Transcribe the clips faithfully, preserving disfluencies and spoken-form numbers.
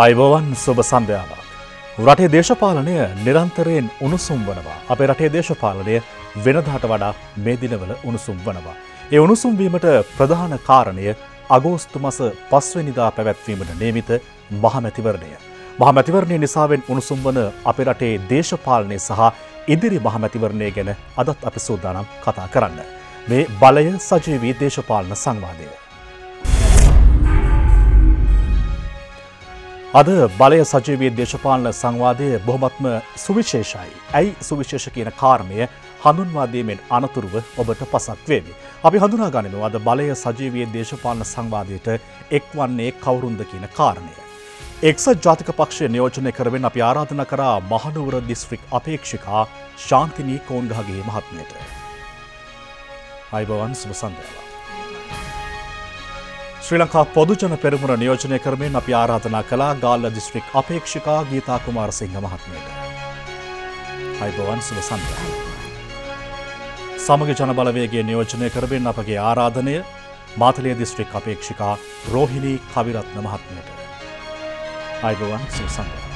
අයිබෝවන් සුබ සන්ධ්‍යාවක්. රටේ දේශපාලනය නිරන්තරයෙන් උණුසුම් වනවා. අපේ රටේ දේශපාලනය වෙනදාට වඩා මේ දිනවල උණුසුම් වනවා. ඒ උණුසුම් වීමට ප්‍රධාන කාරණය අගෝස්තු මාස පහ වෙනිදා පැවැත්වීමට නියමිත මහමැතිවරණය. මහමැතිවරණය නිසාවෙන් උණුසුම් වන අපේ රටේ දේශපාලනය සහ ඉදිරි මහමැතිවරණය ගැන අදත් අපි සූදානම් කතා කරන්න. මේ බලය සජීවී දේශපාලන සංවාදය. අද බලය සජීවී දේශපාලන සංවාදය බොහොමත්ම සුවිශේෂයි. ඇයි සුවිශේෂ කියන කාරණය හඳුන්වා දීමෙන් අනතුරුව ඔබට පසක් වේවි. අපි හඳුනා ගනිමු අද බලය සජීවී දේශපාලන සංවාදයට එක්වන්නේ කවුරුන්ද කියන කාරණය. එක්සත් ජාතික පක්ෂය නියෝජනය කරමින් අපි ආරාධනා කරා මහනුවර දිස්ත්‍රික් අපේක්ෂිකා ශාන්තිනී කෝණ්ඩාගේ මහත්මියට. අයිබෝවන් සුබ සන්ධ්‍යාවක්. श्री लंका पोदुजन पेरमुना नियोजन कर्मेन अपि आराधना कला गाल डिस्ट्रिक्ट अपेक्षिका गीता कुमारसिंह महात्मियट अयिबवन शुभ संध्या सामग्री जनबलवेगे नियोजन कर्मेन अपगे आराधनय मातले डिस्ट्रिक्ट अपेक्षिका रोहिणी कविरत्न महात्मियट अयिबवन शुभ संध्या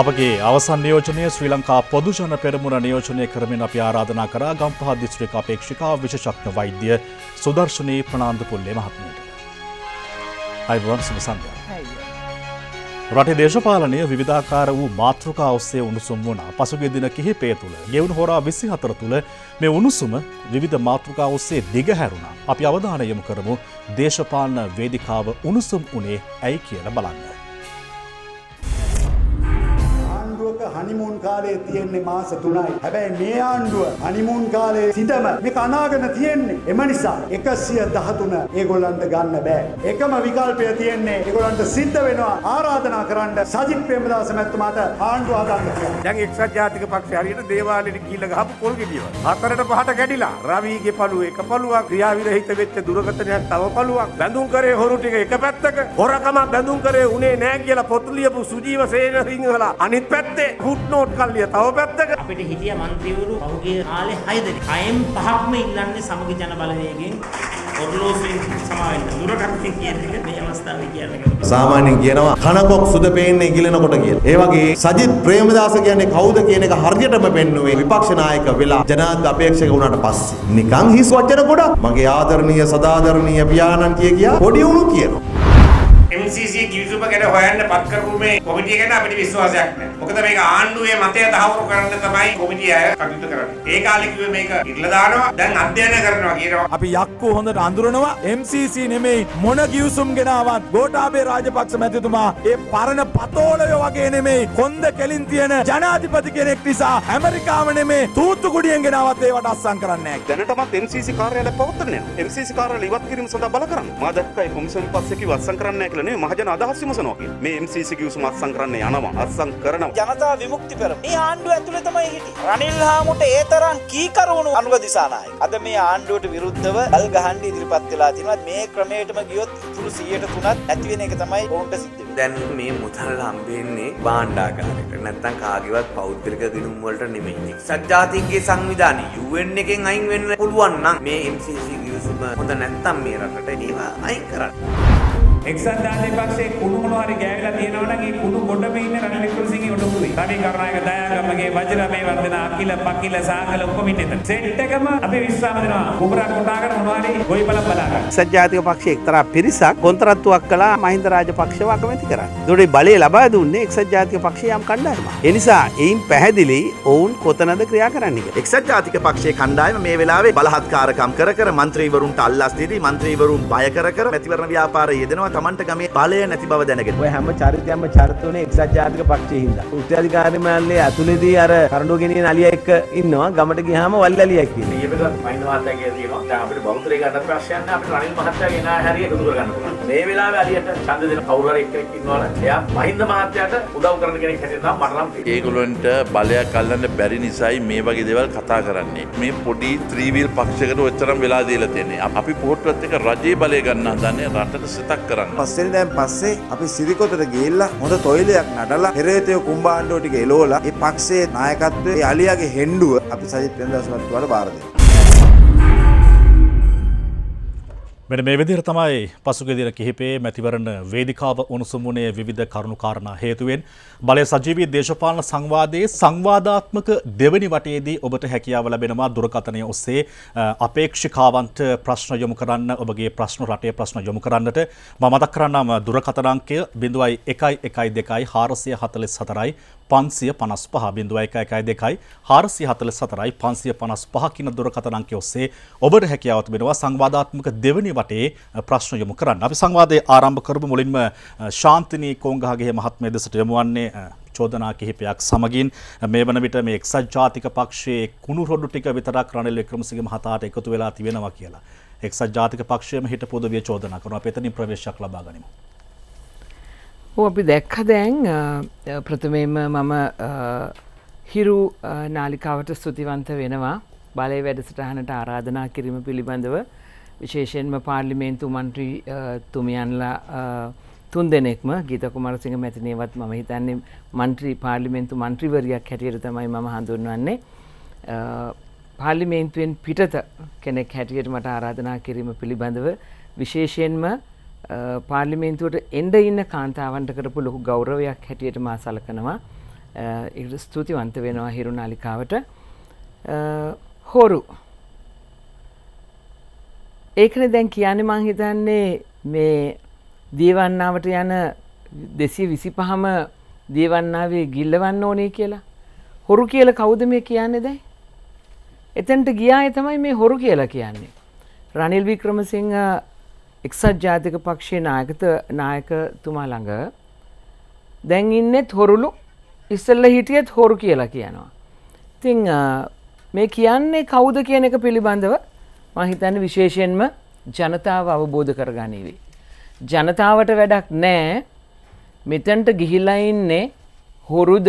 अपगे अवसान नियोजनय श्री लंका पोदुजन पेरमुना नियोजन कर्मेन अपि आराधना कला गंपह डिस्ट्रिक्ट अपेक्षिका विशेषज्ञ वैद्य सुदर्शनी फर्नांदपुल्ले महात्मिයට අයිබෝවන් සුබ සන්ධ්‍යාවක්. රටේ දේශපාලනය විවිධාකාර වූ මාතෘකා ඔස්සේ උණුසුම් වුණා. පසුගිය දින කිහිපය තුළ ගෙවුණු හෝරා විසිහතර තුළ මේ උණුසුම විවිධ මාතෘකා ඔස්සේ දිගහැරුණා. අපි අවධානය යොමු කරමු දේශපාලන වේදිකාව උණුසුම් උනේ ඇයි කියලා බලන්න. හනිමූන් කාලේ තියෙන්නේ මාස තුනයි. හැබැයි මේ ආණ්ඩුව හනිමූන් කාලේ සිටම මේක අනාගෙන තියෙන්නේ. එම නිසා එකසිය දහතුන ඒගොල්ලන්ට ගන්න බෑ. එකම විකල්පය තියෙන්නේ ඒගොල්ලන්ට සිද්ධ වෙනවා ආරාධනා කරන්න සජිත් ප්‍රේමදාස මැතිතුමාට ආණ්ඩුව හදන්න කියලා. දැන් එක්සත් ජාතික පක්ෂය හරියට දේවාලෙට ගිහිල්ලා ගහපු පොල් ගෙඩියවා. හතරට පහට කැඩිලා රවිගේ පළුව එක පළුවක්, ක්‍රියාවිරහිත වෙච්ච දුරකථනයක් තව පළුවක්, බැඳුම් කරේ හොරු ටික එක පැත්තක, හොරකම බැඳුම් කරේ උනේ නෑ කියලා පොත් ලියපු සුජීව සේනසිංහලා අනිත් පැත්තේ ෆුට්නෝට් කල්ලිය තව පැත්තක අපිට හිටිය മന്ത്രിවරු පහුගිය කාලේ හය දෙනෙක් අයම් පහක්ම ඉල්ලන්නේ සමගි ජන බලවේගයෙන් ඔර්ලෝසෙන් සමාවෙන්න දුරකටකින් කියන එක මේ අවස්ථාවේ කියන්නේ සාමාන්‍යයෙන් කියනවා කනකොක් සුද පේන්නේ ගිලනකොට කියලා. ඒ වගේ සජිත් ප්‍රේමදාස කියන්නේ කවුද කියන එක හරියටම පෙන්නුවේ විපක්ෂ නායක වෙලා ජනාධිපති අපේක්ෂක වුණාට පස්සේ. නිකන් හිස් වචන ගොඩක්. මගේ ආදරණීය සදාදරණීය පියාණන් කිය කියා පොඩි උණු කියනවා. M C C කිවිසුම ගැන හොයන්න පත් කරපු මේ කොමිටිය ගැන අපිට විශ්වාසයක් නැහැ. මොකද මේක ආණ්ඩුවේ මතය තහවුරු කරන්න තමයි කොමිටිය අය කටයුතු කරන්නේ. ඒ කාලේ කිව්වේ මේක ඉරලා දානවා, දැන් අධ්‍යයනය කරනවා කියනවා. අපි යක්කෝ හොඳට අඳුරනවා M C C නෙමෙයි මොන කිවිසුම් ගෙනාවත් ගෝඨාභය රාජපක්ෂ මැතිතුමා ඒ පරණ පතෝලය වගේ නෙමෙයි කොන්ද කෙලින් තියෙන ජනාධිපති කෙනෙක් නිසා ඇමරිකාව නෙමෙයි තූතුකුඩියෙන් ගෙනාවත් ඒවට අස්සම් කරන්නේ නැහැ. දැනටමත් M C C කාර්යාලය පවත්වන්නේ නැහැ. M C C කාර්යාලය ඉවත් කිරීම සඳහා බල කරන්නේ. මා දැක්කයි කොමිෂන් පස්සේ කිව්ව අස්සම් කරන්නේ නැහැ කියලා. මහජන අදහස් විමසනවා කියලා. මේ M C C කිවිසුම අත්සන් කරන්න යනවා. අත්සන් කරනවා. ජනතා විමුක්ති පෙරමුණ. මේ ආණ්ඩුව ඇතුලේ තමයි හිටියේ. රනිල් හාමුට ඒ තරම් කීකරුණු අනුග දිසානායක. අද මේ ආණ්ඩුවට විරුද්ධව කල් ගහන්න ඉදිරිපත් වෙලා තියෙනවා. මේ ක්‍රමයටම ගියොත් තුරු සියයට තුනක් ඇති වෙන එක තමයි වොන්ට සිද්ධ වෙන්නේ. දැන් මේ මුදල් හම්බෙන්නේ භාණ්ඩාගාරයකට. නැත්තම් කාගේවත් පෞද්ගලික ගිණුම් වලට නෙමෙයි. සත්‍යාතිගේ සංවිධානය U N එකෙන් අයින් වෙන්න පුළුවන් නම් මේ M C C කිවිසුම හොඳ නැත්තම් මේ රටට ඒවා අයින් කරන්න. එක්සත් ජාතික පක්ෂයේ කුණු මොන හරි ගෑවිලා තියෙනවා නම් ඒ කුණු ගොඩම ඉන්න රනිල් වික්‍රමසිංහ උඩුකුයි. රවි කරුණායක දයාගමගේ වජිර මේ වන්දන අකිල පකිල සාකල ඔක්කොම ඉන්නේ එතන. සෙට් එකම අපි විශ්වාස දෙනවා. කුඹරක් කොටාගෙන මොන හරි ගොයි බලක් බලා ගන්න. එක්සත් ජාතික පක්ෂයේ එක්තරා පිරිසක් කොන්ත්‍රාත්තුවක් කළා මහින්ද රාජපක්ෂව අගමැති කරන්න. ඒකේ බලය ලබා දුන්නේ එක්සත් ජාතික පක්ෂයේ යම් කණ්ඩායමක්. ඒ නිසා ඒයින් පැහැදිලි ඔවුන් කොතනද ක්‍රියා කරන්නේ කියලා. එක්සත් ජාතික පක්ෂයේ කණ්ඩායම මේ වෙලාවේ බලහත්කාරකම් කර කර മന്ത്രിවරුන්ට අල්ලාස් දීදී മന്ത്രിවරුන් බය කර කර මැතිවරණ ව්‍යාපාරය යෙදෙනවා. තමන්ට ගමේ බලය නැති බව දැනගෙන ඔය හැම චරිතයක්ම චරිතුනේ එක්සත් ජාතික පක්ෂයේ හින්දා. උත්තරීකාරී මණ්ඩලයේ අතුලේදී අර කරඬුව ගෙනියන අලියා එක්ක ඉන්නවා. ගමට ගියාම වල් අලියා එක්ක ඉන්නේ. මේක මහින්ද මහත්තයා කියලා තියෙනවා. දැන් අපිට බෞද්ධය ගන්න ප්‍රශ්නයක් නෑ. අපිට රනිල් මහත්තයා ගෙනා හැරිය දුරු කර ගන්න පුළුවන්. මේ වෙලාවේ අලියට ඡන්ද දෙන කවුරු හරි එක්කෙනෙක් ඉන්නවනම් එයා මහින්ද මහත්තයාට උදව් කරන කෙනෙක් හැටියට නම් මට නම් තේරෙන්නේ. ඒගොල්ලන්ට බලයක් අල්ලන්න බැරි නිසායි මේ වගේ දේවල් කතා කරන්නේ. මේ පොඩි ත්‍රිවිල් පක්ෂයකට ඔච්චරම වෙලා දීලා තියෙන්නේ. අපි පොහොට්ටුවත් එක රජයේ බලය ගන්න හදන්නේ රටට සිතක් කරන්න. පස්සේ දැන් පස්සේ අපි සිරිකොතට ගිහිල්ලා හොඳ තොইলයක් නඩලා පෙරේතය කුම්බාණ්ඩෝ ටික එලෝලා ඒ පක්ෂයේ නායකත්වයේ ඒ අලියාගේ හෙඬුව අපි සජිත් ප්‍රේමදාස මැතිතුමාට බාර දෙනවා. මෙන්න මේ විදිහට තමයි පසුගිය දින කිහිපයේ මැතිවරණ වේදිකාව උණුසුම් වුණේ විවිධ කරුණු කාරණා හේතුවෙන්. බලය සජීවී දේශපාලන සංවාදයේ සංවාදාත්මක දෙවනි වටයේදී ඔබට හැකියාව ලැබෙනවා දුරකථනය ඔස්සේ අපේක්ෂිකාවන්ට ප්‍රශ්න යොමු කරන්න, ඔබගේ ප්‍රශ්න රටේ ප්‍රශ්න යොමු කරන්නට. මම මතක් කරන්නම් දුරකථන අංකය ज़ीरो एक एक दो चार चार पाँच पाँच पाँच चार चार एक दो चार पाँच पाँच पाँच කියන දුරකථන අංකය ඔස්සේ ඔබට හැකියාව ලැබෙනවා සංවාදාත්මක දෙවනි වටේ ප්‍රශ්න යොමු කරන්න. අපි සංවාදයේ ආරම්භ කරමු. මුලින්ම ශාන්තිනී කොංගහගේ මහත්මිය දෙසට යොමු වන්නේ චෝදනා කිහිපයක් සමගින් මේ වන විට මේ එක්සත් ජාතික පක්ෂයේ කුණු රොඩු ටික විතරක් රනිල් වික්‍රමසිංහ මහතාට එකතු වෙලා තිබෙනවා කියලා. එක්සත් ජාතික පක්ෂයේම හිටපු උදවිය චෝදනා කරනවා. අපි එතනින් ප්‍රවේශයක් ලබා ගනිමු. ඔව් අපි දැක්ක දැන් ප්‍රථමයෙන්ම මම හිරු නාලිකාවට ස්තුතිවන්ත වෙනවා. බලයේ වැඩසටහනට ආරාධනා කිරීම පිළිබඳව විශේෂයෙන්ම පාර්ලිමේන්තු මන්ත්‍රී තුමියන්ලා තුන් දෙනෙක්ම ගීත කුමාරසිංහ මැතිණියවත් මම හිතන්නේ මන්ත්‍රී පාර්ලිමේන්තු මන්ත්‍රීවරියක් හැටියට තමයි මම හඳුන්වන්නේ. පාර්ලිමේන්තුවෙන් පිටත කෙනෙක් හැටියට මට ආරාධනා කිරීම පිළිබඳව විශේෂයෙන්ම පාර්ලිමේන්තුවට එඬ ඉන්න කාන්තාවන්ට කරපු ලොකු ගෞරවයක් හැටියට මා සලකනවා. ඒකට ස්තුතිවන්ත වෙනවා හිරු නාලිකාවට. හොරු ඒකනේ දැන් කියන්නේ මං හිතන්නේ මේ දේවන්නාවට යන දෙසිය විසිපහම දේවන්නාවේ ගිල්ලවන්න ඕනේ කියලා. හොරු කියලා කවුද මේ කියන්නේ දැන්? එතනට ගියාය තමයි මේ හොරු කියලා කියන්නේ. රනිල් වික්‍රමසිංහ එක්සත් ජාතික පක්ෂයේ නායකත නායකතුමා ළඟ දැන් ඉන්නෙත් හොරුලු, ඉස්සෙල්ලා හිටියෙත් හොරු කියලා කියනවා. ඉතින් මේ කියන්නේ කවුද කියන එක පිළිබඳව මම හිතන්නේ විශේෂයෙන්ම ජනතාව අවබෝධ කරගනීවි. ජනතාවට වැඩක් නැහැ මෙතනට ගිහිලා ඉන්නේ හොරුද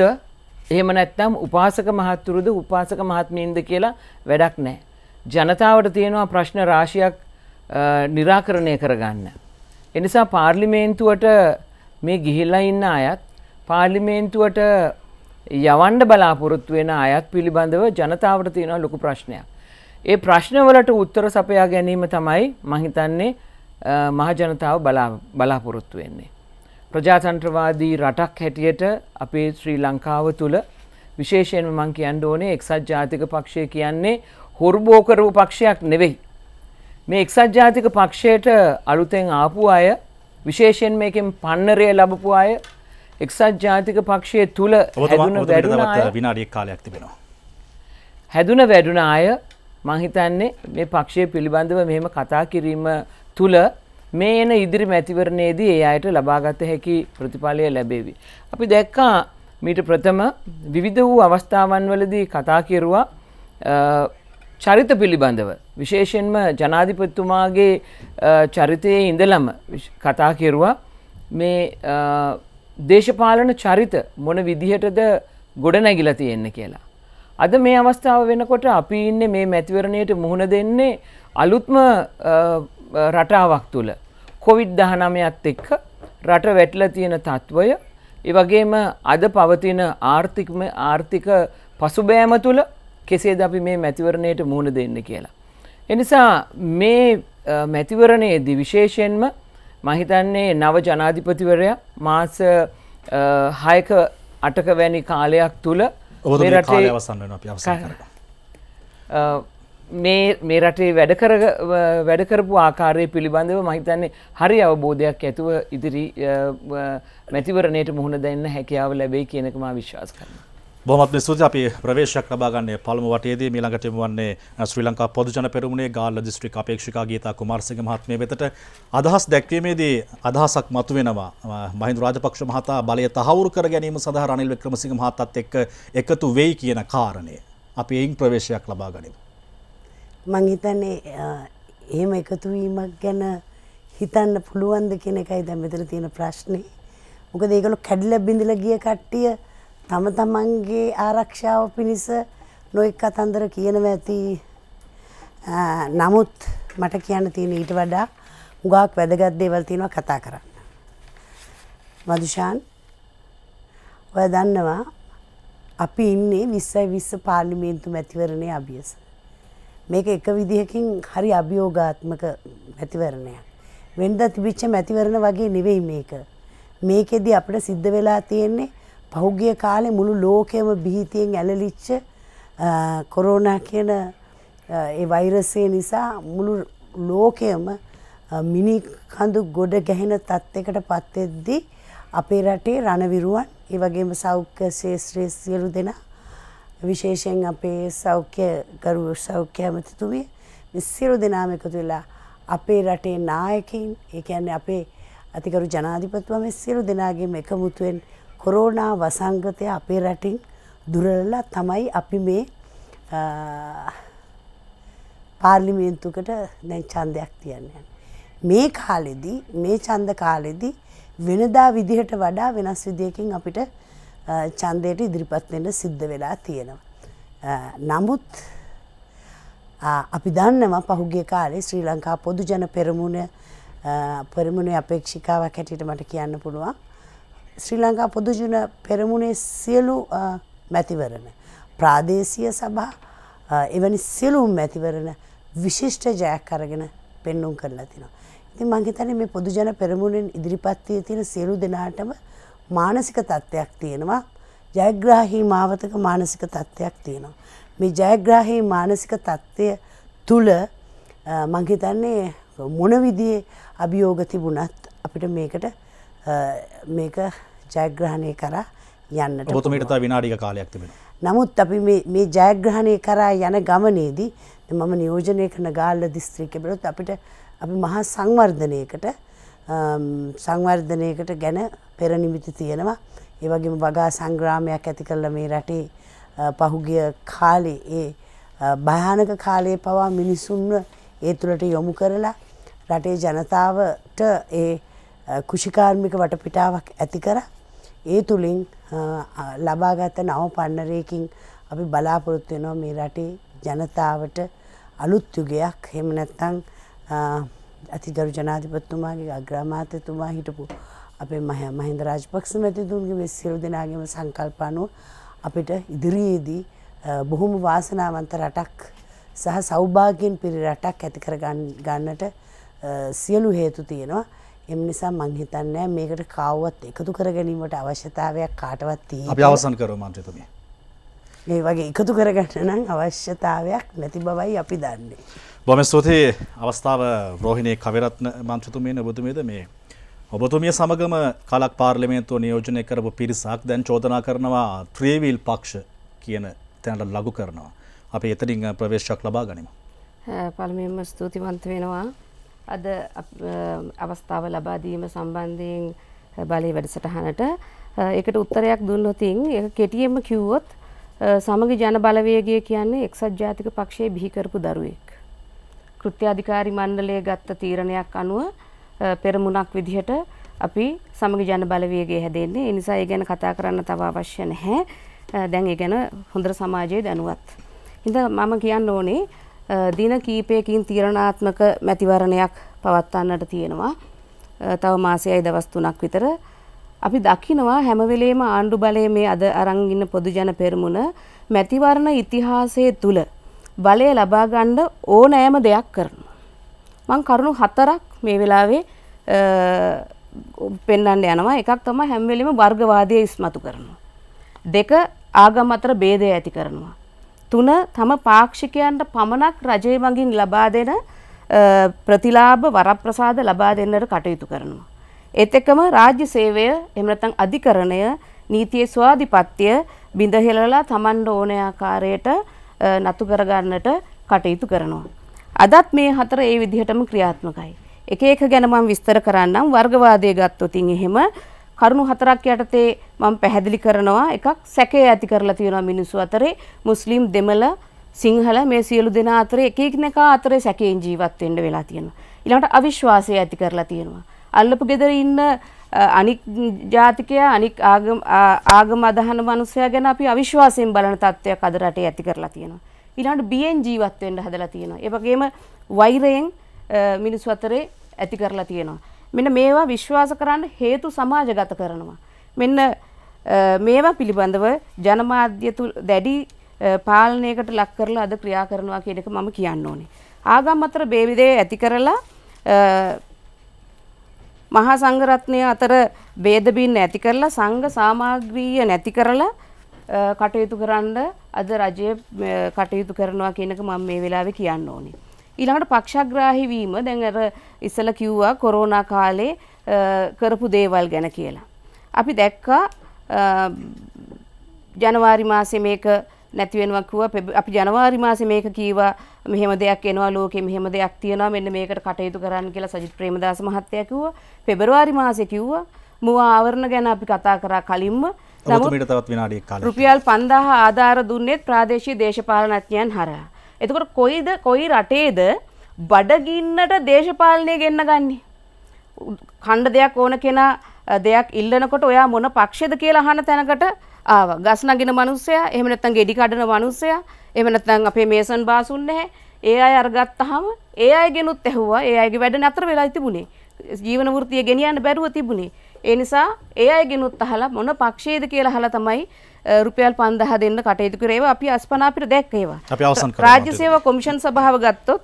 එහෙම නැත්නම් උපාසක මහත්තුරුද උපාසක මහත්මීන්ද කියලා වැඩක් නැහැ. ජනතාවට තියෙනවා ප්‍රශ්න රාශියක් निराකරණය කරගන්න. ඒ නිසා පාර්ලිමේන්තුවට මේ ගිහිලා ඉන්න අයත් පාර්ලිමේන්තුවට යවන්න බලාපොරොත්තු වෙන අයත් පිළිබඳව ජනතාවට තියෙනවා ලොකු ප්‍රශ්නයක්. ඒ ප්‍රශ්නවලට උත්තර සපයා ගැනීම තමයි මම හිතන්නේ මහජනතාව බලාපොරොත්තු වෙන්නේ. ප්‍රජාතන්ත්‍රවාදී රටක් හැටියට අපේ ශ්‍රී ලංකාව තුල විශේෂයෙන්ම මම කියන්න ඕනේ එක්සත් ජාතික පක්ෂය කියන්නේ හොරුබෝ කරපු පක්ෂයක් නෙවෙයි. මේ එක්සත් ජාතික පක්ෂයට අලුතෙන් ආපු අය විශේෂයෙන් මේකෙන් පන්නරය ලැබපු අය එක්සත් ජාතික පක්ෂයේ තුල හැදුන වැඩුණ අය විනාඩියක් කාලයක් තිබෙනවා. හැදුන වැඩුණ අය මං හිතන්නේ මේ පක්ෂයේ පිළිබඳව මෙහෙම කතා කිරීම තුල මේ එන ඉදිරි මැතිවරණයේදී ඒ අයට ලබාගත හැකි ප්‍රතිඵලය ලැබෙවි. අපි දැක්කා මීට ප්‍රථම විවිධ වූ අවස්ථාවන් වලදී කතා කෙරුවා චරිත පිළිබඳව. විශේෂයෙන්ම ජනාධිපතිතුමාගේ චරිතයේ ඉඳලම කතා කෙරුවා මේ දේශපාලන චරිත මොන විදිහටද ගොඩනැගිලා තියෙන්නේ කියලා. අද මේ අවස්ථාව වෙනකොට අපි ඉන්නේ මේ මැතිවරණයට මුහුණ දෙන්නේ අලුත්ම රටාවක් තුල. කොවිඩ් දහනවයත් එක්ක රට වැටලා තියෙන තත්වය, ඒ වගේම අද පවතින ආර්ථිකම ආර්ථික පසුබෑම තුල කෙසේද අපි මේ මැතිවරණයට මුහුණ දෙන්නේ කියලා. ඒ නිසා මේ මැතිවරණයේදී විශේෂයෙන්ම මම හිතන්නේ නව ජනාධිපතිවරයා මාස හයක අටක වැනි කාලයක් තුල මේ රටේ වැඩ කර වැඩ කරපු ආකාරය පිළිබඳව මම හිතන්නේ හරි අවබෝධයක් ඇතුව ඉදිරි මැතිවරණයට මුහුණ දෙන්න හැකියාව ලැබෙයි කියන එක මම විශ්වාස කරනවා. බොහොමත් ස්තුතියි. අපි ප්‍රවේශයක් ලබා ගන්න පළමු වටයේදී මේ ළඟට එමු වන්නේ ශ්‍රී ලංකා පොදුජන පෙරමුණේ ගාල්ල දිස්ත්‍රික් අපේක්ෂිකා ගීතා කුමාරසිංහ මහත්මිය වෙතට. අදහස් දැක්වීමේදී අදහසක් මතුවෙනවා. මහින්ද රාජපක්ෂ මහතා බලය තහවුරු කර ගැනීම සඳහා රනිල් වික්‍රමසිංහ මහතාත් එක්ක එකතු වෙයි කියන කාරණය. අපි එයින් ප්‍රවේශයක් ලබා ගනිමු. මම හිතන්නේ එහෙම එකතු වීමක් ගැන හිතන්න පුළුවන්ද කියන එකයි දැන් මෙතන තියෙන ප්‍රශ්නේ. මොකද ඒගොල්ලෝ කැඩිලා බිඳිලා ගිය කට්ටිය තම තමන්ගේ ආරක්ෂාව පිණිස නොයෙක් කතන්දර කියනවා ඇති. නමුත් මට කියන්න තියෙන ඊට වඩා හුඟක් වැදගත් දේවල් තියෙනවා කතා කරන්න. මදුෂාන් ඔය දන්නවා අපි ඉන්නේ විස්සයි විස්ස පාර්ලිමේන්තු මැතිවරණයේ අභියස. මේක එක විදිහකින් හරි අභියෝගාත්මක මැතිවරණයක්. වෙනදා තිබිච්ච මැතිවරණ වගේ නෙවෙයි මේක. මේකෙදී අපිට සිද්ධ වෙලා තියෙන්නේ පහුගිය කාලේ මුළු ලෝකෙම බිහිතියෙන් ඇලලිච්ච කොරෝනා කියන ඒ වෛරසය නිසා මුළු ලෝකෙම මිනි කඳු ගොඩ ගැහෙන තත්යකට පත් වෙද්දී අපේ රටේ රණවිරුවන් ඒ වගේම සෞඛ්‍ය ශාස්ත්‍රයේ සියලු දෙනා විශේෂයෙන් අපේ සෞඛ්‍ය ගරු සෞඛ්‍ය අමාත්‍යතුමිය මේ සියලු දෙනාම එකතු වෙලා අපේ රටේ නායකයින් ඒ කියන්නේ අපේ අතිගරු ජනාධිපතිතුමා මේ සියලු දෙනාගේම එකමුතුවෙන් කොරෝනා වසංගතය අපේ රටින් දුරලලා තමයි අපි මේ පාර්ලිමේන්තුවකට දැන් ඡන්දයක් තියන්නේ. මේ කාලෙදී මේ ඡන්ද කාලෙදී වෙනදා විදිහට වඩා වෙනස් විදියකින් අපිට ඡන්දයට ඉදිරිපත් වෙන්න සිද්ධ වෙලා තියෙනවා. නමුත් අපි දන්නවා පහුගිය කාලේ ශ්‍රී ලංකා පොදුජන පෙරමුණ පෙරමුණේ අපේක්ෂිකාවක් හැටියට මට කියන්න පුළුවන් ශ්‍රී ලංකා පොදුජන පෙරමුණේ සියලු මැතිවරණ ප්‍රාදේශීය සභා එවැනි සියලු මැතිවරණ විශිෂ්ට ජයක් අරගෙන පෙන්නුම් කරලා තිනවා. ඉතින් මම හිතන්නේ මේ පොදුජන පෙරමුණෙන් ඉදිරිපත් තියෙන සියලු දෙනාටම මානසික තත්ත්වයක් තියෙනවා. ජයග්‍රාහී මාවතක මානසික තත්ත්වයක් තියෙනවා. මේ ජයග්‍රාහී මානසික තත්ත්වය තුල මම හිතන්නේ මොන විදිහේ අභියෝග තිබුණත් අපිට මේකට මේක ජයග්‍රහණය කරා යන්නට ඔබතුමීට තව විනාඩික කාලයක් තිබෙනවා. නමුත් අපි මේ මේ ජයග්‍රහණය කරා යන ගමනේදී මම නියෝජනය කරන ගාල්ල දිස්ත්‍රික්කයේ බලුත් අපිට අපි මහා සංවර්ධනයකට සංවර්ධනයකට ගැන පෙරනිමිති තියෙනවා. ඒ වගේම වගා සංග්‍රාමයක් ඇති කළ මේ රටේ පහුගිය කාලේ ඒ භයානක කාලයේ පවා මිනිසුන්ව ඒ තුලට යොමු කරලා රටේ ජනතාවට ඒ කුෂිකාර්මික වටපිටාවක් ඇති කරලා ඒ තුලින් ලබාගත නව පන්නරයකින් අපි බලාපොරොත්තු වෙනවා මේ රටේ ජනතාවට අලුත් යුගයක් එහෙම නැත්නම් අතිගරු ජනාධිපතිතුමාගේ අග්‍රාමාත්‍යතුමා හිටපු අපේ මහින්ද රාජපක්ෂ මැතිතුමගේ මේ සියලු දෙනාගේම සංකල්ප අනුව අපිට ඉදිරියේදී බොහොම වාසනාවන්ත රටක් සහ සෞභාග්‍යයෙන් පිරි රටක් ඇති කර ගන්නට සියලු හේතු තියෙනවා. ඒ නිසා මම හිතන්නේ මේකට කාවවත් එකතු කර ගැනීමට අවශ්‍යතාවයක් කාටවත් තියෙන්නේ. අපි අවසන් කරමු මන්ත්‍රීතුමිය. මේ වගේ එකතු කරගන්න නම් අවශ්‍යතාවයක් නැති බවයි අපි දන්නේ. බොහොම ස්තුතියි අවස්ථාව රෝහිණී කවිරත්න මන්ත්‍රීතුමියනේ ඔබතුමියද මේ ඔබතුමිය සමගම කලක් පාර්ලිමේන්තුව නියෝජනය කරපු පිරිසක් දැන් චෝදනා කරනවා ත්‍රිවිල් පක්ෂ කියන තැනට ලඟු කරනවා. අපි එතනින් ප්‍රවේශයක් ලබා ගනිමු. පළමුවෙන්ම ස්තුතිවන්ත වෙනවා අද අවස්ථාව ලබා දීම සම්බන්ධයෙන් බලේ වැඩසටහනට. ඒකට උත්තරයක් දුන්නොත් ඒක කෙටියෙන්ම කිව්වොත් සමගි ජන බලවේගය කියන්නේ එක්සත් ජාතික පක්ෂයේ බිහි කරපු දරුවෙක්. කෘත්‍යාධිකාරී මණ්ඩලය ගත්ත තීරණයක් අනුව පෙරමුණක් විදිහට අපි සමගි ජන බලවේගය හැදෙන්නේ. ඒ නිසා ඒ ගැන කතා කරන්න තව අවශ්‍ය නැහැ. දැන් ඒ ගැන හොඳට සමාජයේ දැනුවත්. ඉතින් මම කියන්න ඕනේ දින කීපයකින් තීරණාත්මක මැතිවරණයක් පවත්වන්නට තියෙනවා. තව මාසයයි දවස් තුනක් විතර. අපි දකිනවා හැම වෙලේම ආණ්ඩු බලයේ මේ අද අරන් ඉන්න පොදුජන පෙරමුණ මැතිවරණ ඉතිහාසයේ තුල බලය ලබා ගන්න ඕනෑම දෙයක් කරනවා. මම කරුණු හතරක් මේ වෙලාවේ පෙන්වන්න යනවා. එකක් තමයි හැම වෙලෙම වර්ගවාදය ඉස්මතු කරනවා. දෙක ආගම් අතර ભેදය ඇති කරනවා. තුන තම පාක්ෂිකයන්ට පමණක් රජයේ මගින් ලබා දෙන ප්‍රතිලාභ වරප්‍රසාද ලබා දෙන්නට කටයුතු කරනවා. ඒත් එක්කම රාජ්‍ය සේවය එහෙම නැත්නම් අධිකරණය නීතියේ ස්වාධිපත්‍ය බිඳහෙළලා තමන්ට ඕන ආකාරයට නතු කර ගන්නට කටයුතු කරනවා. අදත් මේ හතර ඒ විදිහටම ක්‍රියාත්මකයි. එක එක ගැන මම විස්තර කරන්නම්. වර්ගවාදයේ ගත්තොත් එහෙම කරුණු හතරක් යටතේ මම පැහැදිලි කරනවා. එකක් සැකය ඇති කරලා තියෙනවා මිනිස්සු අතරේ මුස්ලිම් දෙමළ සිංහල මේ සියලු දෙනා අතරේ එක එක්කෙනා අතරේ සැකයෙන් ජීවත් වෙන්න වෙලා තියෙනවා. ඊළඟට අවිශ්වාසය ඇති කරලා තියෙනවා. අල්ලපු ගෙදර ඉන්න අනික් ජාතිකයා අනික් ආගම ආගම අදහන මිනිස්සයා ගැන අපි අවිශ්වාසයෙන් බලන තත්ත්වයක් අද රටේ ඇති කරලා තියෙනවා. ඊළඟට බියෙන් ජීවත් වෙන්න හදලා තියෙනවා. ඒ වගේම වෛරයෙන් මිනිස්සු අතරේ ඇති කරලා තියෙනවා. මෙන්න මේවා විශ්වාස කරන්න හේතු සමාජගත කරනවා. මෙන්න මේවා පිළිබඳව ජනමාධ්‍ය තුල දැඩි පාලනයකට ලක් කරලා අද ක්‍රියා කරනවා කියන එක මම කියන්න ඕනේ. ආගම් අතර ભેවිදේ ඇති කරලා මහා සංඝ රත්නය අතර ભેද බින්න ඇති කරලා සංඝ සාමාග්‍රීය නැති කරලා කටයුතු කරන්න අද රජයේ කටයුතු කරනවා කියන එක මම මේ වෙලාවේ කියන්න ඕනේ. ඊළඟට පක්ෂග්‍රාහී වීම දැන් අර ඉස්සලා කිව්වා කොරෝනා කාලේ කරපු දේවල් ගැන කියලා. අපි දැක්කා ජනවාරි මාසේ මේක නැති වෙනවා කිව්වා. අපි ජනවාරි මාසේ මේක කීවා මෙහෙම දෙයක් එනවා ලෝකෙ මෙහෙම දෙයක් තියෙනවා මෙන්න මේකට කටයුතු කරන්න කියලා සජිත් ප්‍රේමදාස මහත්තයා කිව්වා. පෙබරවාරි මාසේ කිව්වා මුව ආවරණ ගැන අපි කතා කරා කලින්ම. නමුත් මීට තවත් විනාඩියක් කාලයක් රුපියල් පන්දාහ ආධාර දුන්නේ ප්‍රාදේශීය දේශපාලනඥයන් හරහා. එතකොට කොයිද කොයි රටේද බඩගින්නට දේශපාලනය ගෙන්න ගන්නේ? ඛණ්ඩ දෙයක් ඕන කෙනා දෙයක් ඉල්ලනකොට ඔයා මොන පක්ෂයද කියලා අහන තැනකට ආවා. ගස් නගින මිනිස්සයා, එහෙම නැත්නම් ගෙඩි කඩන මිනිස්සයා, එහෙම නැත්නම් අපේ මේසන් බාසුන් නැහැ. ඒ අය අරගත්තාම ඒ අයගෙනුත් ඇහුවා. ඒ අයගේ වැඩ නතර වෙලා තිබුණේ. ජීවන වෘත්තිය ගෙනියන්න බැරුව තිබුණේ. ඒ නිසා ඒ අයගෙනුත් අහලා මොන පක්ෂයේද කියලා අහලා තමයි රුපියල් පන්දාහ දෙන්න කටයුතු කරේ. ඒවා අපි අස්පනා අපිට දැක්ක ඒවා. අපි අවසන් කරමු. රාජ්‍ය සේවා කොමිෂන් සභාව ගත්තොත්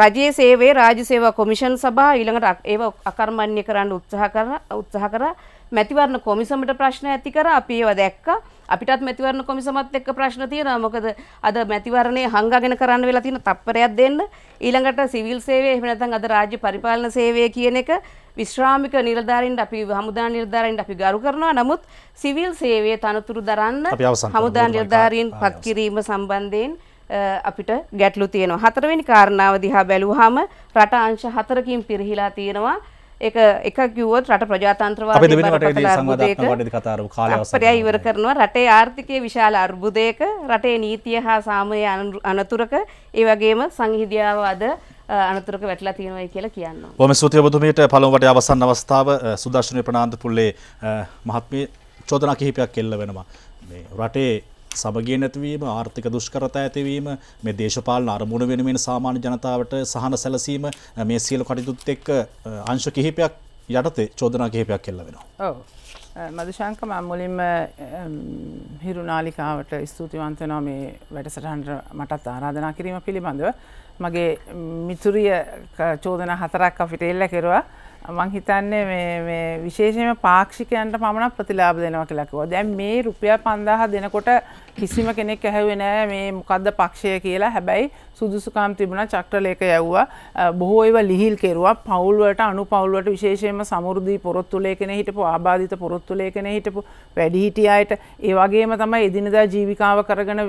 රජයේ සේවයේ රාජ්‍ය සේවා කොමිෂන් සභාව ඊළඟට ඒව අකර්මණ්‍ය කරන්න උත්සාහ කරන උත්සාහ කරා. මැතිවරණ කොමිසමට ප්‍රශ්න ඇති කරා. අපි ඒව දැක්කා. අපිටත් මැතිවරණ කොමිසමත් එක්ක ප්‍රශ්න තියෙනවා. මොකද අද මැතිවරණේ හංගගෙන කරන්න වෙලා තියෙන තප්පරයක් දෙන්න. ඊළඟට සිවිල් සේවය එහෙම නැත්නම් අද රාජ්‍ය පරිපාලන සේවය කියන එක විශ්‍රාමික නිලධාරීන් අපි හමුදා නිලධාරීන් අපි ගරු කරනවා. නමුත් සිවිල් සේවයේ තනතුරු දරන්න හමුදා නිලධාරීන් පත් කිරීම සම්බන්ධයෙන් අපිට ගැටලු තියෙනවා. හතරවෙනි කාරණාව දිහා බැලුවාම රට අංශ හතරකින් පිරිහිලා තියෙනවා. ඒක එකක් කිව්වොත් රට ප්‍රජාතන්ත්‍රවාදී අපි දෙවෙනි රටේදී සංවාදාත්මක වටේදී කතා කරමු. කාලය අවසන්. අපරය ඉවර කරනවා. රටේ ආර්ථිකයේ විශාල අර්බුදයක රටේ නීතිය හා සාමය අනතුරක ඒ වගේම සංහිඳියාව අද අනතුරක වැටලා තියෙනවා කියලා කියනවා. බොහොම ස්තුතියි ඔබතුමියට. පළමු වටේ අවසන් අවස්ථාව. සුදර්ශනී ප්‍රනාන්දුපුල්ලේ මහත්මිය චෝදනා කිහිපයක් එල්ල වෙනවා. මේ රටේ සමගිය නැතිවීම, ආර්ථික දුෂ්කරතා ඇතිවීම, මේ දේශපාලන අරමුණු වෙනුවෙන් සාමාන්‍ය ජනතාවට සහන සැලසීම, මේ සියලු කටයුතුත් එක්ක අංශ කිහිපයක් යටතේ චෝදනා කිහිපයක් එල්ල වෙනවා. ඔව්. මදුශාංක මම මුලින්ම හිරුනාලිකාවට ස්තුතිවන්ත වෙනවා මේ වැඩසටහනට මටත් ආරාධනා කිරීම පිළිබඳව. මගේ මිතුරිය චෝදනා හතරක් අපිට එල්ල කෙරුවා. මම හිතන්නේ මේ මේ විශේෂයෙන්ම පාක්ෂිකයන්ට පමණක් ප්‍රතිලාභ දෙනවා කියලා කිව්වා. දැන් මේ රුපියල් පන්දාහ දෙනකොට කිසිම කෙනෙක් ඇහුවේ නැහැ මේ මොකද්ද පක්ෂය කියලා. හැබැයි සුදුසුකම් තිබුණා, චක්‍රලේඛ යවුවා, බොහෝ ඒවා ලිහිල් කෙරුවා. පවුල් වලට, අනුපවුල් වලට, විශේෂයෙන්ම සමෘද්ධි පොරොත්තු ලේඛනේ හිටපු, ආබාධිත පොරොත්තු ලේඛනේ හිටපු වැඩිහිටියන්ට, ඒ වගේම තමයි එදිනදා ජීවිකාව කරගෙන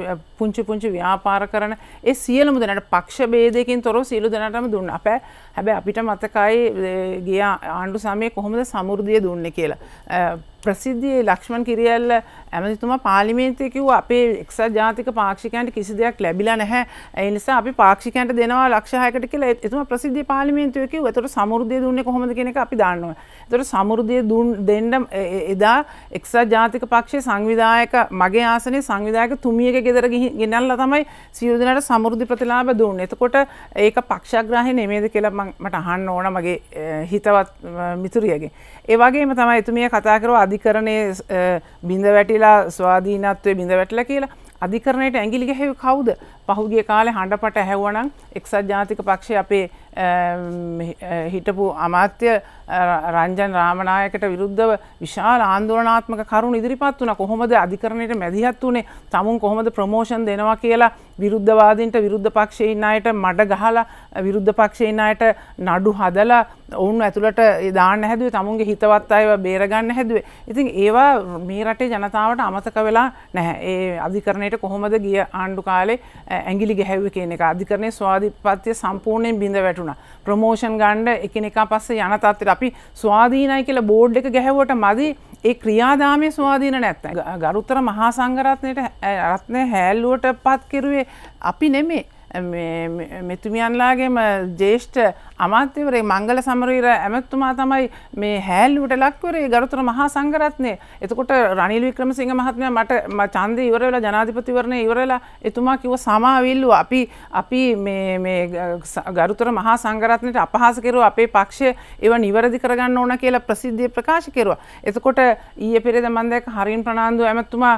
පුංචි පුංචි ව්‍යාපාර කරන ඒ සියලුම දෙනාට පක්ෂ ભેදයකින් තොරව සියලු දෙනාටම දුන්නා. අපේ හැබැයි අපිට මතකයි ආණ්ඩු සමයේ කොහොමද සමෘද්ධිය දුන්නේ කියලා. ප්‍රසිද්ධියේ ලක්ෂ්මන් කිරියල්ල ඇමතිතුමා පාර්ලිමේන්තුවේ කිව්වා අපේ එක්සත් ජාතික පාක්ෂිකයන්ට කිසි දෙයක් ලැබිලා නැහැ. ඒ නිසා අපි පාක්ෂිකයන්ට දෙනවා ලක්ෂ හයකට කියලා. එතුමා ප්‍රසිද්ධියේ පාර්ලිමේන්තුවේ කිව්වා. ඒතර සමෘද්ධිය දුන්නේ කොහොමද කියන එක අපි දාන්න ඕනේ. ඒතර සමෘද්ධිය දෙන්න එදා එක්සත් ජාතික පක්ෂයේ සංවිධායක මගේ ආසනයේ සංවිධායක තුමියගේ ගෙදර ගෙනල්ලා තමයි සියලු දෙනාට සමෘද්ධි ප්‍රතිලාභ දුන්නේ. එතකොට ඒක පක්ෂාග්‍රාහී නෙමෙයිද කියලා මම මට අහන්න ඕන මගේ හිතවත් මිතුරියගෙන්. ඒ වගේම තමයි එතුමිය කතා කරව අධිකරණයේ බිඳ වැටිලා ස්වාධීනත්වයේ බිඳ වැටිලා කියලා අධිකරණයට ඇඟිලි ගැහුවේ කවුද? පහුගිය කාලේ හඬපට ඇහුවනම් එක්සත් ජාතික පක්ෂයේ අපේ හිටපු අමාත්‍ය රංජන් රාමනායකට විරුද්ධව විශාල ආන්දෝලනාත්මක කරුණු ඉදිරිපත් වුණා. කොහොමද අධිකරණයට මැදිහත් වුණේ? තමුන් කොහොමද ප්‍රොමෝෂන් දෙනවා කියලා විරුද්ධවාදීන්ට, විරුද්ධ පක්ෂයේ ඉන්න අයට මඩ ගහලා, විරුද්ධ පක්ෂයේ ඉන්න අයට නඩු හදලා ඔවුන් ඇතුළට දාන්න හැදුවේ, තමුන්ගේ හිතවත් අයව බේරගන්න හැදුවේ. ඉතින් ඒවා මේ රටේ ජනතාවට අමතක වෙලා නැහැ. ඒ අධිකරණයට කොහොමද ගිය ආණ්ඩු කාලේ ඇඟිලි ගැහුවේ කියන එක. අධිකරණයේ ස්වාධිපත්‍ය සම්පූර්ණයෙන් බිඳ වැටුණා. ප්‍රොමෝෂන් ගන්න එකිනෙකා පස්සේ යන තත්ත්වයට අපි ස්වාධීනයි කියලා බෝඩ් එක ගැහුවට මදි. ඒ ක්‍රියාදාමයේ ස්වාධීන නැත්තම්. ගරුතර මහා සංඝ රත්නයේ රත්නය හැල්ලුවටපත් කෙරුවේ අපි නෙමෙයි. මෙතුමියන්ලාගේ ජේෂ්ඨ අමාත්‍යවරේ මංගල සමරවීර ඇමතුමා තමයි මේ හැල්ලුවට ලක් වෙරේ ගරුතර මහා සංඝරත්නය. එතකොට රනිල් වික්‍රමසිංහ මහත්මයා මට ඡන්දේ ඉවර වෙලා ජනාධිපතිවරණේ ඉවර වෙලා එතුමා කිව්ව සමාවිල්ලුව අපි අපි මේ මේ ගරුතර මහා සංඝරත්නයට අපහාස කෙරුවා අපේ පක්ෂය ඒව නිවැරදි කරගන්න ඕන කියලා ප්‍රසිද්ධිය ප්‍රකාශ කෙරුවා. එතකොට ඊයේ පෙරේද මම දැක්ක හරින් ප්‍රනාන්දු ඇමතුමා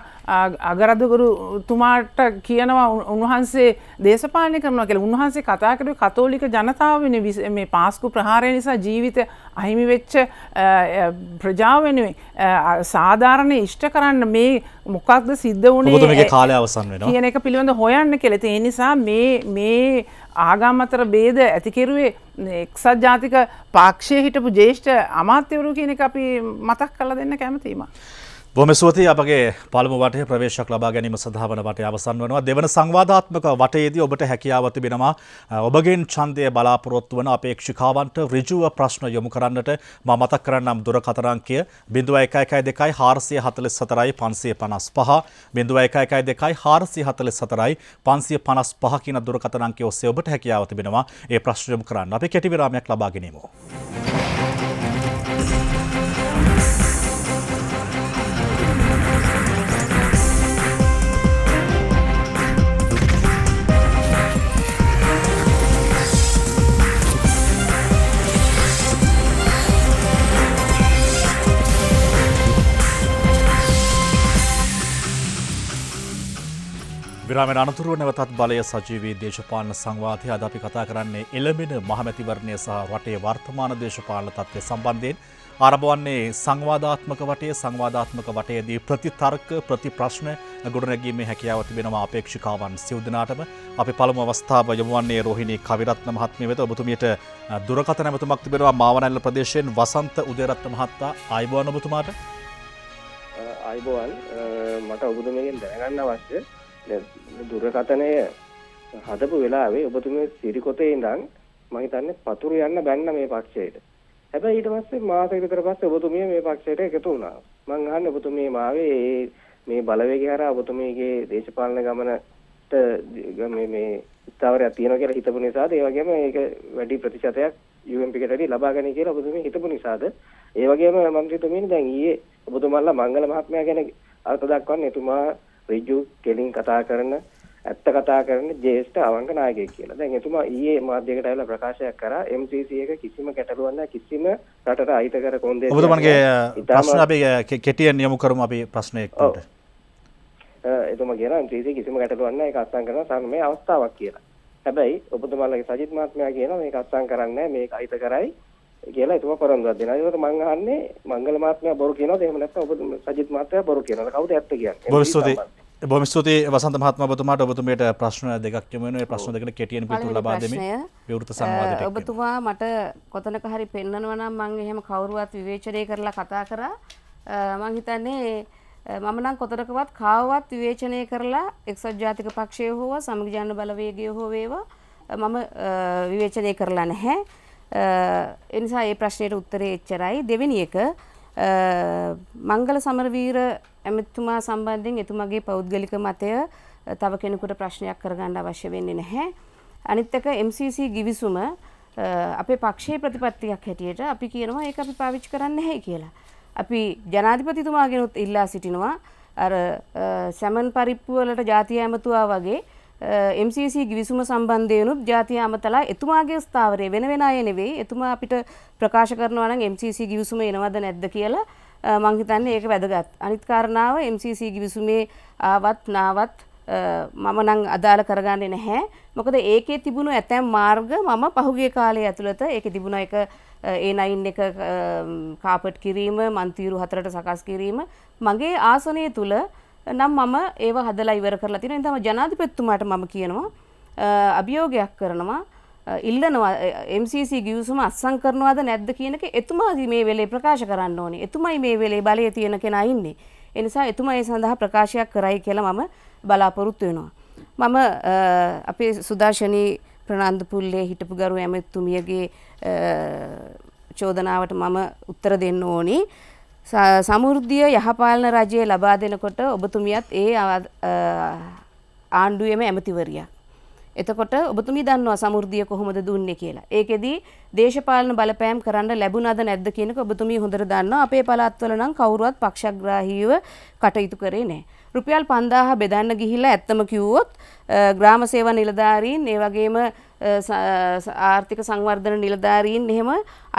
අගරදගුරුතුමාට කියනවා උන්වහන්සේ දේශපාලනය කරනවා කියලා. උන්වහන්සේ කතා කරේ කතෝලික ජනතාව වෙනුවෙන් මේ පාස්කු ප්‍රහාරය නිසා ජීවිත අහිමි වෙච්ච ප්‍රජාව වෙනුවෙන් සාධාරණ ඉෂ්ට කරන්න මේ මොකක්ද සිද්ධ වුණේ මොකද මේකේ කාලය අවසන් වෙනවා කියන එක පිළිබඳ හොයන්න කියලා. ඒ නිසා මේ මේ ආගම් අතර ભેද ඇති කෙරුවේ එක්සත් ජාතික පාක්ෂයේ හිටපු ජේෂ්ඨ අමාත්‍යවරු කියන එක අපි මතක් කරලා දෙන්න කැමතියි මා. බොහොම ස්තුතියි අපගේ පළමු වටේ ප්‍රවේශයක් ලබා ගැනීම සඳහා වන වටේ අවසන් වෙනවා. දෙවන සංවාදාත්මක වටයේදී ඔබට හැකියාව තිබෙනවා ඔබගෙන් ඡන්දය බලාපොරොත්තු වන අපේක්ෂකවන්ට ඍජුව ප්‍රශ්න යොමු කරන්නට. මම මතක් කරන්නම් දුරකථන අංකය ज़ीरो एक एक दो चार सात चार पाँच पाँच पाँच ज़ीरो एक एक दो चार सात चार पाँच पाँच पाँच කියන දුරකථන අංකය ඔස්සේ ඔබට හැකියාව තිබෙනවා ඒ ප්‍රශ්න යොමු කරන්න. අපි කෙටි විරාමයක් ලබා ගැනීම. විරාමයෙන් අනතුරුව නැවතත් බලය සජීවී දේශපාලන සංවාදයේ අද අපි කතා කරන්නේ එළඹෙන මහමැතිවරණය සහ රටේ වර්තමාන දේශපාලන තත්ත්වය සම්බන්ධයෙන්. ආරම්භ වන්නේ සංවාදාත්මක වටයේ. සංවාදාත්මක වටයේදී ප්‍රතිතර්ක ප්‍රතිප්‍රශ්න ගොඩනැගීමේ හැකියාව තිබෙනවා අපේක්ෂකවන් සියලු දෙනාටම. අපි පළමු අවස්ථාව යොමු වන්නේ රෝහිණී කවිරත්න මහත්මිය වෙත. ඔබතුමියට දුරකථන නැවතුමක් තිබෙනවා මාවනැල්ල ප්‍රදේශයෙන් වසන්ත උදයරත්න මහත්මයා. ආයුබෝවන් ඔබතුමාට. ආයුබෝවන්. මට ඔබතුමියගෙන් දැනගන්න අවශ්‍ය දුරකථනය හදපු වෙලාවේ ඔබතුමිය සිරිකොතේ ඉඳන් මම හිතන්නේ පතුරු යන්න බැන්න මේ පක්ෂයට. හැබැයි ඊට පස්සේ මාසෙක විතර පස්සේ ඔබතුමිය මේ පක්ෂයට එකතු වුණා. මම අහන්නේ ඔබතුමිය මාවේ මේ බලවේගය හරහා ඔබතුමියගේ දේශපාලන ගමනට මේ මේ ස්ථාවරයක් තියෙනවා කියලා හිතපු නිසාද ඒ වගේම ඒක වැඩි ප්‍රතිශතයක් යූ එම් පී කට වැඩි ලබා ගන්නේ කියලා ඔබතුමිය හිතපු නිසාද ඒ වගේම මම හිතුවේ දැන් ඊයේ ඔබතුමාලා මංගල මහත්මයා ගැන අර්ථ දක්වන්නේ එතුමා ඍජු කෙලින් කතා කරන ඇත්ත කතා කරන ජේෂ්ඨ අවංක නායකයෙක් කියලා. දැන් එතුමා ඊයේ මාධ්‍යයකට ඇවිල්ලා ප්‍රකාශයක් කරා එම් සී සී එක කිසිම ගැටලුවක් නැහැ කිසිම රටට අයිත කර කොන්දේසි. ඔබතුමන්ගේ ප්‍රශ්න අපි කෙටියෙන් යොමු කරමු අපි ප්‍රශ්නයකට. එතුමා කියනවා එම් සී සී කිසිම ගැටලුවක් නැහැ ඒක අත්සන් කරනවා සාමාන්‍ය අවස්ථාවක් කියලා. හැබැයි ඔබතුමාලගේ සජිත් මහත්මයා කියනවා මේක අත්සන් කරන්නේ නැහැ මේක අයිත කරයි කියලා එතුමා පොරොන්දුවක් දෙනවා. ඒකට මම අහන්නේ මංගල මහත්මයා බොරු කියනවාද එහෙම නැත්නම් ඔබ සජිත් මහත්මයා බොරු කියනවාද කවුද ඇත්ත කියන්නේ? බොහොම ස්තුතියි. බොහොම ස්තුතියි වසන්ත මහත්මයා ඔබතුමාට. ඔබතුමියට ප්‍රශ්න දෙකක් යොමු වෙනවා. ඒ ප්‍රශ්න දෙකට කෙටියෙන් පිළිතුරු ලබා දෙමින් විවෘත සංවාදයකට එන්න. ඔබතුමා මට කොතනක හරි පෙන්නනවා නම් මම එහෙම කවුරුවත් විවේචනය කරලා කතා කරා මම හිතන්නේ මම නම් කොතරකවත් කාවවත් විවේචනය කරලා එක්සත් ජාතික පක්ෂය හෝ සමගි ජන බලවේගය හෝ වේවා මම විවේචනය කරලා නැහැ. එනිසා ඒ ප්‍රශ්නයට උත්තරේ එච්චරයි. දෙවෙනි එක මංගල සමරවීර ඇමතුමා සම්බන්ධයෙන් එතුමාගේ පෞද්ගලික මතය තව කෙනෙකුට ප්‍රශ්නයක් කරගන්න අවශ්‍ය වෙන්නේ නැහැ. අනිත් එක එම් සී සී ගිවිසුම අපේ පක්ෂයේ ප්‍රතිපත්තියක් හැටියට අපි කියනවා ඒක අපි පාවිච්චි කරන්නේ නැහැ කියලා. අපි ජනාධිපතිතුමාගෙනුත් ඉල්ලා සිටිනවා අර සැමන් පරිප්පු වලට ජාතිය ඇමතුවා වගේ එම් සී සී ගිවිසුම සම්බන්ධයෙන්ුත් ජාතිය අමතලා එතුමාගේ ස්ථාවරය වෙන වෙන අය නෙවෙයි එතුමා අපිට ප්‍රකාශ කරනවා නම් එම් සී සී ගිවිසුම එනවද නැද්ද කියලා මම හිතන්නේ ඒක වැදගත්. අනිත් කාරණාව එම් සී සී ගිවිසුමේ ආවත් නාවත් මම නම් අදාළ කරගන්නේ නැහැ. මොකද ඒකේ තිබුණු ඇතැම් මාර්ග මම පහුගිය කාලයේ ඇතුළත ඒකේ තිබුණා එක ඒ නයින් එක කාපට් කිරීම, මන්තිරු හතරට සකස් කිරීම මගේ ආසනය තුල නම් මම ඒව හදලා ඉවර කරලා තියෙනවා. එතන ජනාධිපතිතුමාට මම කියනවා අභියෝගයක් කරනවා ඉල්ලනවා එම් සී සී ගිවිසුම අත්සන් කරනවද නැද්ද කියන එක එතුමා මේ වෙලේ ප්‍රකාශ කරන්න ඕනේ. එතුමයි මේ වෙලේ බලයේ තියෙන කෙනා ඉන්නේ. ඒ නිසා එතුමා ඒ සඳහා ප්‍රකාශයක් කරයි කියලා මම බලාපොරොත්තු වෙනවා. මම අපේ සුදර්ශනී ප්‍රනාන්දුපුල්ලේ හිටපු ගරු ඇමතුමියගේ චෝදනාවට මම උත්තර දෙන්න ඕනේ. සමෘද්ධිය යහපාලන රජය ලබා දෙනකොට ඔබතුමියත් ඒ ආණ්ඩුවේම ඇමතිවරියක්. එතකොට ඔබතුමී දන්නවා සමෘද්ධිය කොහොමද දුන්නේ කියලා. ඒකෙදි දේශපාලන බලපෑම් කරන්න ලැබුණාද නැද්ද කියන එක ඔබතුමී හොඳට දන්නවා. අපේ පළාත්වල නම් කවුරුවත් පක්ෂග්‍රාහීව කටයුතු කරේ නැහැ. රුපියල් පන්දාහ බෙදන්න ගිහිල්ලා ඇත්තම කිව්වොත් ග්‍රාම සේවා නිලධාරීන් ඒ වගේම ආර්ථික සංවර්ධන නිලධාරීන් එහෙම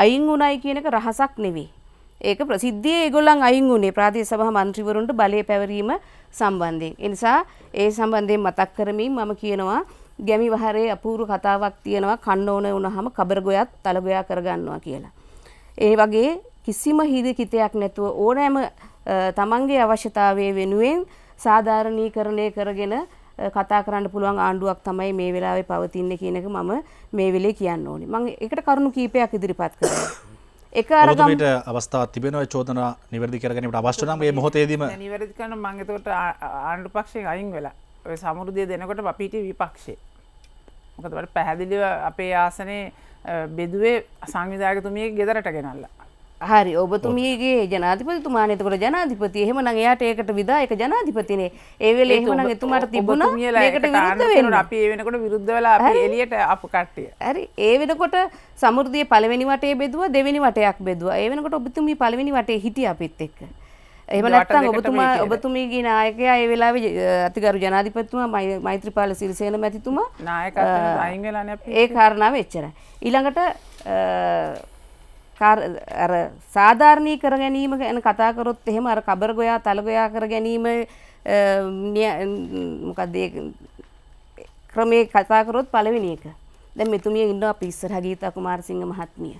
අයින් වුණයි කියන එක රහසක් නෙවෙයි. ඒක ප්‍රසිද්ධියේ ඒගොල්ලන් අයින් වුණේ ප්‍රාදේශීය සභා මන්ත්‍රීවරුන්ට බලය පැවරීම සම්බන්ධයෙන්. ඒ නිසා ඒ සම්බන්ධයෙන් මතක් කරමින් මම කියනවා ගැමි වහරේ අපූර්ව කතාවක් තියෙනවා කන්න ඕන වුණාම කබර ගොයත් තල ගොයා කරගන්නවා කියලා. ඒ වගේ කිසිම හිරිකිතයක් නැතුව ඕනෑම තමන්ගේ අවශ්‍යතාවයේ වෙනුවෙන් සාධාරණීකරණය කරගෙන කතා කරන්න පුළුවන් ආණ්ඩුවක් තමයි මේ වෙලාවේ පවතින්නේ කියන එක මම මේ වෙලේ කියන්න ඕනේ. මම ඒකට කරුණු කීපයක් ඉදිරිපත් කරනවා. එක අරගම් ඔබට අවස්ථාවක් තිබෙනවා චෝදනා නිවැරදි කරගැනීමට අවශ්‍ය නම් මේ මොහොතේදීම නිවැරදි කරන මම ඒකට ආණ්ඩු පක්ෂයෙන් අයින් වෙලා ඔය සමෘද්ධිය දෙනකොට අපිට විපක්ෂේ මොකද බල පැහැදිලිව අපේ ආසනේ බෙදුවේ සංවිධායකතුමියගේ ගෙදරට ගෙනල්ලා. හරි ඔබතුමියගේ ජනාධිපතිතුමානේ එතකොට ජනාධිපති එහෙමනම් එයාට ඒකට විදා ඒක ජනාධිපතිනේ. ඒ වෙලේ එහෙමනම් එතුමාට තිබුණා මේකට විරුද්ධ වෙන්න. අපි ඒ වෙනකොට විරුද්ධ වෙලා අපි එළියට ආපු කට්ටිය. හරි ඒ වෙනකොට සමෘද්ධිය පළවෙනි වටේ බෙදුවා දෙවෙනි වටයක් බෙදුවා. ඒ වෙනකොට ඔබතුමිය පළවෙනි වටේ හිටිය අපිත් එක්ක. එහෙම නැත්නම් ඔබතුමා ඔබතුමියගේ නායකයා ඒ වෙලාවේ අතිගරු ජනාධිපතිතුමා මෛත්‍රීපාල සිරිසේන මැතිතුමා නායකත්වයෙන් අයින් වෙලානේ අපි. ඒ කාරණාව එච්චරයි. ඊළඟට අර සාධාරණීකර ගැනීම ගැන කතා කරොත් එහෙම අර කබර ගොයා තල ගොයා කර ගැනීම මොකක්ද ඒ ක්‍රමේ කතා කරොත් පළවෙනි එක. දැන් මෙතුමිය ඉන්නවා අපි ඉස්සරහ ගීතා කුමාරසිංහ මහත්මිය.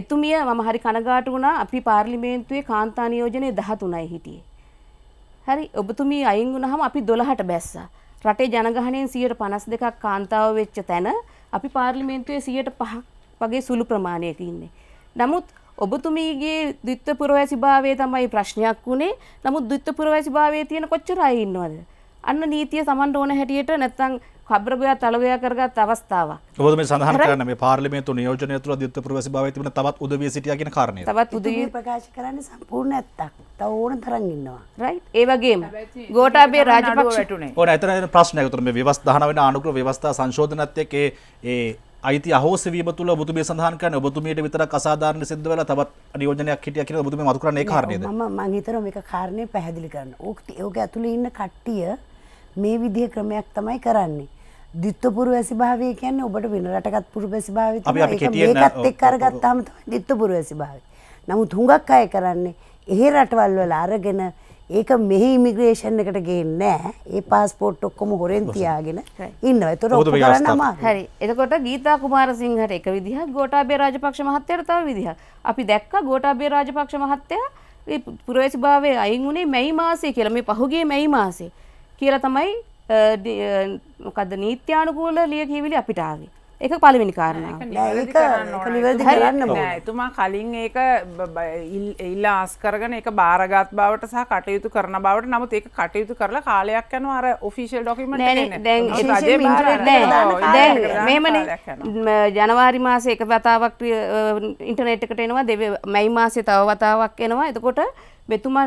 එතුමිය මම හරි කනගාටු වුණා අපි පාර්ලිමේන්තුවේ කාන්තා නියෝජනයේ දහතුනයි හිටියේ. හරි ඔබතුමිය අයින් වුණාම අපි දොළහට බැස්සා. රටේ ජනගහණයෙන් සියයට පනස් දෙකක් කාන්තාව වෙච්ච තැන අපි පාර්ලිමේන්තුවේ සියයට පහක් වගේ සුළු ප්‍රමාණයක ඉන්නේ. නමුත් ඔබතුමීගේ ද්විත්ව පුරවැසිභාවයේ තමයි ප්‍රශ්නයක් වුණේ. නමුත් ද්විත්ව පුරවැසිභාවයේ තියෙන කොච්චර අය ඉන්නවද? අන්න නීතිය සමන් ඕන හැටියට නැත්නම් කබර ගොයා තල ගොයා කරගත් අවස්ථාවක්. ඔබතුමී සඳහන් කරන්නේ මේ පාර්ලිමේන්තු නියෝජනය තුළ ද්විත්ව පුරවැසිභාවයේ තිබුණ තවත් උදවිය සිටියා කියන කාරණය. තවත් උදවිය ප්‍රකාශ කරන්නේ සම්පූර්ණ ඇත්තක්. තව ඕන තරම් ඉන්නවා. රයිට්. ඒ වගේම ගෝඨාභය රාජපක්ෂ වැටුනේ. ඕන එතන එතන ප්‍රශ්නයක් උතුර මේ විවස් දහනව වෙන ආනුකූල ව්‍යවස්ථා සංශෝධනත් එක්ක ඒ ඒ අයිති අහෝසවීම තුළ ඔබතුමිය සඳහන් කරන්නේ ඔබතුමියට විතරක් අසාධාරණ සිද්ධ වෙලා තවත් නියෝජනයක් හිටියා කියලා ඔබතුමිය මතු කරන්නේ ඒ කාරණේද? මම මම හිතනවා මේක කාරණේ පැහැදිලි කරන්න. ඕකේ ඇතුලේ ඉන්න කට්ටිය මේ විදිහ ක්‍රමයක් තමයි කරන්නේ. ද්විත්ව පුරවැසිභාවය කියන්නේ ඔබට වෙන රටකට පුරවැසිභාවය තියෙනවා. ඒකත් එක්ක අරගත්තාම තමයි ද්විත්ව පුරවැසිභාවය. නමුත් හුඟක් අය කරන්නේ එහෙ රටවල් වල අරගෙන ඒක මෙහි ඉමිග්‍රේෂන් එකට ගේන්නේ නැහැ. ඒ પાස්පෝර්ට් ඔක්කොම හොරෙන් තියාගෙන ඉන්නවා. ඒතර ඔක්කොම කරන්න අමාරුයි. හරි. එතකොට ගීතා කුමාරසිංහට එක විදිහක්, ගෝඨාභය රාජපක්ෂ මහත්තයාට තව විදිහක්. අපි දැක්කා ගෝඨාභය රාජපක්ෂ මහත්තයා මේ පුරවැසිභාවයේ අයින් වුණේ මැයි මාසයේ කියලා. මේ පහුගිය මැයි මාසයේ කියලා තමයි මොකද්ද නීත්‍යානුකූල ලියකියවිලි අපිට ආවේ. ඒක පළවෙනි කාරණාව. ඒක නිවැරදි කරන්න ඕනේ. එතුමා කලින් ඒක ඉල්ලා ආස් කරගෙන ඒක බාරගත් බවට සහ කටයුතු කරන බවට. නමුත් ඒක කටයුතු කරලා කාලයක් යනවා අර ඔෆිෂියල් ડોකියුමන්ට් එකේ. දැන් දැන් මෙහෙමනේ ජනවාරි මාසේ එක වතාවක් ඉන්ටර්නෙට් එකට එනවා. මැයි මාසේ තව වතාවක් එනවා. එතකොට මෙතුමා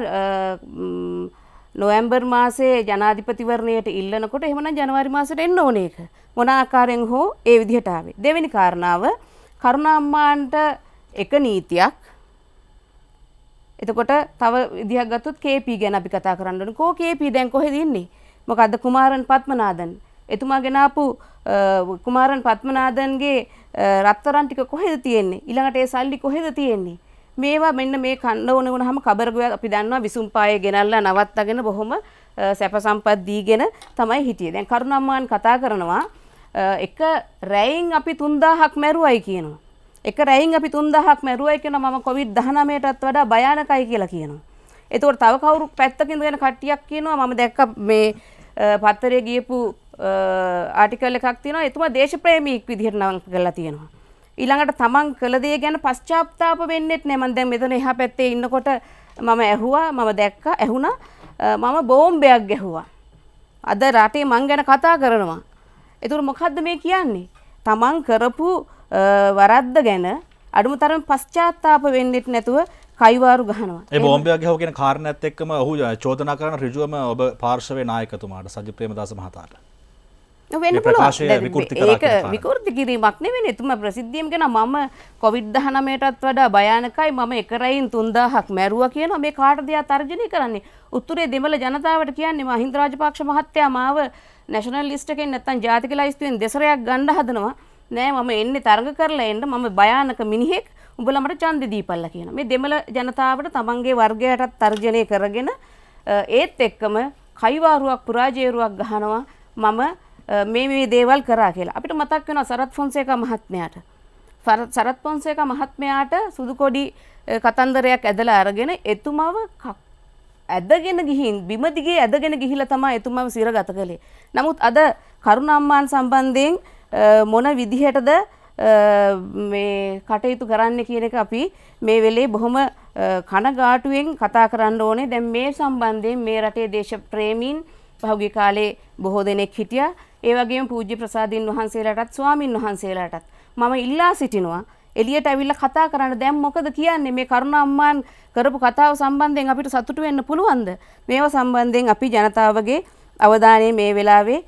නොවැම්බර් මාසේ ජනාධිපතිවරණයට ඉල්ලනකොට එහෙමනම් ජනවාරි මාසෙට එන්න ඕනේ ඒක. මොන ආකාරයෙන් හෝ ඒ විදිහට ආවේ. දෙවෙනි කාරණාව කරුණාම්මාන්ට එක නීතියක්. එතකොට තව විදිහක් ගත්තොත් කේ පී ගැන අපි කතා කරන්න ඕනේ. කෝ කේ පී දැන් කොහෙද ඉන්නේ? මොකද්ද කුමාරන් පත්මනාදන්? එතුමා ගෙනාපු කුමාරන් පත්මනාදන්ගේ රත්තරන් ටික කොහෙද තියෙන්නේ? ඊළඟට ඒ සල්ලි කොහෙද තියෙන්නේ? මේවා මෙන්න මේ කන්න ඕන වුණාම කබර ගොයා අපි දන්නවා විසුම් පායේ ගෙනල්ලා නවත්තගෙන බොහොම සැප සම්පත් දීගෙන තමයි හිටියේ. දැන් කරුණාම්මාන් කතා කරනවා එක රැයින් අපි තුන්දාහක් මැරුවයි කියනවා. එක රැයින් අපි තුන්දාහක් මැරුවයි කියනවා. මම කොවිඩ් දහනවයටත් වඩා භයානකයි කියලා කියනවා. එතකොට තව කවුරු පැත්තකින් දෙන කට්ටියක් කියනවා මම දැක්ක මේ පත්තරේ ගියපු ආටිකල් එකක් තියෙනවා. එතුමා දේශප්‍රේමීක් විදිහට නම් කරලා තියෙනවා. ඊළඟට තමන් කළ දේ ගැන පශ්චාත්තාප වෙන්නෙත් නෑ. මම දැන් මෙතන එහා පැත්තේ ඉන්නකොට මම ඇහුවා මම දැක්කා ඇහුණා මම බෝම්බයක් ගැහුවා. අද රටේ මං ගැන කතා කරනවා. ඒතර මොකද්ද මේ කියන්නේ? තමන් කරපු වරද්ද ගැන අඩුම තරම් පශ්චාත්තාප වෙන්නෙත් නැතුව කයිවාරු ගහනවා. ඒ බෝම්බයක් ගැහුව කියන කාරණාවත් එක්කම ඔහු චෝදනා කරන ඍජුවම ඔබ පාර්ශවයේ නායකතුමාට සජිත් ප්‍රේමදාස මහතාට විකෘති කිරීමක් නෙවෙයි එතුමා ප්‍රසිද්ධියම කියන මම කොවිඩ් දහනවයටත් වඩා භයානකයි මම එකරයින් තුන්දාහක් මැරුවා කියන මේ කාටද යා තර්ජනය කරන්නේ උතුරේ දෙමළ ජනතාවට කියන්නේ මහින්ද රාජපක්ෂ මහත්තයා මාව නැෂනල් ලිස්ට් එකෙන් නැත්තම් ජාතික ලයිස්තුවෙන් දෙසරයක් ගන්න හදනවා නෑ මම එන්නේ තරඟ කරලා එන්න මම භයානක මිනිහෙක් උඹලා මට ඡන්දෙ දීපල්ලා කියන මේ දෙමළ ජනතාවට තමන්ගේ වර්ගයටත් තර්ජනය කරගෙන ඒත් එක්කම කයිවාරුවක් පුරාජේරුවක් ගහනවා මම මේ මේ දේවල් කරා කියලා අපිට මතක් වෙනවා සරත් ෆොන්සේකා මහත්මයාට සරත් ෆොන්සේකා මහත්මයාට සුදු කොඩි කතන්දරයක් ඇදලා අරගෙන එතුමාව ඇදගෙන ගිහින් බිම දිගේ ඇදගෙන ගිහිලා තමයි එතුමාව සිරගත කළේ නමුත් අද කරුණාම්මාන් සම්බන්ධයෙන් මොන විදිහටද මේ කටයුතු කරන්න කියන එක අපි මේ වෙලේ බොහොම කනගාටුවෙන් කතා කරන්න ඕනේ දැන් මේ සම්බන්ධයෙන් මේ රටේ දේශප්‍රේමීන් පහුගිය කාලේ බොහෝ දෙනෙක් හිටියා ඒ වගේම පූජ්‍ය ප්‍රසාදින් වහන්සේලාටත් ස්වාමින් වහන්සේලාටත් මම ඉල්ලා සිටිනවා එළියට අවිල්ලා කතා කරන්න දැන් මොකද කියන්නේ මේ කරුණාම්මාන් කරපු කතාව සම්බන්ධයෙන් අපිට සතුටු වෙන්න පුළුවන්ද මේව සම්බන්ධයෙන් අපි ජනතාවගේ අවධානය මේ වෙලාවේ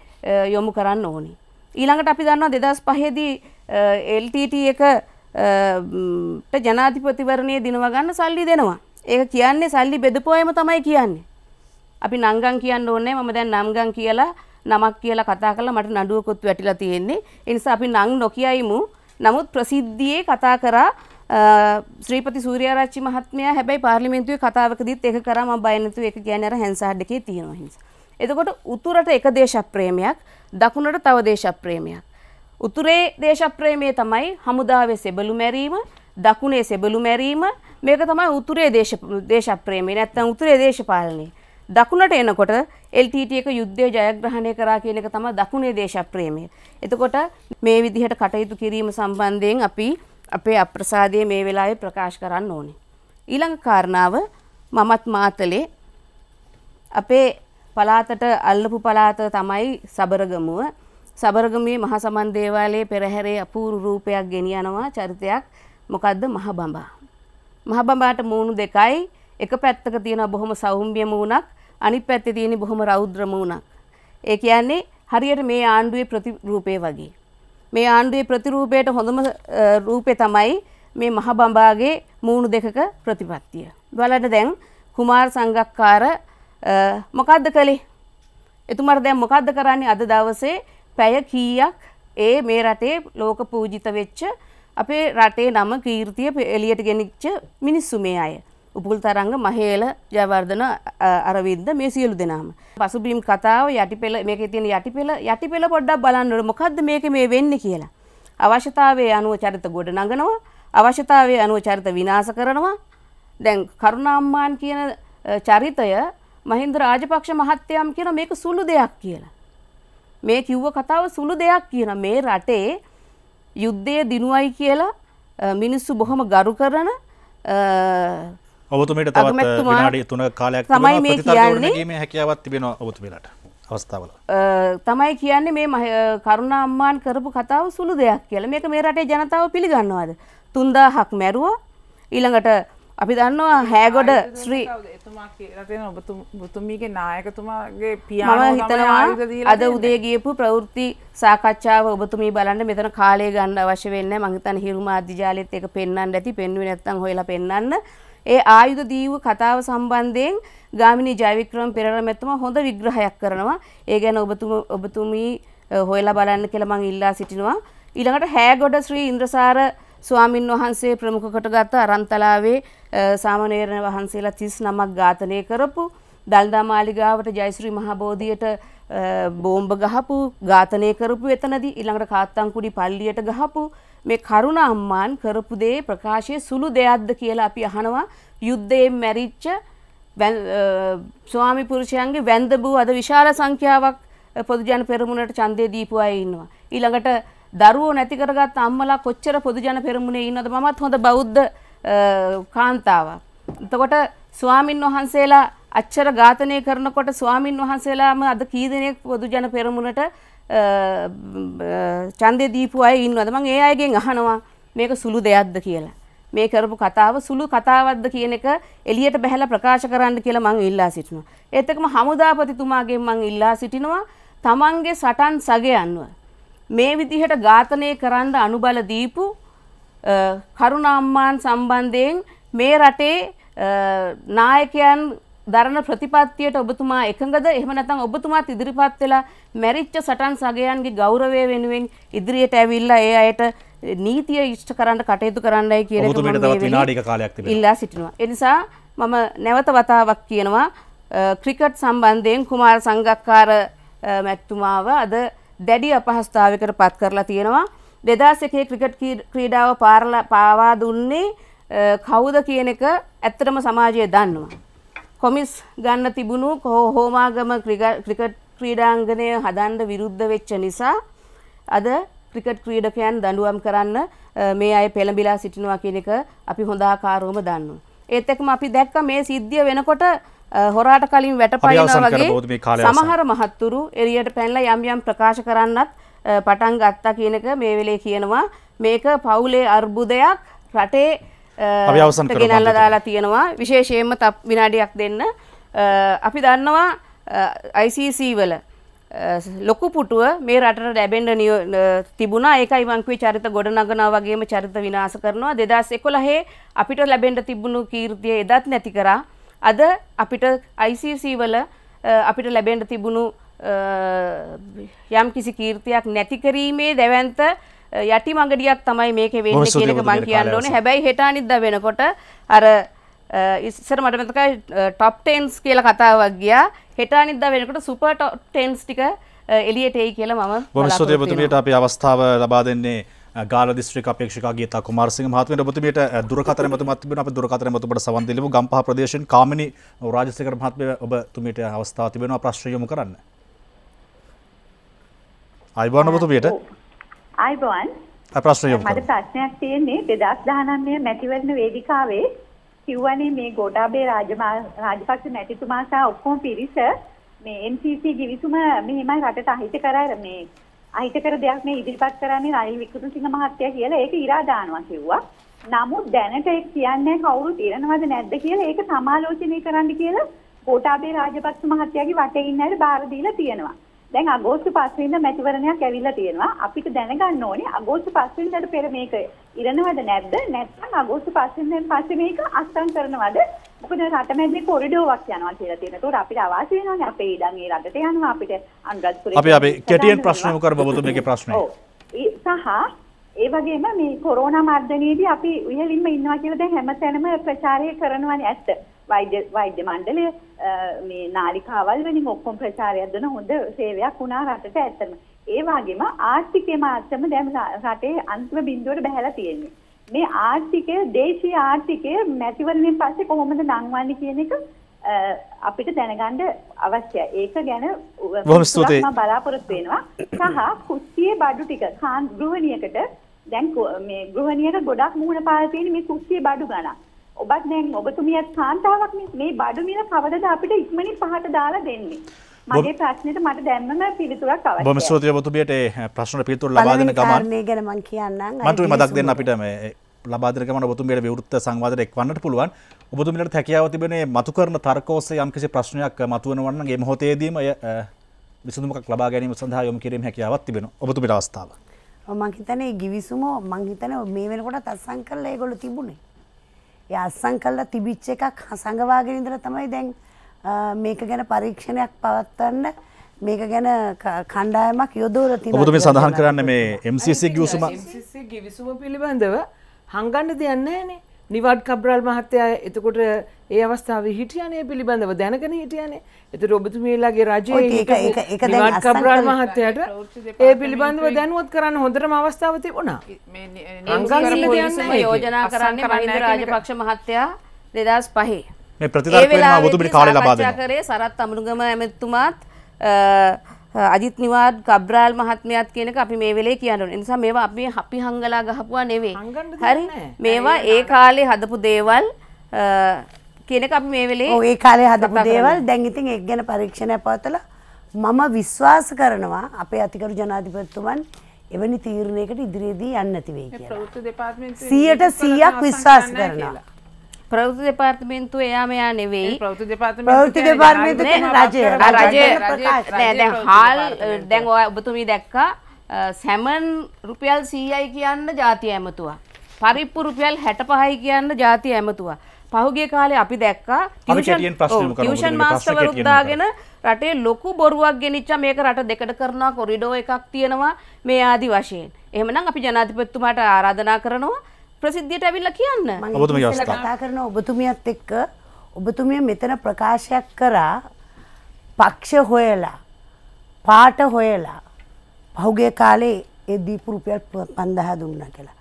යොමු කරන්න ඕනේ ඊළඟට අපි දන්නවා දෙදහස් පහේ දී එල් ටී ටී එක ට ජනාධිපතිවරණයේ දිනව ගන්න සල්ලි දෙනවා ඒක කියන්නේ සල්ලි බෙදපුවම තමයි කියන්නේ අපි නංගන් කියන්න ඕනේ මම දැන් නංගන් කියලා නමක් කියලා කතා කරලා මට නඩුවකුත් වැටිලා තියෙන්නේ. ඒ නිසා අපි නං නොකියයිමු. නමුත් ප්‍රසිද්ධියේ කතා කරා ශ්‍රීපති සූර්යාරච්චි මහත්මයා හැබැයි පාර්ලිමේන්තුවේ කතාවකදීත් ඒක කරා මම බය නැතුව ඒක කියන්නේ අර හැන්සාඩ් එකේ තියෙනවා හින්ස. එතකොට උතුරට එක දේශප්‍රේමයක්, දකුණට තව දේශප්‍රේමයක්. උතුරේ දේශප්‍රේමය තමයි හමුදාවේ සෙබළු මැරීම, දකුණේ සෙබළු මැරීම. මේක තමයි උතුරේ දේශ දේශප්‍රේමය. නැත්තම් උතුරේ දේශපාලනය. දකුණට එනකොට එල් ටී ටී එක යුද්ධය ජයග්‍රහණය කරා කියන එක තමයි දකුණේ දේශප්‍රේමය. එතකොට මේ විදිහට කටයුතු කිරීම සම්බන්ධයෙන් අපි අපේ අප්‍රසාදය මේ වෙලාවේ ප්‍රකාශ කරන්න ඕනේ. ඊළඟ කාරණාව මමත් මාතලේ අපේ පළාතට අල්ලපු පළාත තමයි සබරගමුව. සබරගමුවේ මහා සමන් දේවාලයේ පෙරහැරේ අපූර්ව රූපයක් ගෙනියනවා චරිතයක් මොකද්ද මහ බඹා. මහ බඹාට මූණු දෙකයි එක පැත්තක තියෙන බොහොම සෞම්‍ය මූණක් අනිත් පැත්තේ තියෙන බොහොම රෞද්‍ර මූණක්. ඒ කියන්නේ හරියට මේ ආණ්ඩුවේ ප්‍රතිරූපය වගේ. මේ ආණ්ඩුවේ ප්‍රතිරූපයට හොඳම රූපේ තමයි මේ මහ බඹාගේ මූණු දෙකක ප්‍රතිපත්තිය. බලන්න දැන් කුමාර සංගක්කාර මොකද්ද කළේ? එතුමාට දැන් මොකද්ද කරන්නේ අද දවසේ පැය කීයක් ඒ මේ රටේ ලෝක පූජිත වෙච්ච අපේ රටේ නම කීර්තිය එළියට ගෙනිච්ච මිනිස්සු මේ අය. උපුල් තරංග මහේල ජයවර්ධන අරවින්ද මේ සියලු දෙනාම පසුබිම් කතාව යටිපෙළ මේකේ තියෙන යටිපෙළ යටිපෙළ පොඩ්ඩක් බලන්න ඕනේ මොකද්ද මේකේ මේ වෙන්නේ කියලා අවශ්‍යතාවයේ අනුව චරිත ගොඩ නගනවා අවශ්‍යතාවයේ අනුව චරිත විනාශ කරනවා දැන් කරුණාම්මාන් කියන චරිතය මහින්ද රාජපක්ෂ මහත්තයාම කියන මේක සුළු දෙයක් කියලා මේ කිව්ව කතාව සුළු දෙයක් කියන මේ රටේ යුද්ධය දිනුවයි කියලා මිනිස්සු බොහොම ගරු කරන ඔබතුමීට තවත් විනාඩි තුනක කාලයක් තියෙනවා ප්‍රතිතර්ක දෙීමේ හැකියාවක් තිබෙනවා ඔබතුමීලාට අවස්ථාවල තමයි කියන්නේ මේ කරුණා අම්මාන් කරපු කතාව සුළු දෙයක් කියලා මේක මේ රටේ ජනතාව පිළිගන්නවද තුන්දාහක් මැරුවා ඊළඟට අපි දන්නවා හැගොඩ ශ්‍රී එතුමා කියලා තියෙන ඔබතුමීගේ නායකතුමාගේ පියාණන් අද උදේ ගියපු ප්‍රවෘත්ති සාකච්ඡාව ඔබතුමී බලන්න මෙතන කාලය ගන්න අවශ්‍ය වෙන්නේ නැහැ මං හිතන්නේ හිරු මාධ්‍ය ජාලෙත් ඒක පෙන්වන්න ඇති පෙන්වුවේ නැත්නම් හොයලා පෙන්වන්න ඒ ආයුධ දීව කතාව සම්බන්ධයෙන් ගාමිණී ජයවික්‍රම පෙරේරා මැතිතුමා හොඳ විග්‍රහයක් කරනවා. ඒ ගැන ඔබතුමී ඔබතුමී හොයලා බලන්න කියලා මම ඉල්ලා සිටිනවා. ඊළඟට හෑගොඩ ශ්‍රී ඉන්ද්‍රසාර ස්වාමින් වහන්සේ ප්‍රමුඛ කොටගත් අරන්තලාවේ සාමණේරයන් වහන්සේලා තිස් නමක් ඝාතනය කරපු දල්දා මාලිගාවට ජයශ්‍රී මහබෝධියට බෝම්බ ගහපු ඝාතනය කරපු එතනදී ඊළඟට කාත්තංකුඩි පල්ලියට ගහපු මේ කරුණා අම්මාන් කරපු දේ ප්‍රකාශයේ සුළු දෙයක්ද කියලා අපි අහනවා යුද්ධයෙන් මැරිච්ච ස්වාමි පුරුෂයන්ගේ වැඳබූ අද විශාල සංඛ්‍යාවක් පොදුජන පෙරමුණට ඡන්දේ දීපු අය ඉන්නවා ඊළඟට දරුවෝ නැති කරගත් අම්මලා කොච්චර පොදුජන පෙරමුණේ ඉන්නවද මමත් හොඳ බෞද්ධ කාන්තාවක් එතකොට ස්වාමින් වහන්සේලා අච්චර ඝාතනය කරනකොට ස්වාමින් වහන්සේලාම අද කී දෙනෙක් පොදුජන පෙරමුණට ඡන්දේ දීපු අය ඉන්නවද මම ඒ අයගෙන් අහනවා මේක සුළු දෙයක්ද කියලා මේ කරපු කතාව සුළු කතාවක්ද කියන එක එළියට බහැලා ප්‍රකාශ කරන්න කියලා මම ඉල්ලා සිටිනවා ඒත් එක්කම හමුදාපතිතුමාගෙන් මම ඉල්ලා සිටිනවා තමන්ගේ සටන් සගය අනුව මේ විදිහට ඝාතනය කරන්න අනුබල දීපු කරුණාම්මාන් සම්බන්ධයෙන් මේ රටේ නායකයන් දරන ප්‍රතිපත්තියට ඔබතුමා එකඟද? එහෙම නැත්නම් ඔබතුමාත් ඉදිරිපත් වෙලා මැරිච්ච සටන් සගයන්ගේ ගෞරවය වෙනුවෙන් ඉදිරියට ඇවිල්ලා ඒ අයට නීතිය ඉෂ්ට කරන්න කටයුතු කරන්නයි කියන එක මම තවත් විනාඩික කාලයක් තිබෙනවා ඉල්ලා සිටිනවා. ඒ නිසා මම නැවත වතාවක් කියනවා ක්‍රිකට් සම්බන්ධයෙන් කුමාර සංගක්කාර මැතිතුමාව අද දැඩි අපහසුතාවයකට පත් කරලා තියෙනවා. දෙදාස් එකේ ක්‍රිකට් ක්‍රීඩාව පාවා දුන්නේ කවුද කියන එක ඇත්තටම සමාජය දන්නවා. කොමිස් ගන්න තිබුණු හෝමාගම ක්‍රිකට් ක්‍රීඩාංගණය හදන්න විරුද්ධ වෙච්ච නිසා අද ක්‍රිකට් ක්‍රීඩකයන් දඬුවම් කරන්න මේ අය පෙළඹිලා සිටිනවා කියන එක අපි හොඳ ආකාරවම දන්නවා. ඒත් එක්කම අපි දැක්ක මේ සිද්ධිය වෙනකොට හොරාට කලින් වැටපයින්නා වගේ සමහර මහත්තුරු එළියට පැනලා යම් යම් ප්‍රකාශ කරන්නත් පටන් ගත්තා කියන එක මේ වෙලේ කියනවා. මේක පවුලේ අර්බුදයක් රටේ අවියවසන් කරලා දාලා තියෙනවා. විශේෂයෙන්ම තප් විනාඩියක් දෙන්න. අපි දන්නවා I C C වල ලොකු පුටුව මේ රටට ලැබෙන්න තිබුණා. ඒකයි මං කිව්වේ චරිත ගොඩනගනවා වගේම චරිත විනාශ කරනවා. දෙදාස් එකොළහේ අපිට ලැබෙන්න තිබුණු කීර්තිය එදත් නැති කරා. අද අපිට I C C වල අපිට ලැබෙන්න තිබුණු යම් කිසි කීර්තියක් නැති කිරීමේ දැවැන්ත යටි මඟඩියක් තමයි මේකේ වෙන්නේ කියන එක මම කියන්න ඕනේ. හැබැයි හෙට අනිද්දා වෙනකොට අර ඉස්සර මට මතකයි ටොප් ටෙන්ස් කියලා කතාවක් ගියා. හෙට අනිද්දා වෙනකොට සුපර් ටොප් ටෙන්ස් ටික එළියට එයි කියලා මම බලාපොරොත්තු වෙනවා. ඔබතුමියට අපි අවස්ථාව ලබා දෙන්නේ गाल दिस्ट्रिक्ट अपेक्षिका गीता कुमारसिंह महात्मे बुतमी दुर्खातर मत मतबीन आप दुर्खातर मतबड़ सवान दिल्ली गंपा प्रदेश कामिनी राजशेखर महात्मे अब तुम अवस्था तीबेन आप राष्ट्रीय मुखर आईबान बुतमी आईबान आप राष्ट्रीय मुखर प्रश्न अक्ते ने बेदास दहना में मैथिवर्ण वेदिकावे क्यूआने में गोटाबे राजमा राजपक्ष मैथितुमा सा उपकों पीरिस में एनसीसी जीवितुमा में हिमाय राटे साहित्य करा में අහිත කර දෙයක් මේ ඉදිරිපත් කරන්නේ රනිල් වික්‍රමසිංහ මහත්තයා කියලා ඒක ඉරාදානවා කිව්වා. නමුත් දැනට ඒක කියන්නේ කවුරුත් ඉරනවද නැද්ද කියලා ඒක සමාලෝචනය කරන්න කියලා ගෝඨාභය රාජපක්ෂ මහත්තයාගේ වටේ ඉන්න අය බාර දීලා තියෙනවා. දැන් අගෝස්තු පහ වෙනිදා මැතිවරණයක් ඇවිල්ලා තියෙනවා. අපිට දැනගන්න ඕනේ අගෝස්තු පහ වෙනිදාට පෙර මේක ඉරනවද නැද්ද? නැත්නම් අගෝස්තු පහ වෙනිදාන් පස්සේ මේක අත්සන් කරනවද? මොකද රටමැදි කොරිඩෝවක් යනවා කියලා තියෙනවා. ඒකට අපිට අවශ්‍ය වෙනවානේ අපේ ඉඩම් ඒ රටට යනවා අපිට අනුරාධපුරේ. අපි අපි කෙටියෙන් ප්‍රශ්නයක් කරමු ඔබතුමා මේකේ ප්‍රශ්නේ. ඔව්. සහ ඒ වගේම මේ කොරෝනා මර්ධනයේදී අපි ඉහළින්ම ඉන්නවා කියලා දැන් හැමතැනම ප්‍රචාරය කරනවානේ ඇත්ත. වෛද්‍ය වෛද්‍ය මණ්ඩලය මේ නාලිකාවල් වලින් ඔක්කොම ප්‍රචාරයක් දෙන හොඳ සේවයක් වුණා රටට ඇත්තම. ඒ වගේම ආර්ථිකයේ මාත්‍රම දැන් රටේ අන්තිම බිඳුවට බැහැලා තියෙනවා. මේ ආර්ථිකය දේශීය ආර්ථිකය මැතිවරණයෙන් පස්සේ කොහොමද නංවන්නේ කියන එක අපිට දැනගන්න අවශ්‍යයි. ඒක ගැන මම බලාපොරොත්තු වෙනවා. සහ කුස්සියේ බඩු ටික කාන් ගෘහණියකට දැන් මේ ගෘහණියට ගොඩක් මුහුණ පාලා තියෙන මේ කුස්සියේ බඩු ගණන්. ඔබත් දැන් ඔබතුමියත් කාන්තාවක් මේ මේ බඩු මිල කවදද අපිට ඉක්මනින් පහට දාලා දෙන්නේ? මගේ ප්‍රශ්නෙට මට දැම්මම පිළිතුරක් අවශ්‍යයි. බොහොම ස්තුතියි ඔබතුමියට ප්‍රශ්නට පිළිතුරු ලබා දෙන ගමන්. මේ ගැන මම කියන්නම්. මට මතක් දෙන්න අපිට මේ ලබා දෙන ගමන් ඔබතුමියට විවෘත සංවාදයට එක්වන්නට පුළුවන්. ඔබතුමියට හැකියාව තිබෙනේ මතු කරන තර්කෝස්සේ යම්කිසි ප්‍රශ්නයක් මතුවෙනවා නම් ඒ මොහොතේදීම එය විසඳුමක් ලබා ගැනීම සඳහා යොමු කිරීමේ හැකියාවක් තිබෙනවා. ඔබතුමියට අවස්ථාව. මම හිතන්නේ ගිවිසුම මම හිතන්නේ මේ වෙනකොට අත්සන් කරලා ඒගොල්ලෝ තිබුණේ. ඒ අත්සන් කරලා තිබිච්ච එකක් සංගවාගෙන ඉඳලා තමයි දැන් මේක ගැන පරීක්ෂණයක් පවත්වන්න මේක ගැන කණ්ඩායමක් යොදවලා තියෙනවා. ඔබතුමී සඳහන් කරන්නේ මේ M C C ගිවිසුම M C C ගිවිසුම පිළිබඳව හංගන්න දෙයක් නැහැනේ. නිවාඩ් කබ්‍රාල් මහත්තයා එතකොට ඒ අවස්ථාවේ හිටියානේ පිළිබඳව දැනගෙන හිටියානේ. ඒතර ඔබතුමීලාගේ රජයේ නිවාඩ් කබ්‍රාල් මහත්තයාට ඒ පිළිබඳව දැනුවත් කරන්න හොඳටම අවස්ථාව තිබුණා. මේ හංගන්න දෙයක් නැහැ. යෝජනා කරන්නේ මහින්ද රාජපක්ෂ මහත්තයා දෙදාස් පහේ මේ ප්‍රතිදාර්පණය ඔබතුමී කාලේ ලබා දෙනවා. කරේ සරත් අමුණුගම එමෙතුමාත් අජිත් නිවාඩ් කබ්‍රාල් මහත්මයාත් කියන එක අපි මේ වෙලේ කියන්න ඕනේ. ඒ නිසා මේවා අපි අපි හංගලා ගහපුවා නෙවෙයි. හරි. මේවා ඒ කාලේ හදපු දේවල් කියන එක අපි මේ වෙලේ ඔව් ඒ කාලේ හදපු දේවල් දැන් ඉතින් ඒක ගැන පරීක්ෂණයක් පවත්වලා මම විශ්වාස කරනවා අපේ අතිගරු ජනාධිපතිතුමන් එවැනි තීරණයකට ඉදිරියේදී යන්නේ නැති වෙයි කියලා. ප්‍රවෘත්ති දෙපාර්තමේන්තුවේ සීයට සීයක් විශ්වාස කරනවා. प्रवृत्ति डिपार्टमेंट यामे आने वेई प्रवृत्ति डिपार्टमेंट डिपार्टमेंट राज्य राज्य हाल දැන් ඔය ඔබතුමී දැක්කා සැමන් රුපියල් සීයයි කියන්න ජාතිය ඇමතුවා පරිප්පු රුපියල් හැටපහයි කියන්න ජාතිය ඇමතුවා පහුගිය කාලේ අපි දැක්කා ටියුෂන් මාස්ටර්වරුත් දාගෙන රටේ ලොකු බොරුවක් ගෙනිච්චා මේක රට දෙකකට කරනවා කොරිඩෝ එකක් තියෙනවා මේ ආදි වශයෙන් එහෙමනම් අපි ජනාධිපතිතුමාට ආරාධනා කරනවා ප්‍රසිද්ධියට අවිල්ලා කියන්න ඔබතුමිය කතා කරන ඔබතුමියත් එක්ක ඔබතුමිය මෙතන ප්‍රකාශයක් කරා පක්ෂ හොයලා පාට හොයලා පහුගිය කාලේ ඒ දීපු රුපියල් පන්දාහ දුන්නා කියලා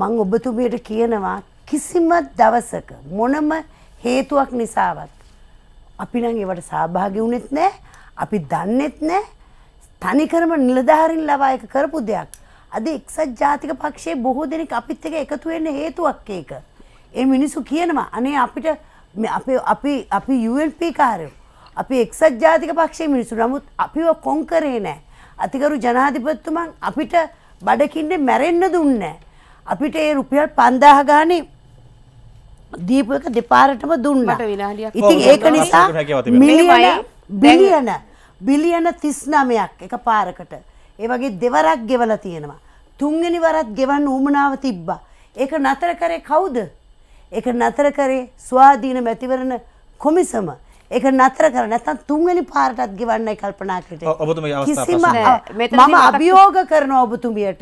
මම ඔබතුමියට කියනවා කිසිම දවසක මොනම හේතුවක් නිසාවත් අපි නම් ඒවට සහභාගී වුණෙත් නැහැ අපි දන්නෙත් නැහැ තනිකරම නිලධාරීන් ලවා එක කරපු දෙයක් අද එක්සත් ජාතික පක්ෂයේ බොහෝ දෙනෙක් අපිත් එක්ක එකතු වෙන්න හේතුවක් ඒක ඒ මිනිසු කියනවා අනේ අපිට අපේ අපි අපි U N P කාර්යෝ අපි එක්සත් ජාතික පක්ෂයේ මිනිසු නමුත් අපිව කොන් කරේ නැහැ අතිගරු ජනාධිපතිතුමන් අපිට බඩකින්නේ මැරෙන්න දුන්නේ නැහැ අපිට ඒ රුපියල් පන්දාහ ගානේ දීපක දෙපාරටම දුන්නා. ඉතින් ඒක නිසා මිලියන බිලියන බිලියන තිස් නවයක් එකපාරකට. ඒ වගේ දෙවරක් ගෙවලා තියෙනවා. තුන්වෙනි වරත් ගෙවන්න උමනාව තිබ්බා. ඒක නතර කරේ කවුද? ඒක නතර කරේ ස්වාධීන මැතිවරණ කොමිසම. ඒක නතර කර නැත්නම් තුන්වෙනි පාරටත් ගෙවන්නයි කල්පනා කරේ. ඔබතුමී අවස්ථාව මම අභියෝග කරනවා ඔබතුමියට.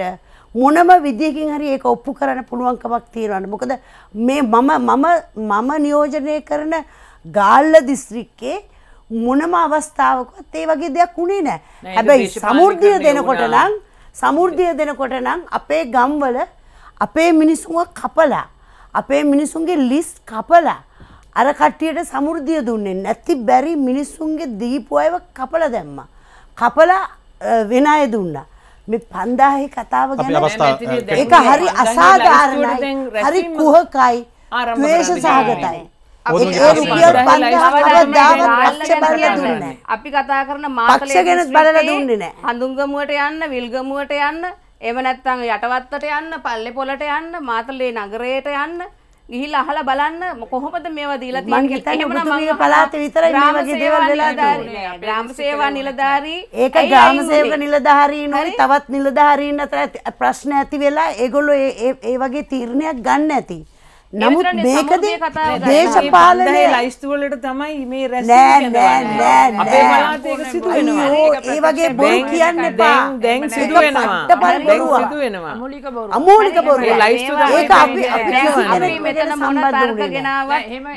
මොනම විදියකින් හරි ඒක ඔප්පු කරන්න පුළුවන්කමක් තියෙනවා. මොකද මේ මම මම මම නියෝජනය කරන ගාල්ල දිස්ත්‍රික්කේ මොනම අවස්ථාවකවත් ඒ වගේ දෙයක් උනේ නැහැ. හැබැයි සමෘද්ධිය දෙනකොට නම් සමෘද්ධිය දෙනකොට නම් අපේ ගම්වල අපේ මිනිසුන්ව කපලා අපේ මිනිසුන්ගේ ලිස්ට් කපලා අර කට්ටියට සමෘද්ධිය දුන්නේ නැති බැරි මිනිසුන්ගේ දීපු අයව කපලා දැම්මා. කපලා වෙන අය දුන්නා. මේ පන්දාහේ කතාව ගැන ඒක හරි අසාධාරණයි හරි කුහකයි ද්වේෂ සහගතයි අපි කතා කරන මාතලේ ගැන බලලා දුන්නේ නැහැ හඳුන්ගමුවට යන්න විල්ගමුවට යන්න එහෙම නැත්නම් යටවත්තට යන්න පල්ලේ පොළට යන්න මාතලේ නගරයට යන්න ගිහිල්ලා අහලා බලන්න කොහොමද මේවා දීලා තියෙන්නේ එහෙමනම් මගේ පළාතේ විතරයි මේ වගේ දේවල් වෙලා තියෙන්නේ ග්‍රාම සේවා නිලධාරී ඒක ග්‍රාම සේවක නිලධාරීන් උයි තවත් නිලධාරීන් අතර ප්‍රශ්න ඇති වෙලා ඒගොල්ලෝ ඒ ඒ වගේ තීරණයක් ගන්න ඇති නමුත් මේකදී දේශපාලනයේ ලයිස්තු වලට තමයි මේ රැස් වෙනවා අපේ පළාතේ ඒක සිදු වෙනවා ඒ වගේ බොරු කියන්න එපා දැන් සිදු වෙනවා දැන් සිදු වෙනවා අමෝලික බොරු අමෝලික බොරු ලයිස්තු ඒක අපි අපි මේ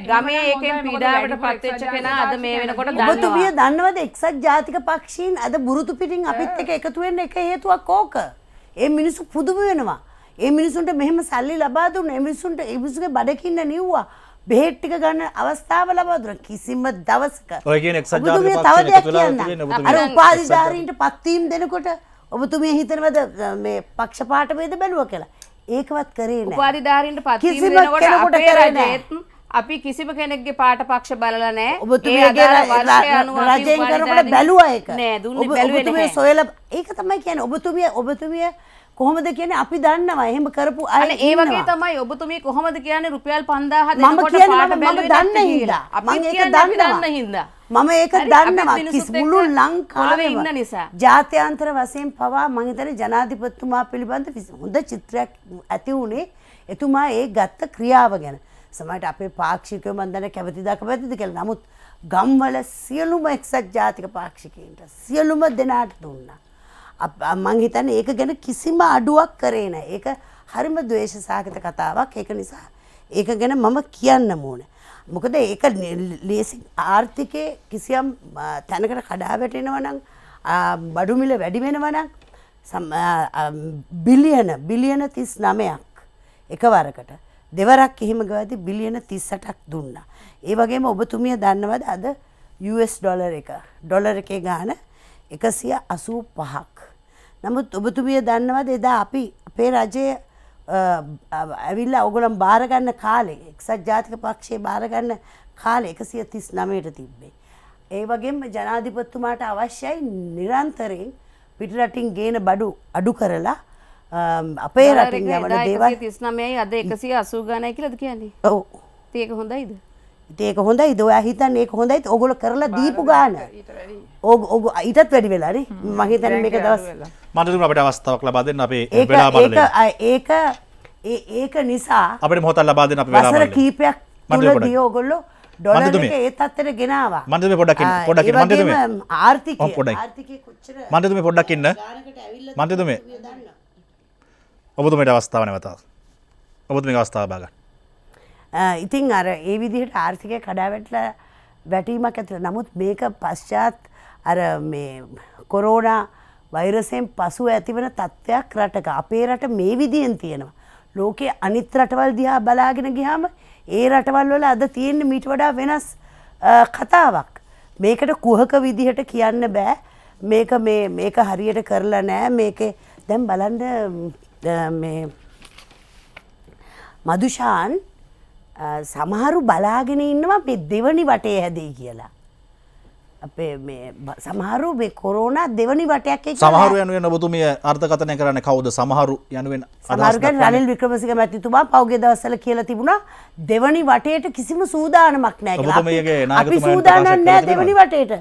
ගමේ එකෙන් පීඩාවට පත් වෙච්ච කෙනා අද මේ වෙනකොට දන්නවා. ඔබතුමිය දන්නවද එක්සත් ජාතික පක්ෂීන් අද බුරුතු පිටින් අපිත් එක්ක එකතු වෙන්න එක හේතුවක් ඕක. ඒ මිනිස්සු පුදුම වෙනවා. ඒ මිනිසුන්ට මෙහෙම සල්ලි ලබා දුන්නා. ඒ මිනිසුන්ට ඒ මිනිසුගේ බඩකින්න නිව්වා. බෙහෙත් ටික ගන්න අවස්ථාව ලබා දුන්නා. කිසිම දවසක. ඔය කියන එක්සත් ජාතික පක්ෂීන් එකතු වෙලා එකතු වෙන්න ඔබතුමිය. අර උපාධිධාරීන්ට පත්වීම් දෙනකොට ඔබතුමිය හිතනවද මේ පක්ෂපාත වේද බැලුවා කියලා. ඒකවත් කරේ නැහැ. උපාධිධාරීන්ට පත්වීම් දෙනකොට අපේ රජෙත් අපි කිසිම කෙනෙක්ගේ පාට පක්ෂ බලලා නැහැ. ඔබතුමියගේ රජෙන් කරනකොට බැලුවා ඒක. නෑ දුන්නේ බැලුවේ නැහැ. ඔබතුමිය සොයලා ඒක තමයි කියන්නේ. ඔබතුමිය ඔබතුමිය කොහොමද කියන්නේ අපි දන්නවා. එහෙම කරපු අය ඒ වගේ තමයි. ඔබතුමිය කොහොමද කියන්නේ රුපියල් පන්දාහ දෙනකොට පාට බැලුවේ නැහැ. මම ඒක දන්නවා හින්දා. මම ඒක දන්නවා. මුළු ලංකාවේ ඉන්න නිසා. ජාත්‍යන්තර වශයෙන් පවා මම හිතන්නේ ජනාධිපතිතුමා පිළිබඳ හොඳ චිත්‍රයක් ඇති වුණේ එතුමා ඒ ගත්ත ක්‍රියාව ගැන. සමහරට අපේ පාක්ෂිකයෝ මන් දන්නේ කැමැතිද කැමැතිද කියලා. නමුත් ගම්වල සියලුම එක්සත් ජාතික පාක්ෂිකයන්ට සියලුම දෙනාට දුන්නා. මම හිතන්නේ ඒක ගැන කිසිම අඩුවක් කරේ නැහැ. ඒක හරිම ද්වේෂ සාගත කතාවක්. ඒක නිසා ඒක ගැන මම කියන්න ඕනේ. මොකද ඒක ලේසින් ආර්ථිකයේ කිසියම් තැනකට කඩා වැටෙනවා නම් බඩු මිල වැඩි වෙනවා නම් බිලියන බිලියන තිස් නවයක් එකවරකට දෙවරක් එහෙම ගවදී බිලියන තිස් අටක් දුන්නා. ඒ වගේම ඔබතුමිය දන්නවද අද U S ඩොලර් එක ඩොලර් එකේ ගාන එකසිය අසූ පහක්. නමුත් ඔබතුමිය දන්නවද එදා අපි අපේ රජයේ අවිලා ඕගොල්ලන් බාර ගන්න කාලේ එක්සත් ජාතික පක්ෂයේ බාර ගන්න කාලේ එකසිය තිස් නවයට තිබ්බේ. ඒ වගේම ජනාධිපතිතුමාට අවශ්‍යයි නිරන්තරයෙන් පිටරටින් ගේන බඩු අඩු කරලා අපේ රටින් යවන දේවල් තිස් නවයයි අද එකසිය අසූ ගානයි කියලාද කියන්නේ? ඔව්. ते एक होंदा इद ते एक होंदा इद आहितन एक होंदा इद ओगोल करला दीप गान ओग ओग इतत वेरी वेला रे महितन मेक दवस මන්දුතුන් අපිට අවස්ථාවක් ලබා දෙන්න අපේ වෙලාව බලන්න ඒක ඒක ඒක නිසා අපිට මොහොතක් ලබා දෙන්න අපේ වෙලාව බලන්න වසර කීපයක් තුලදී ඔයගොල්ලෝ ඩොලර් එක ඒ තත්ත්වෙට ගෙනාවා මන්දුතුමේ පොඩ්ඩක් ඉන්න පොඩ්ඩක් ඉන්න මන්දුතුමේ ආර්ථිකයේ ආර්ථිකයේ කොච්චර මන්දුතුමේ පොඩ්ඩක් ඉන්න මන්දුතුමේ ඔබතුමේට අවස්ථාව නැවතා ඔබතුමේ අවස්ථාව බා ගන්න ඉතින් අර ඒ විදිහට ආර්ථිකය කඩාවැටලා වැටීමක් ඇති වෙනවා නමුත් මේක පශ්චාත් අර මේ කොරෝනා වෛරසයෙන් පසු ඇතිවන තත්ත්වයක් රටක අපේ රට මේ විදිහෙන් තියෙනවා ලෝකයේ අනිත් රටවල් දිහා බලාගෙන ගියාම ඒ රටවල් වල අද තියෙන මීට වඩා වෙනස් කතාවක් මේකට කුහක විදිහට කියන්න බෑ මේක මේ මේක හරියට කරලා නෑ මේකේ දැන් බලන්න මේ මදුෂාන් සමහරු බලාගෙන ඉන්නවා මේ දෙවනි වටේ හැදේ කියලා සමහරු මේ කොරෝනා දෙවනි වටයක් එක්ක සමහරු යනුවෙන් ඔබතුමිය අර්ථකථනය කරන්නේ කවුද සමහරු යනුවෙන් අදහස් ගන්න රනිල් වික්‍රමසිංහ මැතිතුමා පෞගේ දවස්වල කියලා තිබුණා දෙවනි වටේට කිසිම සූදානමක් නැහැ කියලා. ඔබතුමියගේ නායකතුමා අපි සූදානම් නැහැ දෙවනි වටේට.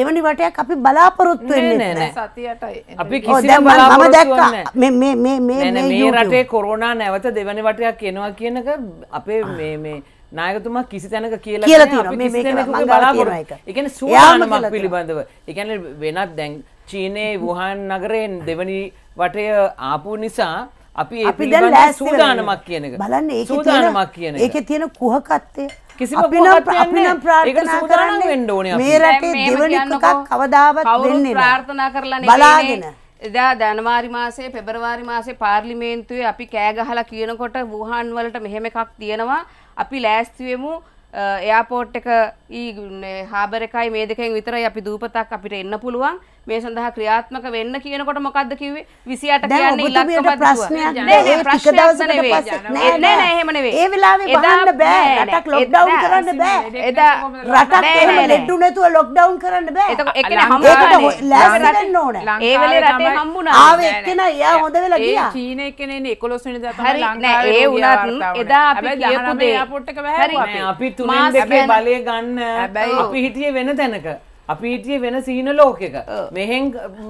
දෙවනි වටයක් අපි බලාපොරොත්තු වෙන්නේ නැහැ. සතියටයි. අපි කිසිම බලාපොරොත්තු නැහැ. මේ මේ මේ මේ මේ රටේ කොරෝනා නැවත දෙවනි වටයක් එනවා කියනක අපේ මේ මේ නායකතුමා කිසි තැනක කියලා නැහැ අපි කිසි තැනක බලාපොරොත්තු. ඒ කියන්නේ සූදානමක් පිළිබඳව. ඒ කියන්නේ වෙනත් දැන් චීනයේ වුහාන් නගරයෙන් දෙවනි වටය ආපු නිසා අපි ඒ පිළිබඳව සූදානමක් කියන එක. බලන්න ඒකේ තියෙන ඒකේ තියෙන කුහකත්වය. කිසිම කුහකත්වයක් අපි නම් ප්‍රාර්ථනා කරන්න වෙන්න ඕනේ අපි. මේ රටේ දෙවනි එකක් කවදාවත් වෙන්නේ නැහැ. ප්‍රාර්ථනා කරලා නෙමෙයි. බලාගෙන එදා ජනවාරි මාසේ පෙබරවාරි මාසේ පාර්ලිමේන්තුවේ අපි කෑ ගහලා කියනකොට වුහාන් වලට මෙහෙම එකක් තියෙනවා අපි ලෑස්ති වෙමු එයාපෝට් එක ඊ හාබර් එකයි මේ දෙකෙන් විතරයි අපි දූපතක් අපිට එන්න පුළුවන් මේ සඳහා ක්‍රියාත්මක වෙන්න කියනකොට මොකද්ද කිව්වේ විසිඅට කියන්නේ ඉලක්කපත් ප්‍රශ්නයක් නෑ මේ ප්‍රශ්න දවසකට පස්සේ නෑ නෑ නෑ එහෙම නෙවෙයි ඒ වෙලාවේ බලන්න බෑ රටක් ලොක්ඩවුන් කරන්න බෑ එදා රටක් එහෙම ලෙඩු නැතුව ලොක්ඩවුන් කරන්න බෑ ඒක එක්කෙනා හම්බුනේ ලෑස්ති වෙන්න ඕනේ ඒ වෙලේ රටේ හම්බුණා ආවේ එක්කෙනා එයා හොඳ වෙලා ගියා ඒ චීන එක්කෙනේ එකොළොස් වෙනිදා තමයි ලංකාවේ ඒ උනත් එදා අපි කියපු දේ එයාපෝට් එක වැහැරුවා අපි අපි තුනෙන් දෙකේ බලය ගන්න අපි හිටියේ වෙන තැනක අපි හිටියේ වෙන සීන ලෝකයක මෙහෙන්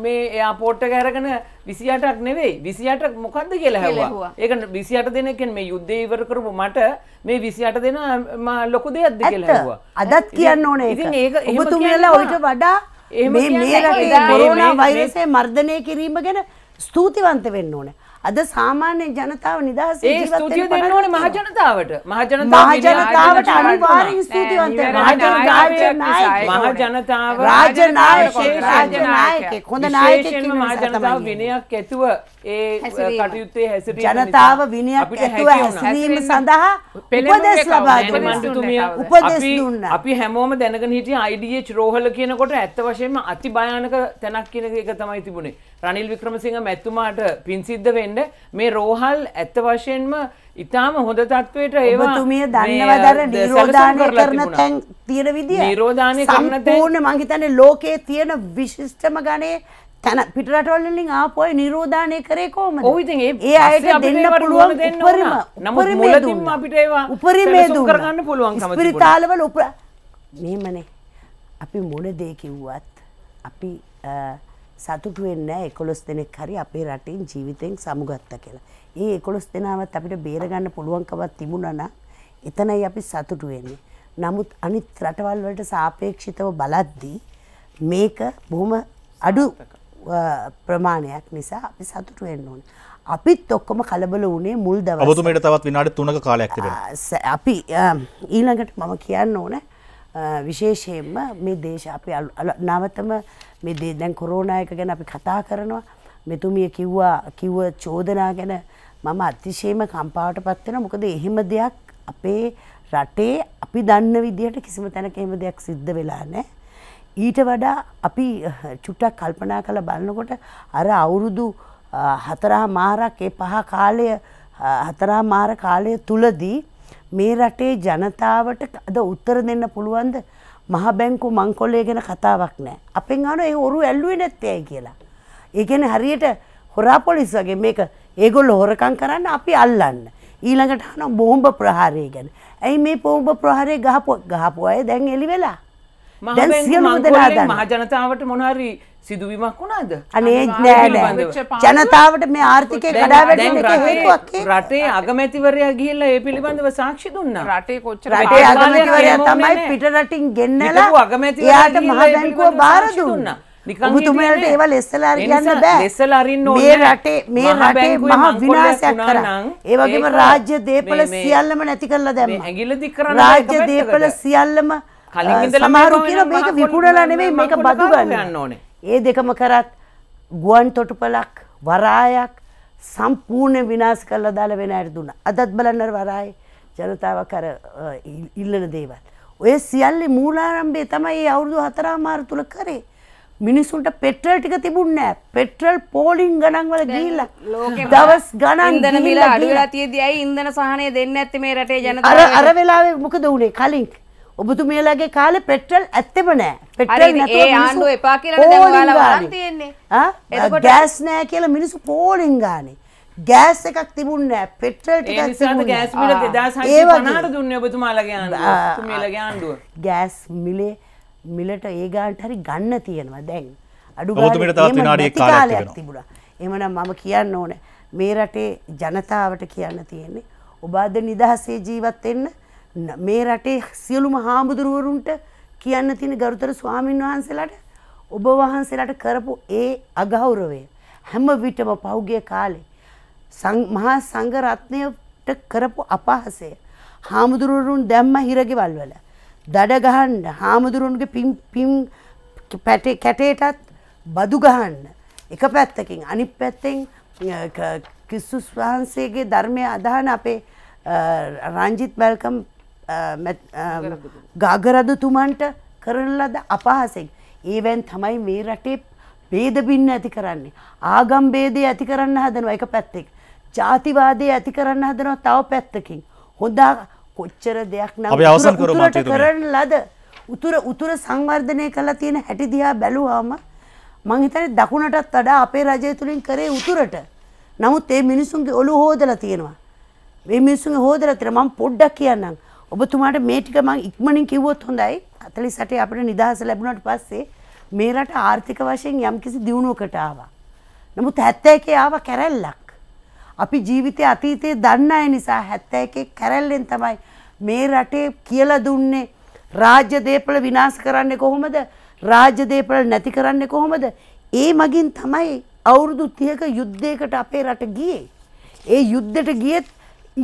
මේ එයාපෝට් එක අරගෙන විසිඅටක් නෙවෙයි විසිඅටක් මොකද්ද කියලා හැවුවා ඒක විසිඅට දෙනෙක් කියන්නේ මේ යුද්ධය ඉවර කරපු මට මේ විසිඅට දෙනා ලොකු දෙයක්ද කියලා හැවුවා අදත් කියන්න ඕනේ ඉතින් ඒක ඔබතුමියලා ඔයිට වඩා මේ මේ රටේ කොරෝනා වෛරසය මර්ධනය කිරීම ගැන ස්තුතිවන්ත වෙන්න ඕනේ අද සාමාන්‍ය ජනතාව නිදහස ජීවත් වෙන්න දෙන්න ඕනේ මහ ජනතාවට මහ ජනතාව මහ ජනතාවට අනිවාර්යෙන් ස්තුතිවන්ත වෙනවා මහ ජනතාව රාජ්‍ය නායකයෙක් රාජ්‍ය නායකයෙක් හොඳ නායකයෙක් මහ ජනතාව විනයක් ඇතුව ඒ කටයුත්තේ හැසිරීම ජනතාව විනයක් ඇතුව හැසිරීම සඳහා උපදෙස් ලබා දුන්නා උපදෙස් දුන්නා අපි හැමෝම දැනගෙන හිටියේ I D H රෝහල කියනකොට ඇත්ත වශයෙන්ම අති භයානක තැනක් කියන එක තමයි තිබුණේ රනිල් වික්‍රමසිංහ මැතිතුමාට පින් සිද්ධ වෙන්න මේ රෝහල් ඇත්ත වශයෙන්ම ඉතාම හොඳ තත්වයට ඒවා ඔබතුමිය දන්නවද අර නිරෝධානය කරන තැන් තියෙන විදිය නිරෝධානය කරන තැන් සම්පූර්ණ මං හිතන්නේ ලෝකයේ තියෙන විශිෂ්ටම ගණේ තන පිටරටවල වලින් ආපෝයි නිරෝධානය කරේ කොහමද ඔව් ඉතින් ඒ අයට දෙන්න පුළුවන් දෙන්න ඕන නමුත් මුලදීම අපිට ඒවා උපරිමේ දුන්න කරගන්න පුළුවන්කම තිබුණා ස්පිරිතාලවල මෙහෙමනේ අපි මොන දේ කිව්වත් අපි සතුටු වෙන්නේ එකොළොස් දෙනෙක් හරි අපේ රටින් ජීවිතෙන් සමුගත්ත කියලා. ඒ එකොළොස් දෙනාවත් අපිට බේර ගන්න පුළුවන්කමක් තිබුණා නම් එතනයි අපි සතුටු වෙන්නේ. නමුත් අනිත් රටවල් වලට සාපේක්ෂව බලද්දී මේක බොහොම අඩු ප්‍රමාණයක් නිසා අපි සතුටු වෙන්න ඕනේ. අපිත් ඔක්කොම කලබල වුණේ මුල් දවස්. ඔබතුමීට තවත් විනාඩි තුනක කාලයක් තිබෙනවා. අපි ඊළඟට මම කියන්න ඕනේ විශේෂයෙන්ම මේ දේශ අපි නවතම මේ දේ දැන් කොරෝනා එක ගැන අපි කතා කරනවා මෙතුමිය කිව්වා කිව්ව චෝදනා ගැන මම අතිශයම කම්පාවටපත් වෙනවා මොකද එහෙම දෙයක් අපේ රටේ අපි දන්න විදිහට කිසිම තැනක එහෙම දෙයක් සිද්ධ වෙලා නැහැ ඊට වඩා අපි චුට්ටක් කල්පනා කරලා බලනකොට අර අවුරුදු හතරමාරක් ඒ පහ කාලය හතරමාර කාලය තුලදී මේ රටේ ජනතාවට අද උත්තර දෙන්න පුළුවන්ද මහ බැංකු මංකොල්ලේ ගැන කතාවක් නැහැ. අපෙන් අහනවා ඒ හොරු ඇල්ලුවේ නැත්තේයි කියලා. ඒ කියන්නේ හරියට හොරා පොලිස් වගේ මේක ඒගොල්ලෝ හොරකම් කරන්න අපි අල්ලන්න. ඊළඟට අහනවා බෝම්බ ප්‍රහාරය ගැන. ඇයි මේ බෝම්බ ප්‍රහාරය ගහපු ගහපු අය දැන් එළි වෙලා? දැන් සියලුම දෙනා දන්නවා. මහ ජනතාවට මොන හරි සිදුවීමක් වුණාද? අනේ නෑ නෑ. ජනතාවට මේ ආර්ථිකය කඩාවැටෙන්න හේතුවක් ඒක. රටේ අගමැතිවරයා ගිහිල්ලා ඒ පිළිබඳව සාක්ෂි දුන්නා. රටේ කොච්චර රටේ අගමැතිවරයා තමයි පිට රටින් ගෙන්නලා එයාට මහ බැංකුව බාර දුන්නා. ඔබතුමාලට ඒවා ලෙස්සලා හරියන්න බෑ. ලෙස්සලා හරින්න ඕනේ. මේ රටේ මේ රටේ මහා විනාශයක් කරා. ඒ වගේම රාජ්‍ය දේපල සියල්ලම නැති කරලා දැම්මා. ඇඟිල්ල දික් කරන්න රාජ්‍ය දේපල සියල්ලම කලින් ඉඳලා මාරු කියලා මේක විකුණලා නෙවෙයි මේක බදු ගන්න ඕනේ. ඒ දෙකම කරත් ගුවන් තොටුපළක් වරායක් සම්පූර්ණ විනාශ කරලා දාලා වෙන අයට දුන්නා. අදත් බලන්න වරායේ ජනතාව කර ඉල්ලන දේවල්. ඔය සියල්ලේ මූලාරම්භය තමයි අවුරුදු හතරමාර තුල කරේ. මිනිසුන්ට පෙට්‍රල් ටික තිබුණේ නැහැ. පෙට්‍රල් පෝලිං ගණන් වල ගිහිල්ලා දවස් ගණන් ඉන්ධන මිල අඩු වෙලා තියෙදී ඇයි ඉන්ධන සහනය දෙන්නේ නැත්තේ මේ රටේ ජනතාවට? අර අර වෙලාවේ මොකද වුනේ? කලින් ඔබතුමියලාගේ කාලේ පෙට්‍රල් ඇත්තෙම නැහැ. පෙට්‍රල් නැතුව ඒ ආණ්ඩුව එපා කියලා දැන් ඔයාලා වරන් තියෙන්නේ. ආ එතකොට ගෑස් නැහැ කියලා මිනිස්සු පෝලිං ගානේ. ගෑස් එකක් තිබුණේ නැහැ. පෙට්‍රල් ටිකක් තිබුණා. ගෑස් මිල දෙදාස් හයසිය පනහට දුන්නේ ඔබතුමාලාගේ ආණ්ඩුව. ඔබතුමියලාගේ ආණ්ඩුව. ගෑස් මිලේ මිලට ඒ ගානට හරි ගන්න තියෙනවා දැන් අඩු ගානක් තිබුණා. එහෙනම් මම කියන්න ඕනේ මේ රටේ ජනතාවට කියන්න තියෙන්නේ ඔබ අද නිදහසේ ජීවත් වෙන්න මේ රටේ සියලුම හාමුදුරුවරුන්ට කියන්න තියෙන ගරුතර ස්වාමීන් වහන්සේලාට ඔබ වහන්සේලාට කරපු ඒ අගෞරවය හැම විටම පෞගිය කාලේ මහා සංඝ රත්නයට කරපු අපහාසය හාමුදුරුවරුන් දැම්ම හිරගෙවල් වල දඩ ගහන්න හාමුදුරුවන්ගේ පිම් පිම් පැටේ කැටේටත් බදු ගහන්න එක පැත්තකින් අනිත් පැත්තෙන් කිස්සුස් වහන්සේගේ ධර්මයේ අදහන අපේ රංජිත් බල්කම් ගාගරදුතුමන්ට කරන ලද අපහාසයෙන් ඒවෙන් තමයි මේ රටේ ભેද බින්න ඇති කරන්නේ ආගම් ભેදය ඇති කරන්න හදනවා එක පැත්තකින් ජාතිවාදය ඇති කරන්න හදනවා තව පැත්තකින් හොදා කොච්චර දෙයක් නම් කරන ලද උතුර උතුර සංවර්ධනය කළා තියෙන හැටි දිහා බැලුවාම මං හිතන්නේ දකුණටත් වඩා අපේ රජය තුලින් කරේ උතුරට. නමුත් මේ මිනිසුන්ගේ ඔළුව හොදලා තියෙනවා. මේ මිනිසුන්ගේ හොදලා තියෙන මම පොඩ්ඩක් කියන්නම්. ඔබතුමාට මේ ටික මං ඉක්මනින් කිව්වොත් හොඳයි. හතළිස් අටේ අපිට නිදහස ලැබුණාට පස්සේ මේ රට ආර්ථික වශයෙන් යම්කිසි දියුණුවකට ආවා. නමුත් හැත්තෑ එකේ ආවා කැරැල්ලක්. අපි ජීවිතයේ අතීතයේ දන්න අය නිසා හැත්තෑ එකේ කැරැල්ලෙන් තමයි මේ රටේ කියලා දුන්නේ රාජ්‍ය දේපල විනාශ කරන්නේ කොහොමද? රාජ්‍ය දේපල නැති කරන්නේ කොහොමද? ඒ මගින් තමයි අවුරුදු තිහක යුද්ධයකට අපේ රට ගියේ. ඒ යුද්ධෙට ගියෙත්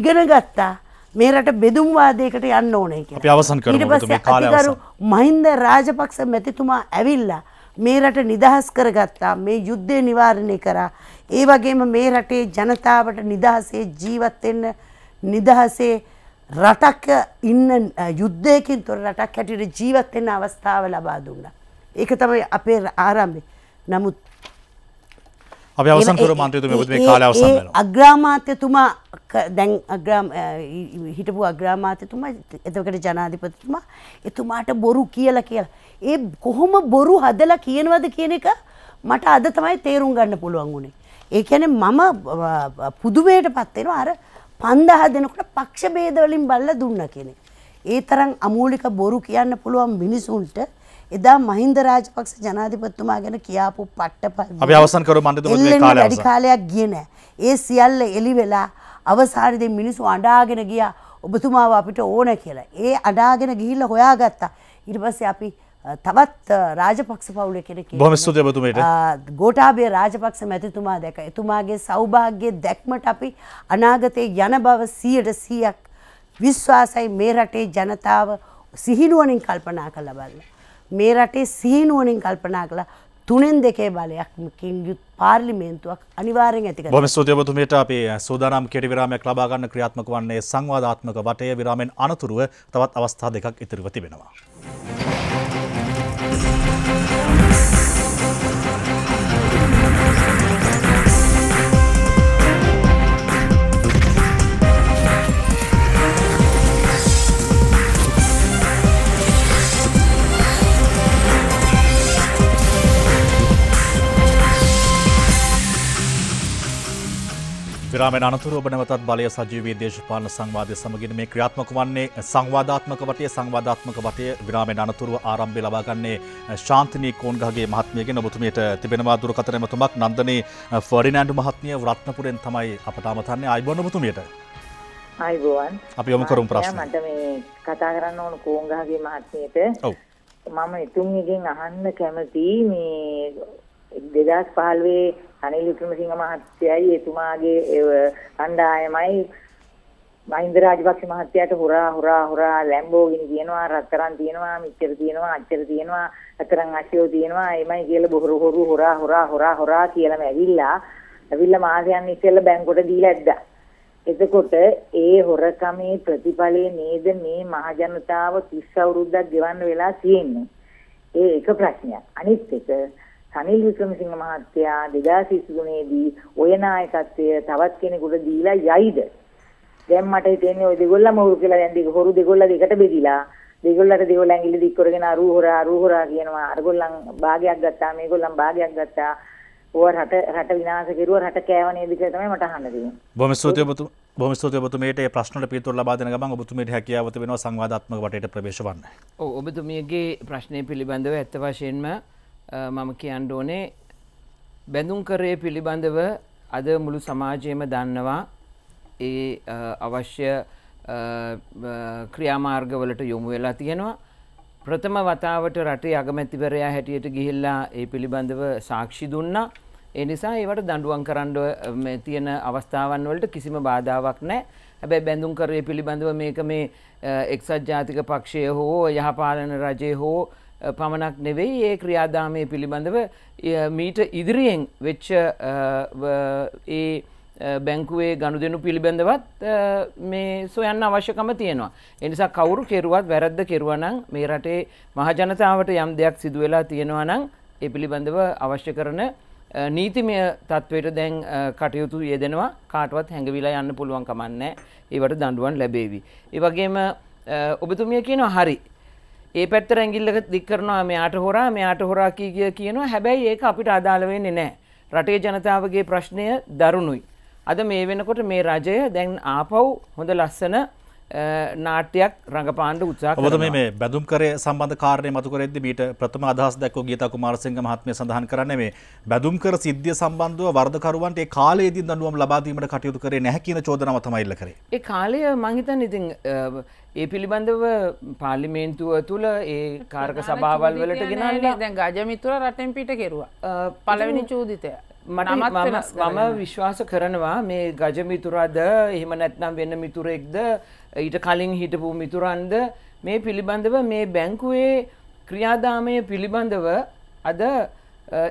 ඉගෙන ගත්තා මේ රට බෙදුම් වාදයකට යන්න ඕනේ කියලා. අපි අවසන් කරමු මේ කාලය අවසන්. මහින්ද රාජපක්ෂ මැතිතුමා ඇවිල්ලා මේ රට නිදහස් කරගත්තා. මේ යුද්ධය නිවාරණය කරා. ඒ වගේම මේ රටේ ජනතාවට නිදහසේ ජීවත් වෙන්න නිදහසේ රටක ඉන්න යුද්ධයකින් තොර රටක් හැටියට ජීවත් වෙන්න අවස්ථාව ලබා දුන්නා. ඒක තමයි අපේ ආරම්භය. නමුත් අපි අවසන් කරමු මන්ත්‍රීතුමා මේ කාලය අවසන් වෙනවා. අග්‍රාමාත්‍යතුමා දැන් අග්‍රාම හිටපු අග්‍රාමාත්‍යතුමා එතකොට ජනාධිපතිතුමා එතුමාට බොරු කියලා කියලා. ඒ කොහොම බොරු හදලා කියනවද කියන එක මට අද තමයි තේරුම් ගන්න පුළුවන් වුණේ. ඒ කියන්නේ මම පුදුමයටපත් වෙනවා අර පන්දහ දෙනකොට පක්ෂ ભેද වලින් බල්ලා දුන්නා කියන්නේ. ඒ තරම් අමූලික බොරු කියන්න පුළුවන් මිනිසුන්ට එදා මහින්ද රාජපක්ෂ ජනාධිපතිතුමා ගැන කියාපු පට්ටපද අපි අවසන් කරමු මන්ත්‍රීතුමා මේ කාලය අවසන්. කාලයක් ගියේ නෑ. ඒ සියල්ල එලි වෙලා අවසානයේදී මිනිස්සු අඬාගෙන ගියා ඔබතුමාව අපිට ඕන කියලා. ඒ අඬාගෙන ගිහිල්ලා හොයාගත්තා. ඊට පස්සේ අපි තවත් රාජපක්ෂ පවුලේ කෙනෙක් බොහොම ස්තුතියි ඔබතුමීට. ගෝඨාභය රාජපක්ෂ මැතිතුමා දැක එතුමාගේ සෞභාග්‍ය දැක්මට අපි අනාගතයේ යන බව සීයට සීයක් විශ්වාසයි මේ රටේ ජනතාව සිහිනුවණින් කල්පනා කළා බලන්න. මේ රටේ සිහිනුවණින් කල්පනා කළා තුනෙන් දෙකේ බලයක්කින් යුත් පාර්ලිමේන්තුවක් අනිවාර්යෙන් ඇති කරගන්න. බොහොම ස්තුතියි ඔබතුමීට. අපි සෝදානම් කෙටි විරාමයක් ලබා ගන්න ක්‍රියාත්මක වන්නේ සංවාදාත්මක වටය විරාමෙන් අනතුරුව තවත් අවස්ථා දෙකක් ඉතිරිව තිබෙනවා. විරාමයෙන් අනතුරුව ඔබ නැවතත් බලය සජීවී දේශපාලන සංවාදයේ සමගින් මේ ක්‍රියාත්මක වන්නේ සංවාදාත්මක වටේ සංවාදාත්මක වටේ විරාමයෙන් අනතුරුව ආරම්භය ලබා ගන්නේ ශාන්තිනී කෝන්ගහගේ මහත්මියගෙන ඔබතුමියට තිබෙනවා දුරකථන එමතුමක් නන්දනී ෆර්ඩිනෑන්ඩ් මහත්මිය රත්නපුරෙන් තමයි අපට අමතන්නේ ආයිබෝන් ඔබතුමියට ආයිබෝන් අපි යමු කරුම් ප්‍රශ්න මට මේ කතා කරන්න ඕන කෝන්ගහගේ මහත්මියට ඔව් මම ඉතුම්ගෙන් අහන්න කැමති මේ දෙදාස් පහළොව රනිල් වික්‍රමසිංහ මහත්තයයි එතුමාගේ අණ්ඩායමයි මහින්ද රාජපක්ෂ මහත්තයාට හොරා හොරා හොරා ලැම්බෝගිනි කියනවා රත්තරන් තියෙනවා මිච්චර තියෙනවා අච්චර තියෙනවා අතරන් අශියෝ තියෙනවා එමයි කියලා බොහොර හොරු හොරා හොරා හොරා හොරා කියලාම ඇවිල්ලා ඇවිල්ලා මාසයන් ඉස්සෙල්ලා බැංකුවට දීලා ඇද්දා. එතකොට ඒ හොරකමේ ප්‍රතිඵලයේ නේද මේ මහ ජනතාව තිස් අවුරුද්දක් ගෙවන්න වෙලා තියෙන්නේ. ඒ එක ප්‍රශ්නයක්. අනිත් එක රනිල් වික්‍රමසිංහ මහත්තයා දෙදාස් විසිතුනේදී ඔය නායකත්වය තවත් කෙනෙකුට දීලා යයිද? දැන් මට හිතෙන්නේ ඔය දෙගොල්ලම හොරු කියලා දැන් දෙක හොරු දෙගොල්ල දෙකට බෙදිලා දෙගොල්ලන්ට දේවල් ඇඟිලි දික් කරගෙන අරූ හොරා අරූ හොරා කියනවා අරගොල්ලන් භාගයක් ගත්තා මේගොල්ලන් භාගයක් ගත්තා ඕව රට රට විනාශ කෙරුවා රට කෑව නේද කියලා තමයි මට අහන්න තියෙන්නේ. බොහොම ස්තුතියි ඔබතුමා. බොහොම ස්තුතියි ඔබතුමීට මේ ප්‍රශ්නවලට පිළිතුරු ලබා දෙන ගමන් ඔබතුමීට හැකියාව තිබෙනවා සංවාදාත්මක වටේට ප්‍රවේශ වන්න. ඔව් ඔබතුමියගේ ප්‍රශ්නේ පිළිබඳව ඇත්ත වශයෙන්ම මම කියන්න ඕනේ බැඳුම් කරේ පිළිබඳව අද මුළු සමාජයම දන්නවා ඒ අවශ්‍ය ක්‍රියාමාර්ගවලට යොමු වෙලා තියෙනවා. ප්‍රථම වතාවට රටේ අගමැතිවරයා හැටියට ගිහිල්ලා ඒ පිළිබඳව සාක්ෂි දුන්නා. ඒ නිසා ඒවට දඬුවම් කරන්න මේ තියෙන අවස්ථාවන් වලට කිසිම බාධාවක් නැහැ. හැබැයි බැඳුම් කරේ පිළිබඳව මේක මේ එක්සත් ජාතික පක්ෂය හෝ යහපාලන රජය හෝ පමණක් නෙවෙයි ඒ ක්‍රියාදාමය පිළිබඳව මීට ඉදිරියෙන් වෙච්ච ඒ බැංකුවේ ගනුදෙනු පිළිබඳවත් මේ සොයන්න අවශ්‍යකම තියෙනවා. ඒ නිසා කවුරු කෙරුවත් වැරද්ද කෙරුවා නම් මේ රටේ මහ ජනතාවට යම් දෙයක් සිදු වෙලා තියෙනවා නම් ඒ පිළිබඳව අවශ්‍ය කරන නීතිමය තත්වයට දැන් කටයුතු යෙදෙනවා. කාටවත් හැංගවිලා යන්න පුළුවන් කමක් නැහැ. ඒවට දඬුවම් ලැබෙවි. ඒ වගේම ඔබතුමිය කියනවා හරි ඒ පැත්තට ඇඟිල්ලක දික් කරනවා මෙයාට හොරා මෙයාට හොරා කී කිය කියනවා. හැබැයි ඒක අපිට අදාළ වෙන්නේ නැහැ. රටේ ජනතාවගේ ප්‍රශ්නය දරුණුයි. අද මේ වෙනකොට මේ රජය දැන් ආපහු හොඳ ලස්සන නාට්‍යයක් රඟපාන්න උත්සාහ කරනවා. ඔබතුමී මේ බැඳුම් කරේ සම්බන්ධ කාරණේ මතු කරෙද්දී මීට ප්‍රථම අදහස් දක්වෝ ගීතා කුමාරසිංහ මහත්මිය සඳහන් කරන්නේ මේ බැඳුම් කර සිද්ධිය සම්බන්ධව වරදකරුවන්ට ඒ කාලයේදී දඬුවම් ලබා දීමට කටයුතු කරේ නැහැ කියන චෝදනාව තමයි ඉල්ල කරේ. ඒ කාලය මං හිතන්නේ ඉතින් ඒ පිළිබඳව පාර්ලිමේන්තුව තුළ ඒ කාර්ක සභාවල් වලට ගෙනල්ලා දැන් ගජමිතුර රටෙන් පිට කෙරුවා පළවෙනි චෝදිතය. මට මම විශ්වාස කරනවා මේ ගජමිතුරද එහෙම නැත්නම් වෙන මිතුරෙක්ද ඊට කලින් හිටපු මිතුරන්ද මේ පිළිබඳව මේ බැංකුවේ ක්‍රියාදාමය පිළිබඳව අද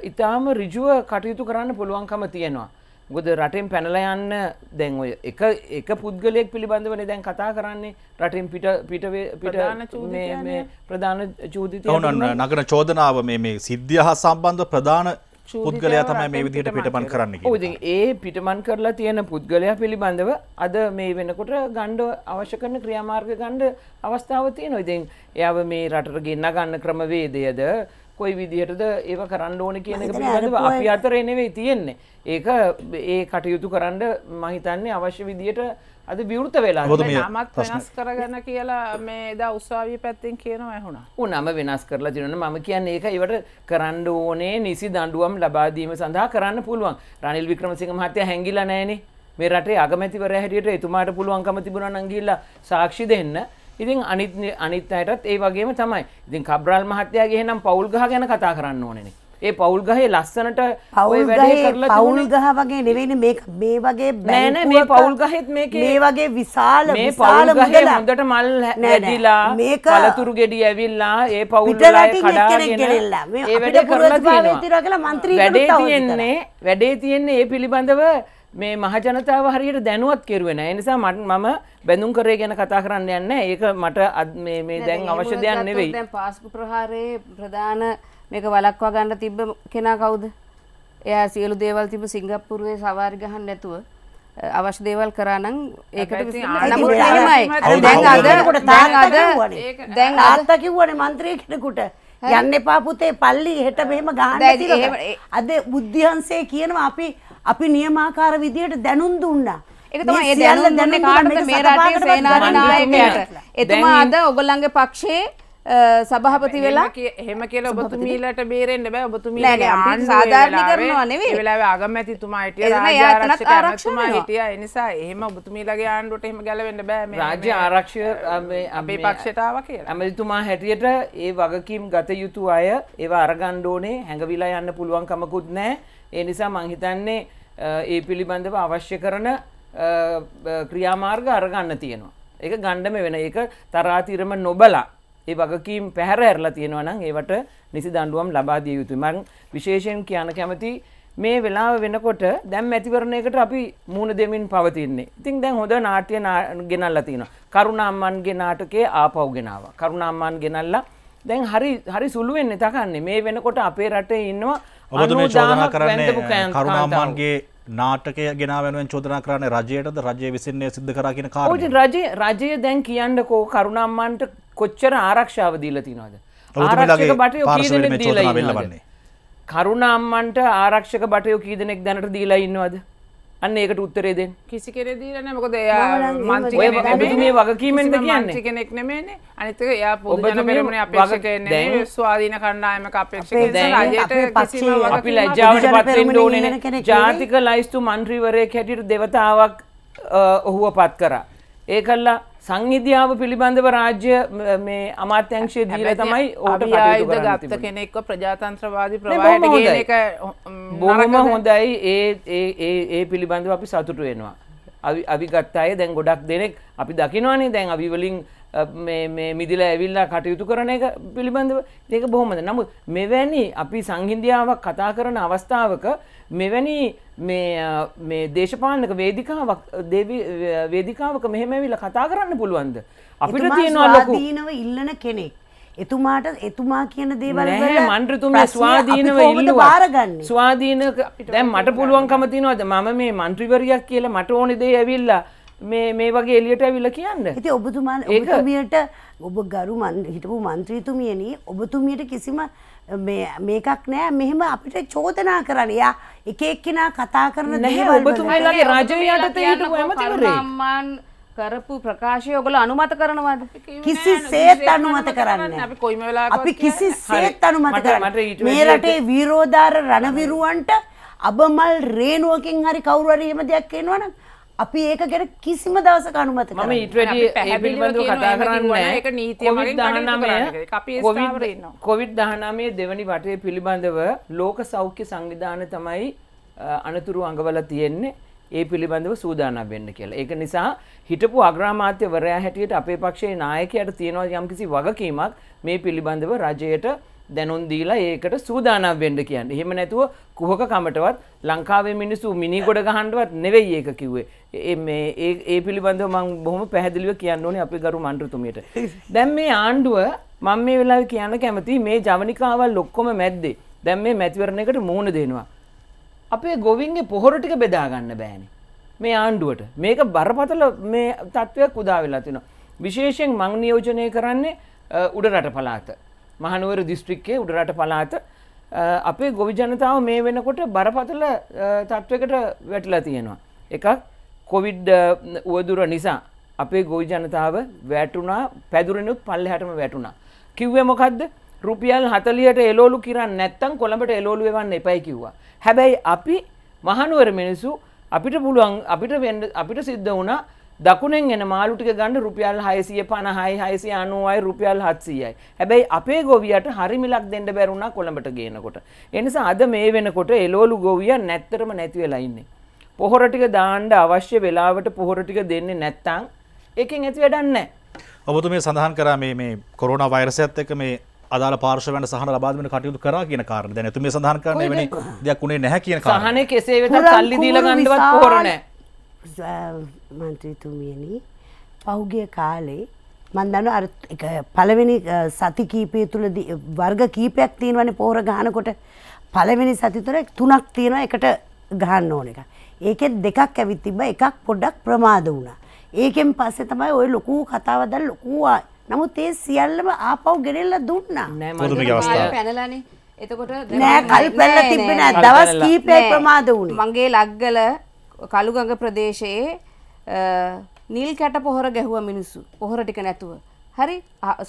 ඊටාම ඍජුව කටයුතු කරන්න පුළුවන්කම තියෙනවා. ගොඩ රටෙන් පැනලා යන්න දැන් ඔය එක එක පුද්ගලයෙක් පිළිබඳවනේ දැන් කතා කරන්නේ රටෙන් පිට පිට පිට මේ මේ ප්‍රධාන චෝදිතය නගන චෝදනාව මේ මේ සිද්ධිය හා සම්බන්ධ ප්‍රධාන පුද්ගලයා තමයි මේ විදිහට පිටපන් කරන්න කියන්නේ. ඔව් ඉතින් ඒ පිටපන් කරලා තියෙන පුද්ගලයා පිළිබඳව අද මේ වෙනකොට ගන්න අවශ්‍ය කරන ක්‍රියාමාර්ග ගන්න අවස්ථාව තියෙනවා. ඉතින් එයාව මේ රටට ගෙන්න ගන්න ක්‍රමවේදයද කොයි විදිහටද ඒව කරන්න ඕන කියන එක පිළිබඳව අපි අතරේ නෙවෙයි තියෙන්නේ. ඒක ඒ කටයුතු කරන්න මම හිතන්නේ අවශ්‍ය විදිහට අද විවෘත වෙලා නමත් වෙනස් කරගෙන කියලා මේ එදා උසාවිය පැත්තෙන් කියනවා ඇහුණා. උනම වෙනස් කරලා දිනනවා. මම කියන්නේ ඒක ඒවට කරන්න ඕනේ නිසි දඬුවම් ලබා දීම සඳහා කරන්න පුළුවන්. රනිල් වික්‍රමසිංහ මහත්තයා හැංගිලා නැහැනේ. මේ රටේ අගමැතිවරයා හැටියට එතුමාට පුළුවන්කම තිබුණා නම් ගිහිල්ලා සාක්ෂි දෙන්න. ඉතින් අනිත් අනිත් අයටත් ඒ වගේම තමයි. ඉතින් කබ්‍රාල් මහත්තයාගේ එහෙනම් පවුල් ගහ ගැන කතා කරන්න ඕනේනේ. ඒ පවුල් ගහේ ලස්සනට ඔය වැඩේ කරලා පවුල් ගහ වගේ නෙවෙයිනේ මේ මේ වගේ නෑ නෑ මේ පවුල් ගහෙත් මේකේ මේ වගේ විශාල විශාල මුදල හොඳට මල් හැදිලා පළතුරු ගෙඩි ඇවිල්ලා ඒ පවුල් වලයි කඩාගෙන ඒ වැඩේ කරලා තියෙනවා. වැඩේ තියෙන්නේ වැඩේ තියෙන්නේ ඒ පිළිබඳව මේ මහ ජනතාව හරියට දැනුවත් කෙරුවේ නැහැ. ඒ නිසා මම බැඳුම් කරේ ගැන කතා කරන්න යන්නේ නැහැ. ඒක මට මේ මේ දැන් අවශ්‍ය දෙයක් නෙවෙයි. දැන් පාස්කු ප්‍රහාරයේ ප්‍රධාන මේක වළක්වා ගන්න තිබ්බ කෙනා කවුද? එයා සියලු දේවල් තිබ්බ සිංගප්පූරුවේ සවාරි ගහන්න නැතුව අවශ්‍ය දේවල් කරා නම් ඒකට නමුත් එහෙමයි. දැන් අද දැන් අද දැන් තාත්තා කිව්වනේ മന്ത്രി කෙනෙකුට යන්න එපා පුතේ පල්ලි හෙට මෙහෙම ගහන්න කියලා. අද බුද්ධිංශේ කියනවා අපි අපි නියමාකාර විදියට දැනුම් දුන්නා. ඒක තමයි ඒ දැනුම් දුන්නේ කාටද? මේ රටේ සේනාධිනායකයාට. එතුමා අද ඔයගොල්ලන්ගේ පක්ෂයේ සභාපති වෙලා එහෙම කියලා ඔබතුමීලට බේරෙන්න බෑ. ඔබතුමීලා අපි සාධාරණ කරනවා නෙවෙයි. ඒ වෙලාවේ ආගමැතිතුමා හිටියා, රාජ්‍ය ආරක්ෂක ඇමතිතුමා හිටියා. ඒ නිසා එහෙම ඔබතුමීලාගේ ආණ්ඩුවට එහෙම ගැලවෙන්න බෑ. මේ රාජ්‍ය ආරක්ෂක මේ අපේ පක්ෂයට ආවා කියලා. ඇමතිතුමා හැටියට ඒ වගකීම් ගත යුතු අය ඒව අරගන්න ඕනේ. හැඟවිලා යන්න පුළුවන් කමකුත් නැහැ. ඒ නිසා මං හිතන්නේ ඒ පිළිබඳව අවශ්‍ය කරන ක්‍රියාමාර්ග අරගන්න තියෙනවා. ඒක ගණ්ඩම වෙන. ඒක තරාතිරම නොබලා ඒ වගකීම් පැහැර ඇරලා තියෙනවා නම් ඒවට නිසි දඬුවම් ලබා දිය යුතුයි. මම විශේෂයෙන් කියන කැමති මේ වෙලාව වෙනකොට දැන් මැතිවරණයකට අපි මූණ දෙමින් පවතින්නේ. ඉතින් දැන් හොඳ නාට්‍ය ගෙනල්ලා තිනවා. කරුණාම්මන්ගේ නාටකයේ ආපහු ගෙනාවා. කරුණාම්මන් ගෙනල්ලා දැන් හරි හරි සුළු වෙන්නේ තකන්නේ. මේ වෙනකොට අපේ රටේ ඉන්නවා අනුදාහ කරන්නේ කරුණාම්මන්ගේ නාටකය ගෙනාවෙනුවෙන් චෝදනා කරන්නේ රජයටද? රජය විසින්නේ සිද්ධ කරා කියන කාරණේ. ඔය රජය රජය දැන් කියන්නකෝ කරුණාම්මන්ට කොච්චර ආරක්ෂාව දීලා තියනවද? ආරක්ෂක බටයෝ කී දෙනෙක් දීලා ඉන්නවද? කරුණාම්මන්ට ආරක්ෂක බටයෝ කී දෙනෙක් දැනට දීලා ඉන්නවද? අන්න ඒකට උත්තරේ දෙන්න. කිසි කෙනෙක් දීලා නැහැ. මොකද එයා මන්ත්‍රී කෙනෙක් නෙමෙයි. ඔබතුමී වගකීමෙන්ද කියන්නේ? මන්ත්‍රී කෙනෙක් නෙමෙයිනේ. අනිත් එක එයා පොදු ජන පෙරමුණේ අපේක්ෂකයෙන්නේ. දැන් ස්වාධීන කණ්ඩායමක අපේක්ෂකයෙන්නේ. රජයට කිසිම වගකීමක් අපි ලැජ්ජාවට පත් වෙන්න ඕනේ නේ. ජාතික ලයිස්තු මන්ත්‍රීවරයෙක් හැටියට දෙවතාවක් ඔහුව පත් කරා. ඒකල්ලා සංහිධියාව පිළිබඳව රාජ්‍ය මේ අමාත්‍යංශය දීලා තමයි ඕකට කටයුතු කරන්නේ. ආයුධ ගත්ත කෙනෙක්ව ප්‍රජාතන්ත්‍රවාදී ප්‍රවාහයට ගේන එක බොහොම හොඳයි. ඒ ඒ ඒ ඒ පිළිබඳව අපි සතුටු වෙනවා. අවි අවිගත් අය දැන් ගොඩක් දෙනෙක් අපි දකිනවනේ දැන් අවි වලින් මේ මේ මිදිලා ඇවිල්ලා කටයුතු කරන එක පිළිබඳව ඒක බොහොමද. නමුත් මෙවැනි අපි සංහිඳියාවක් කතා කරන අවස්ථාවක මෙවැනි මේ මේ දේශපාලනක වේදිකාවක් වේදිකාවක මෙහෙම ඇවිල්ලා කතා කරන්න පුළුවන්ද? අපිට තියෙනවා ලොකු ස්වාධීනව ඉල්ලන කෙනෙක්. එතුමාට එතුමා කියන දේවල් වල මන්ත්‍රීතුමා ස්වාධීනව ඉල්ලුවා. ස්වාධීන දැන් මට පුළුවන්කම තියෙනවද මම මේ මන්ත්‍රීවරියක් කියලා මට ඕනේ දේ ඇවිල්ලා මේ මේ වගේ එළියට ඇවිල්ලා කියන්න. ඉතින් ඔබතුමා ඔබතුමියට ඔබ ගරු හිටපු മന്ത്രിතුමියනි ඔබතුමියට කිසිම මේ මේකක් නෑ. මෙහෙම අපිට චෝදනා කරන්නේ. යා එක එක්කිනා කතා කරන දේවල් ඔබතුමියලාගේ රාජ්‍ය යටතේ හිටපු ඇමතිවරේ අම්මාන් කරපු ප්‍රකාශය ඔයගොල්ලෝ අනුමත කරනවද? කිසිසේත් අනුමත කරන්නේ නෑ. අපි කොයිම වෙලාවකවත් අපි කිසිසේත් අනුමත කරන්නේ. මේ රටේ විරෝධාර රණවිරුවන්ට අබමල් රේනුවකින් හරි කවුරු හරි එහෙම දෙයක් කියනවනම් අපි ඒක ගැන කිසිම දවසක අනුමත කරන්නේ නැහැ. මම ඊට වැඩි ඒ පිළිබඳව කතා කරන්නේ නැහැ. ඒක නීතිය මගින් දහනවය කොවිඩ් දහනවය දෙවනි වටේ පිළිබඳව ලෝක සෞඛ්‍ය සංවිධානය තමයි අනතුරු අඟවලා තියෙන්නේ. ඒ පිළිබඳව සූදානම් වෙන්න කියලා. ඒක නිසා හිටපු අග්‍රාමාත්‍යවරයා හැටියට අපේ පක්ෂයේ නායකයාට තියෙනවා යම්කිසි වගකීමක් මේ පිළිබඳව රජයට දැනුම් දීලා ඒකට සූදානම් වෙන්න කියන්නේ. එහෙම නැතුව කුහක කමටවත් ලංකාවේ මිනිස්සු මිනි ගොඩ ගහන්නවත් නෙවෙයි ඒක කිව්වේ. මේ ඒ ඒ පිළිබඳව මම බොහොම පැහැදිලිව කියන්න ඕනේ අපේ ගරු මන්ත්‍රීතුමියට. දැන් මේ ආණ්ඩුව මම මේ වෙලාවේ කියන්න කැමතියි මේ ජවනිකාවල් ඔක්කොම මැද්දේ දැන් මේ මැතිවරණයකට මූණ දෙනවා. අපේ ගොවින්ගේ පොහොර ටික බෙදා ගන්න බෑනේ මේ ආණ්ඩුවට. මේක බරපතල මේ තත්වයක් උදා වෙලා තිනවා. විශේෂයෙන් මං නියෝජනය කරන්නේ උඩරට පළාත මහනුවර දිස්ත්‍රික්කයේ උඩරට පළාත. අපේ ගොවි ජනතාව මේ වෙනකොට බරපතල තත්වයකට වැටලා තියෙනවා. එකක් කොවිඩ් උවදුර නිසා අපේ ගොවි ජනතාව වැටුණා, පැදුරෙනුත් පල්ලෙහාටම වැටුණා. කිව්වේ මොකද්ද? රුපියල් හතලිහට එළවලු කිරන්නේ නැත්තම් කොළඹට එළවලු එවන්න එපයි කිව්වා. හැබැයි අපි මහනුවර මිනිස්සු අපිට පුළුවන් අපිට අපිට සිද්ධ වුණා දකුණෙන් එන මාළු ටික ගන්න රුපියල් හයසිය පනහයි හයසිය අනවයයි රුපියල් හත්සීයයි. හැබැයි අපේ ගොවියට හරි මිලක් දෙන්න බැරුණා කොළඹට ගේනකොට. ඒ නිසා අද මේ වෙනකොට එළවලු ගොවියා නැත්තරම නැති වෙලා ඉන්නේ. පොහොර ටික දාන්න අවශ්‍ය වෙලාවට පොහොර ටික දෙන්නේ නැත්නම් ඒකෙන් ඇති වැඩක් නැහැ. ඔබතුමී සඳහන් කරා මේ මේ කොරෝනා වෛරසයත් එක්ක මේ අදාළ පාර්ශවයන්ට සහන ලබා දෙන්න කටයුතු කරා කියන කාරණේ. දැන් එතුමී සඳහන් කරන්නේ වෙන දෙයක් උනේ නැහැ කියන කාරණේ. සහනේ කෙසේ වෙතත් තල්ලි දීලා ගන්නවත් පොහොර නැහැ. මන්ත්‍රීතුමියනි පහුගිය කාලේ මම දන්නවා අර පළවෙනි සති කීපය තුල වර්ග කීපයක් තියෙනවානේ පොහොර ගහනකොට. පළවෙනි සති තුල තුනක් තියෙනවා එකට ගහන්න ඕන එක. ඒකෙන් දෙකක් ඇවිත් තිබ්බා, එකක් පොඩ්ඩක් ප්‍රමාද වුණා. ඒකෙන් පස්සේ තමයි ওই ලොකු කතාව දැන් ලොකු ආ. නමුත් ඒ සියල්ලම ආපහු ගෙනෙලා දුන්නා. නෑ මම පැනලානේ. මගේ ලග්ගල කළුගඟ ප්‍රදේශයේ නිල් කැට පොහොර ගැහුවා මිනිස්සු. පොහොර ටික නැතුව. හරි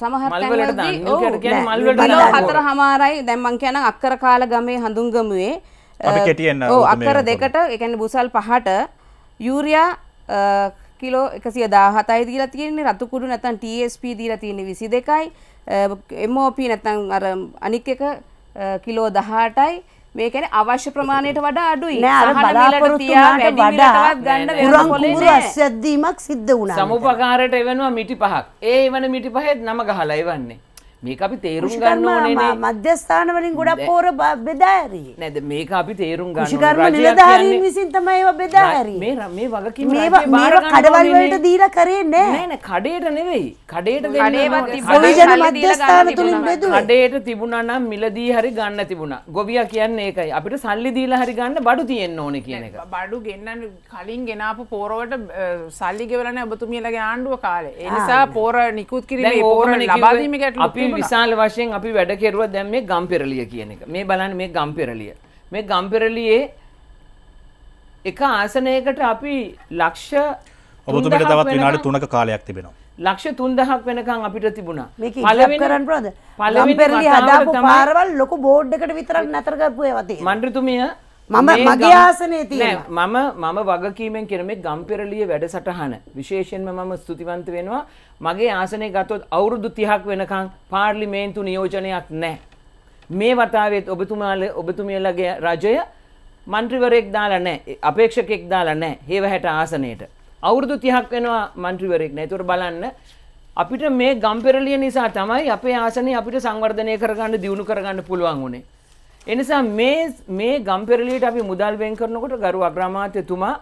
සමහර තැන්වලදී නිල් කැට කියන්නේ මල් වලට දානවා. හතරමාරයි දැන් මං කියන අක්කර කාල ගමේ හඳුන්ගමුවේ අපි කෙටියෙන් නෝ අක්කර දෙකට ඒ කියන්නේ බුසල් පහට යූරියා කිලෝ එකසිය දහසයි දීලා තියෙන්නේ. රතු කුඩු නැත්නම් T S P දීලා තියෙන්නේ විසිය දෙකයි. M O P නැත්නම් අර අනික් එක කිලෝ දහඅටයි. මේ කියන්නේ අවශ්‍ය ප්‍රමාණයට වඩා අඩුයි. සහන මිලට තියා වැඩි මිලටවත් ගන්න වෙන පොලේ අස්සද්දීමක් සිද්ධ වුණා. සමුපකාරයට එවනවා මිටි පහක්. ඒ එවන මිටි පහේ නම ගහලා එවන්නේ. මේක අපි තේරුම් ගන්න ඕනේ නේ. මධ්‍යස්ථාන වලින් ගොඩක් පොර බෙදා හැරියි. නේද මේක අපි තේරුම් ගන්න ඕනේ. කුෂිකර්ම නිලධාරීන් විසින් තමයි ඒවා බෙදා හැරියි. මේ මේ වගකීම මේවා කඩවල වලට දීලා කරේ නෑ. නෑ නෑ කඩේට නෙවෙයි. කඩේට දෙන්නේ පොලිජන මධ්‍යස්ථාන තුලින් බෙදුවා. කඩේට තිබුණා නම් මිලදී හරි ගන්න තිබුණා. ගොවියා කියන්නේ ඒකයි. අපිට සල්ලි දීලා හරි ගන්න බඩු තියෙන්න ඕනේ කියන එක. බඩු ගෙන්නන්න කලින් ගෙනාපු පොරවට සල්ලි ගෙවලා නෑ ඔබතුමියලගේ ආණ්ඩුව කාලේ. ඒ නිසා පොර නිකුත් කිරීමේ පොර ලබා දීම ගැටලු විශාල වශයෙන් අපි වැඩ කෙරුවා. දැන් මේ ගම්පෙරළිය කියන එක මේ බලන්න මේ ගම්පෙරළිය මේ ගම්පෙරළියේ එක ආසනයකට අපි ලක්ෂ ඔබතුමිට තවත් විනාඩි තුනක කාලයක් තිබෙනවා. ලක්ෂ තුන් දහසක් වෙනකන් අපිට තිබුණා. මේක ඉලක්ක කරන්න බ්‍රදර් ගම්පෙරළිය හදාපු පාරවල් ලොකු බෝඩ් එකකට විතරක් නැතර ගපුවා ඒවා තියෙනවා. මන්ත්‍රීතුමිය මම මගේ ආසනයේ තියෙනවා. මම මම වගකීමෙන් කියන මේ ගම්පෙරළිය වැඩසටහන විශේෂයෙන්ම මම ස්තුතිවන්ත වෙනවා. මගේ ආසනයේ ගතොත් අවුරුදු තිහක් වෙනකන් පාර්ලිමේන්තු නියෝජනයක් නැහැ. මේ වතාවෙත් ඔබතුමාලා ඔබතුමියලගේ රජය മന്ത്രിවරයෙක් දාලා නැහැ. අපේක්ෂකෙක් දාලා නැහැ. හේවැහැට ආසනයේට. අවුරුදු තිහක් වෙනවා മന്ത്രിවරයෙක් නැහැ. ඒතකොට බලන්න අපිට මේ ගම්පෙරළිය නිසා තමයි අපේ ආසනය අපිට සංවර්ධනය කරගන්න දියුණු කරගන්න පුළුවන් වුණේ. එනිසා මේ මේ ගම්පෙරළියට අපි මුදල් වෙන් කරනකොට ගරු අග්‍රාමාත්‍යතුමා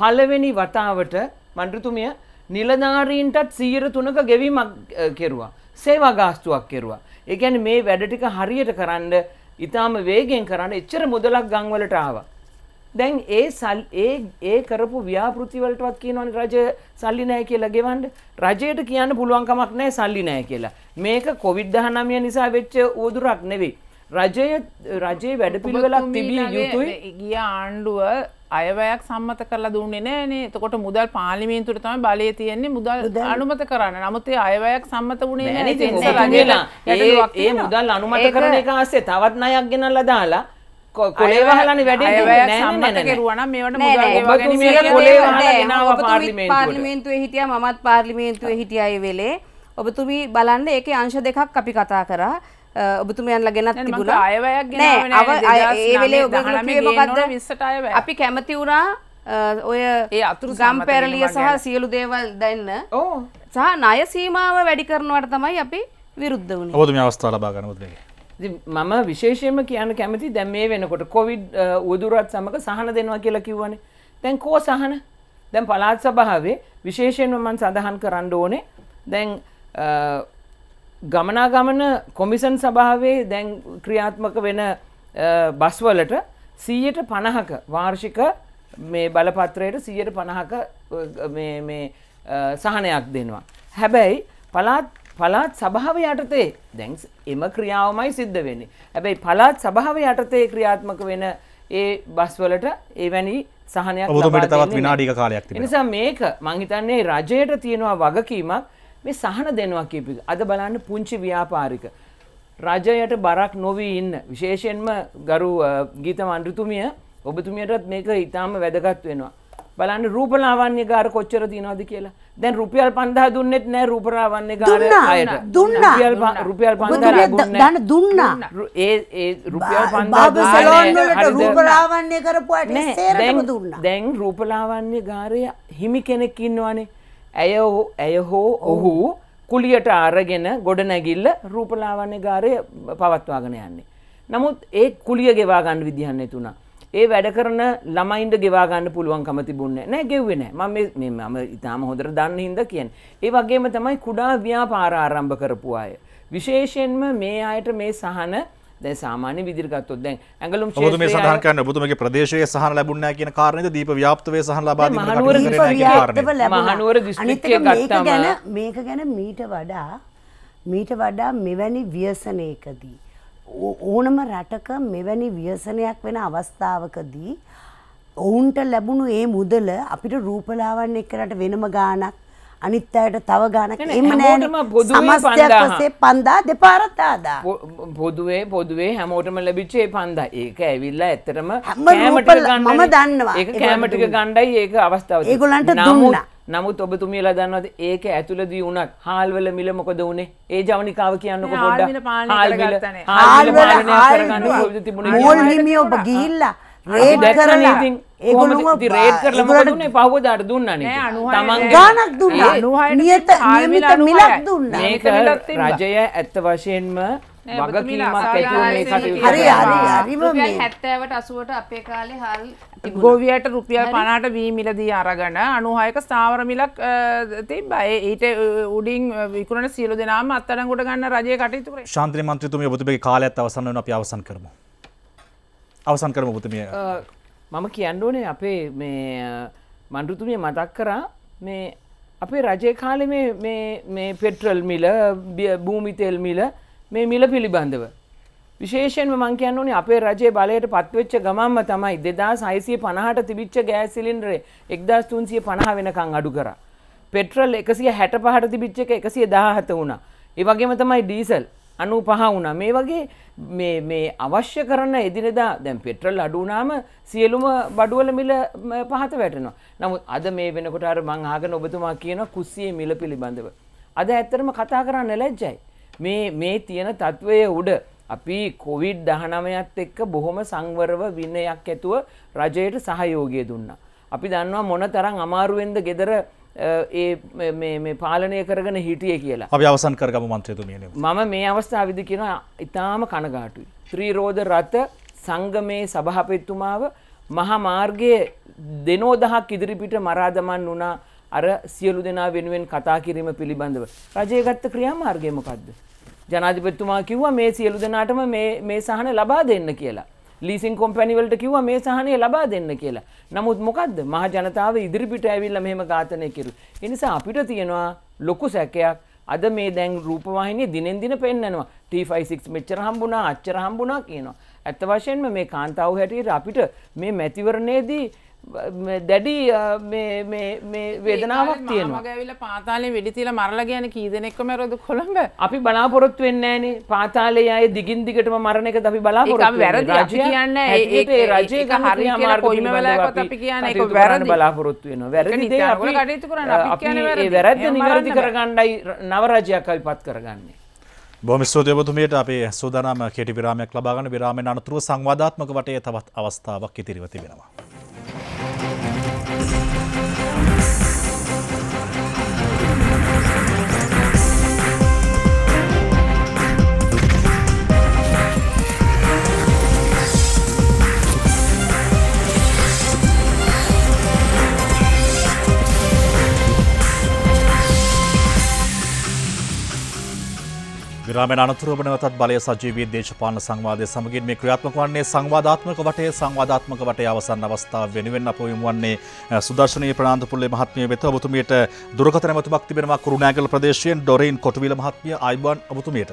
පළවෙනි වතාවට මන්ත්‍රීතුමිය නිලධාරීන්ටත් සියයට තුනක ගෙවීමක් කෙරුවා. සේවා ගාස්තුවක් කෙරුවා. ඒ කියන්නේ මේ වැඩ ටික හරියට කරන්න, ඊටාම වේගෙන් කරන්න එච්චර මුදලක් ගම් වලට ආවා. දැන් ඒ ඒ ඒ කරපු ව්‍යාපෘති වලටවත් කියනවනේ රජය සල්ලි නැහැ කියලා ගෙවන්න. රජයට කියන්න පුළුවන් කමක් නැහැ සල්ලි නැහැ කියලා. මේක කොවිඩ් දහනවය නිසා වෙච්ච උදුරක් නෙවෙයි. රජය රජයේ වැඩපිළිවෙලක් තිබිය යුතුයි. ගිය ආණ්ඩුව අයවැයක් සම්මත කරලා දුන්නේ නැහැ නේ. එතකොට මුදල් පාර්ලිමේන්තුවට තමයි බලය තියෙන්නේ මුදල් අනුමත කරන්න. නමුත් ඒ අයවැයක් සම්මත වුණේ නැහැ නේ. ඒ මුදල් අනුමත කරන එක ආස්සේ තවත් ණයක් ගෙනල්ලා දාලා කොලේ වහලානේ වැඩේ දුන්නේ නැහැ. සම්මත කෙරුවා නම් මේවට මුදල් ගෙවගෙන ඉන්නේ කොලේ වහලා ගෙනාවා පාර්ලිමේන්තුවට. පාර්ලිමේන්තුවේ හිටියා මමත් පාර්ලිමේන්තුවේ හිටියා ඒ වෙලේ. ඔබතුමී බලන්න ඒකේ අංශ දෙකක් අපි කතා කරා. ඔබතුමියන්ලා ගෙනත් තිබුණා අයවැයක් ගෙනාවේ නෑ. ඒ වෙලේ ඔයගොල්ලෝ කිව්වේ මොකද්ද විස්සට අයවැය. අපි කැමති වුණා ඔය ඒ අතුරු ගම්පෙරළිය සහ සියලු දේවල් දෙන්න. ඔව්. සහ ණය සීමාව වැඩි කරනවට තමයි අපි විරුද්ධ වුණේ. ඔබතුමිය අවස්ථාව ලබා ගන්නවද මේක? ඉතින් මම විශේෂයෙන්ම කියන්න කැමති දැන් මේ වෙනකොට කොවිඩ් උදුරත් සමග සහන දෙනවා කියලා කිව්වනේ. දැන් කෝ සහන? දැන් පළාත් සභාවේ විශේෂයෙන්ම මම සඳහන් කරන්න ඕනේ. දැන් ගමනාගමන කොමිසන් සභාවේ දැන් ක්‍රියාත්මක වෙන බස්වලට සියයට පනහක වාර්ෂික මේ බලපත්‍රයට සියයට පනහක මේ මේ සහනයක් දෙනවා. හැබැයි පළාත් පළාත් සභාව යටතේ දැන් එම ක්‍රියාවමයි සිද්ධ වෙන්නේ. හැබැයි පළාත් සභාව යටතේ ක්‍රියාත්මක වෙන ඒ බස්වලට එවැනි සහනයක් ලබා දෙන්නේ. ඒ නිසා මේක මං හිතන්නේ රජයට තියෙනවා වගකීමක් මේ සහන දෙනවා කියපු එක. අද බලන්න පුංචි ව්‍යාපාරික රජයට බරක් නොවි ඉන්න විශේෂයෙන්ම ගරු ගීත මන්ත්‍රීතුමිය ඔබතුමියටත් මේක ඊටාම වැදගත් වෙනවා. බලන්න රූපලාවන්‍යගාර කොච්චර තියනවද කියලා. දැන් රුපියල් පන්දහ දුන්නෙත් නෑ රූපලාවන්‍යගාර අයට. දුන්නා. රුපියල් පන්දහ දුන්නා. දුන්නා. ඒ ඒ රුපියල් පන්දහ සලෝන් වලට රූපලාවන්‍ය කරපුවාට සේරම දුන්නා. දැන් රූපලාවන්‍යගාරයේ හිමි කෙනෙක් ඉන්නවනේ. ඇය ඇය හෝ ඔහු කුලියට අරගෙන ගොඩනැගිල්ල රූපලාවන්‍යගාරය පවත්වාගෙන යන්නේ. නමුත් ඒ කුලිය ගෙවා ගන්න විදිහක් නැතුණා. ඒ වැඩ කරන ළමයින්ට ගෙවා ගන්න පුළුවන්කම තිබුණේ නැහැ. ගෙව්වේ නැහැ. මම මම ඉතාලම හොඳට දන්න හින්දා කියන්නේ. ඒ වගේම තමයි කුඩා ව්‍යාපාර ආරම්භ කරපු අය. විශේෂයෙන්ම මේ අයට මේ සහන දැන් සාමාන්‍ය විදිහට ගත්තොත් දැන් ඇඟලුම් ක්ෂේත්‍රයේ ඔබතුමේ සඳහන් කරන්නේ ඔබතුමගේ ප්‍රදේශයේ සහන ලැබුණා කියන කාරණේද දීප ව්‍යාප්තවයේ සහන ලබා දීමකට කටයුතු කරන කියන කාරණේ. මහනුවර දිස්ත්‍රික්කයේ ගත්තාම මේක ගැන මේක ගැන මීට වඩා මීට වඩා මෙවැනි ව්‍යසනයකදී ඕනම රටක මෙවැනි ව්‍යසනයක් වෙන අවස්ථාවකදී ඔවුන්ට ලැබුණු ඒ මුදල අපිට රූපලාවන්‍ය එක්කරට වෙනම ගාණක් අනිත් අයට තව ගාණක් එහෙම නෑනේ සමස්තයක් වශයෙන් පන්දාය දෙපාරක් ආදා පොදුවේ පොදුවේ හැමෝටම ලැබිච්ච ඒ පන්දාය ඒක ඇවිල්ලා ඇත්තටම කැමරට ගන්නයි මම දන්නවා ඒක කැමරට ගන්නයි ඒක අවස්ථාවද ඒගොල්ලන්ට දුන්නා නමුත් ඔබතුමියලා දන්නවද ඒක ඇතුළදී උණක් හාල්වල මිල මොකද උනේ ඒ ජවනිකාව කියන්නකො පොඩ්ඩක් හාල්වල හාල්වල හාල්වල කොහෙද තිබුණේ මෝල් හිමිය ඔබ ගිහිල්ලා රේඩ් කරලා ඒගොල්ලෝ රේඩ් කරලා මොකද උනේ පහුවදාට දුන්නානේ තමන් ගානක් දුන්නා නියත නියමිත මිලක් දුන්නා මේක රජය ඇත්ත වශයෙන්ම වගකීමක් ඇති උනේ කටයුතු හරි හරි හරිම මේ හැත්තෑවට අසුවට අපේ කාලේ හාල් ගෝවියට රුපියල් පනහට වී මිලදී අරගෙන අනුහයක ස්ථාවර මිලක් තිබ්බා. ඒ ඊට උඩින් විකුණන සියලු දෙනාම අත්අඩංගුවට ගන්න රජයේ කටයුතු කරේ. ශාන්ත්‍රි මන්ත්‍රීතුමිය ඔබතුමියගේ කාලයත් අවසන් වෙනවා අපි අවසන් කරමු. අවසන් කරමු ඔබතුමිය. මම කියන්න ඕනේ අපේ මේ මන්ත්‍රීතුමිය මතක් කරා මේ අපේ රජයේ කාලේ මේ මේ මේ පෙට්‍රල් මිල, භූමි තෙල් මිල මේ මිල පිළිබඳව විශේෂයෙන්ම මම කියන්නේ අපේ රජයේ බලයට පත්වෙච්ච ගමන්ම තමයි දෙදාස් හයසිය පනහට තිබිච්ච ගෑස් සිලින්ඩරේ එක්දාස් තුන්සිය පනහ වෙනකන් අඩු කරා. පෙට්‍රල් එකසිය හැටපහට තිබිච්ච එක එකසිය දහහත වුණා. ඒ වගේම තමයි ඩීසල් අනූපහ වුණා. මේ වගේ මේ මේ අවශ්‍ය කරන එදිනෙදා දැන් පෙට්‍රල් අඩු වුණාම සියලුම බඩුවල මිල පහත වැටෙනවා. නමුත් අද මේ වෙනකොට අර මම ආගෙන ඔබතුමා කියන කුස්සියේ මිල පිළිබඳව අද ඇත්තටම කතා කරන්න ලැජ්ජයි. මේ මේ තියෙන තත්වයේ උඩ අපි කොවිඩ් දහනවයත් එක්ක බොහොම සංවරව විනයක් ඇතුව රජයට සහයෝගය දුන්නා. අපි දන්නවා මොන තරම් අමාරුවෙන්ද ගෙදර ඒ මේ මේ පාලනය කරගෙන හිටියේ කියලා. අපි අවසන් කරගමු මන්ත්‍රීතුමියනේ. මම මේ අවස්ථාවේදී කියනවා ඊටාම කනගාටුයි. ත්‍රිරෝද රත සංගමේ සභාපතිතුමාව මහා මාර්ගයේ දෙනෝදහක් ඉදිරිපිට මරා දමන්න උනා අර සියලු දෙනා වෙනුවෙන් කතා කිරීම පිළිබඳව. රජය ගත්ත ක්‍රියාමාර්ගය මොකද්ද? ජනාධිපතිතුමා කිව්වා මේ සියලු දෙනාටම මේ මේ සහන ලබා දෙන්න කියලා. ලීසින් කම්පැනි වලට කිව්වා මේ සහනය ලබා දෙන්න කියලා. නමුත් මොකද්ද? මහ ජනතාව ඉදිරිපිට ඇවිල්ලා මෙහෙම ඝාතනය කෙරුවා. ඒ නිසා අපිට තියෙනවා ලොකු සැකයක්. අද මේ දැන් රූපවාහිනිය දිනෙන් දින පෙන්නනවා. ටී ෆිෆ්ටි සික්ස් මෙච්චර හම්බුණා, අච්චර හම්බුණා කියනවා. ඇත්ත වශයෙන්ම මේ කාන්තාව හැටියට අපිට මේ මැතිවරණයේදී දැඩි වේදනාවක් තියෙනවා. මගවිල පාතාලේ වෙඩි තියලා මරලා ගියන කී දෙනෙක්ම මැරුවද කොළඹ? අපි බලාපොරොත්තු වෙන්නේ නැහනේ. පාතාලේ අය දිගින් දිගටම මරණ එකද අපි බලාපොරොත්තු වෙන්නේ. ඒක අපි වැරදි කියන්නේ. ඒක ඒ රජයේ හරියම කොයිම වෙලාවකත් අපි කියන්නේ ඒක වැරදි බලාපොරොත්තු වෙනවා. වැරදි දේ අපි කටයුතු කරන්නේ. අපි කියන්නේ වැරදි. ඒ වැරද්ද නිවැරදි කරගන්නයි නව රජයක් අපි පත් කරගන්නේ. බොහොම ස්තුතියි ඔබතුමියට. අපි සූදානම් කෙටි විරාමයක් ලබා ගන්න. විරාමයෙන් අනතුරුව සංවාදාත්මක වටේ තවත් අවස්ථාවක් ඉතිරිව තිබෙනවා. විරාමයෙන් අනතුරුව නැවතත් බලය සජීවී දේශපාලන සංවාදයේ සමගින් මේ ක්‍රියාත්මක වන්නේ සංවාදාත්මක වටේ සංවාදාත්මක වටේ අවසන් අවස්ථාව වෙනුවෙන් අප යොමු වන්නේ සුදර්ශනී ප්‍රනාන්දුපුල්ලේ මහත්මිය වෙත. ඔබතුමියට දුරකථන මැතුමක් තිබෙනවා කුරුණෑගල ප්‍රදේශයෙන් ඩොරින් කොටවිල මහත්මිය. ආයිබෝන් ඔබතුමියට.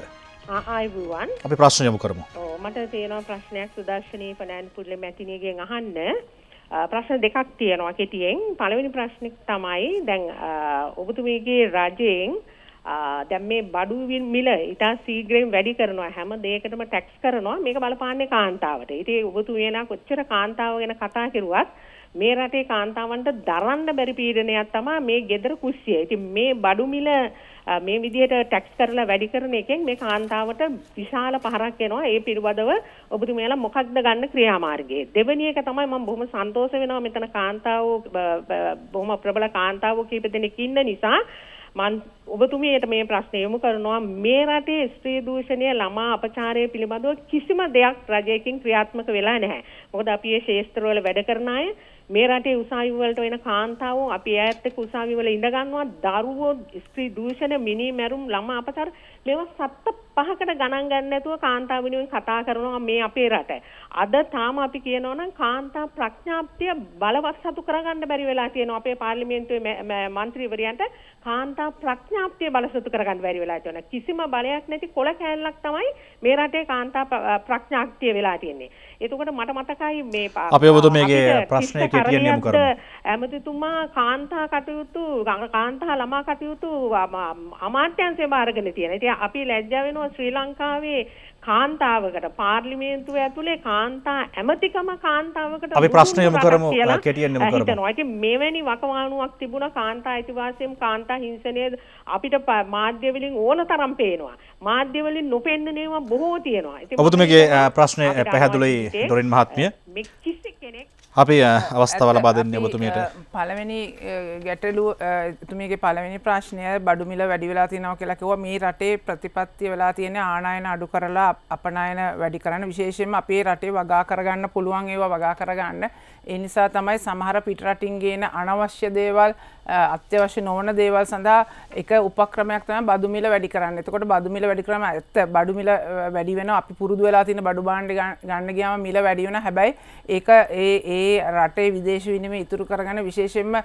ආයිබෝන්. අපි ප්‍රශ්න යොමු කරමු. ඔව් මට තියෙනවා ප්‍රශ්නයක් සුදර්ශනී ප්‍රනාන්දුපුල්ලේ මැතිණියගෙන් අහන්න. ප්‍රශ්න දෙකක් තියෙනවා කෙටියෙන්. පළවෙනි ප්‍රශ්නේ තමයි දැන් ඔබතුමියගේ රජයෙන් දැන් මේ බඩු මිල ඉතා ශීඝ්‍රයෙන් වැඩි කරනවා හැම දෙයකටම ටැක්ස් කරනවා මේක බලපාන්නේ කාන්තාවට. ඉතින් ඔබතුමියලා කොච්චර කාන්තාව ගැන කතා කරුවත් මේ රටේ කාන්තාවන්ට දරන්න බැරි පීඩනයක් තමයි මේ ගෙදර කුස්සිය. ඉතින් මේ බඩු මිල මේ විදිහට ටැක්ස් කරලා වැඩි කරන එකෙන් මේ කාන්තාවට විශාල පහරක් එනවා. ඒ පිළිබඳව ඔබතුමියලා මොකක්ද ගන්න ක්‍රියාමාර්ගය? දෙවෙනි එක තමයි මම බොහොම සන්තෝෂ වෙනවා මෙතන කාන්තාවෝ බොහොම ප්‍රබල කාන්තාවෝ කීප දෙනෙක් ඉන්න නිසා මන් ඔබතුමියට මේ ප්‍රශ්නේ යොමු කරනවා. මේ රටේ ස්ත්‍රී දූෂණය ළමා අපචාරය පිළිබඳව කිසිම දෙයක් රජයකින් ක්‍රියාත්මක වෙලා නැහැ. මොකද අපි මේ ශාස්ත්‍රවල වැඩ කරන අය මේ රටේ උසාවිය වලට වෙන කාන්තාවෝ අපි ඈත් එක්ක උසාවිය වල ඉඳ ගන්නවා. දරුවෝ ස්ත්‍රී දූෂණ මිනි මැරුම් ළමා අපචාර මේව සත්ත පහකට ගණන් ගන්න නැතුව කාන්තාව වෙනුවෙන් කතා කරනවා මේ අපේ රට. අද තාම අපි කියනවා නම් කාන්තා ප්‍රඥාප්තිය බලවත් සතු කරගන්න බැරි වෙලා තියෙනවා අපේ පාර්ලිමේන්තුවේ മന്ത്രിවරයන්ට කාන්තා ප්‍රඥාප්තිය බලසතු කරගන්න බැරි වෙලා තියෙනවා. කිසිම බලයක් නැති කොළ කෑල්ලක් තමයි මේ රටේ කාන්තා ප්‍රඥාක්තිය වෙලා තියෙන්නේ. එතකොට මට මතකයි මේ අපි ඔබතුමා මේකේ ප්‍රශ්නය කෙටියෙන් යොමු කරමු. ඇමතිතුමා කාන්තා කටයුතු කාන්තා ළමා කටයුතු අමාත්‍යාංශය බාරගෙන තියෙනවා. ඉතින් අපි ලැජ්ජා වෙනවා ශ්‍රී ලංකාවේ කාන්තාවකට පාර්ලිමේන්තුවේ ඇතුලේ කාන්තා ඇමතිකම කාන්තාවකට අපි ප්‍රශ්න යොමු කරමු කෙටියෙන් යොමු කරමු. හිතනවා ඉතින් මෙවැනි වකවානුවක් තිබුණා කාන්තා අයිතිවාසිකම් කාන්තා හිංසනයේ අපිට මාධ්‍ය වලින් ඕන තරම් පේනවා. මාධ්‍ය වලින් නොපෙන්නන ඒවා බොහෝ තියෙනවා. ඉතින් ඔබතුමගේ ප්‍රශ්නේ පැහැදිලි දොරින් මහත්මිය. මේ කිසි කෙනෙක් අපි අවස්ථාව ලබා දෙන්නේ ඔබතුමියට. පළවෙනි ගැටලුව ඔබතුමියගේ පළවෙනි ප්‍රශ්නය බඩු මිල වැඩි වෙලා තියෙනවා කියලා කිව්වා. මේ රටේ ප්‍රතිපත්තිය වෙලා තියෙන ආනායන අඩු කරලා අපනායන වැඩි කරන විශේෂයෙන්ම අපේ රටේ වගා කරගන්න පුළුවන් ඒවා වගා කරගන්න. ඒ නිසා තමයි සමහර පිට රටින් ගේන අනවශ්‍ය දේවල් අත්‍යවශ්‍ය නොවන දේවල් සඳහා එක උපක්‍රමයක් තමයි බඩු මිල වැඩි කරන්න. එතකොට බඩු මිල වැඩි කරාම ඇත්ත බඩු මිල වැඩි වෙනවා. අපි පුරුදු වෙලා තියෙන බඩු භාණ්ඩ ගන්න ගියාම මිල වැඩි වෙනවා. හැබැයි ඒක ඒ ඒ රටේ විදේශ විනිමය ඉතුරු කරගෙන විශේෂයෙන්ම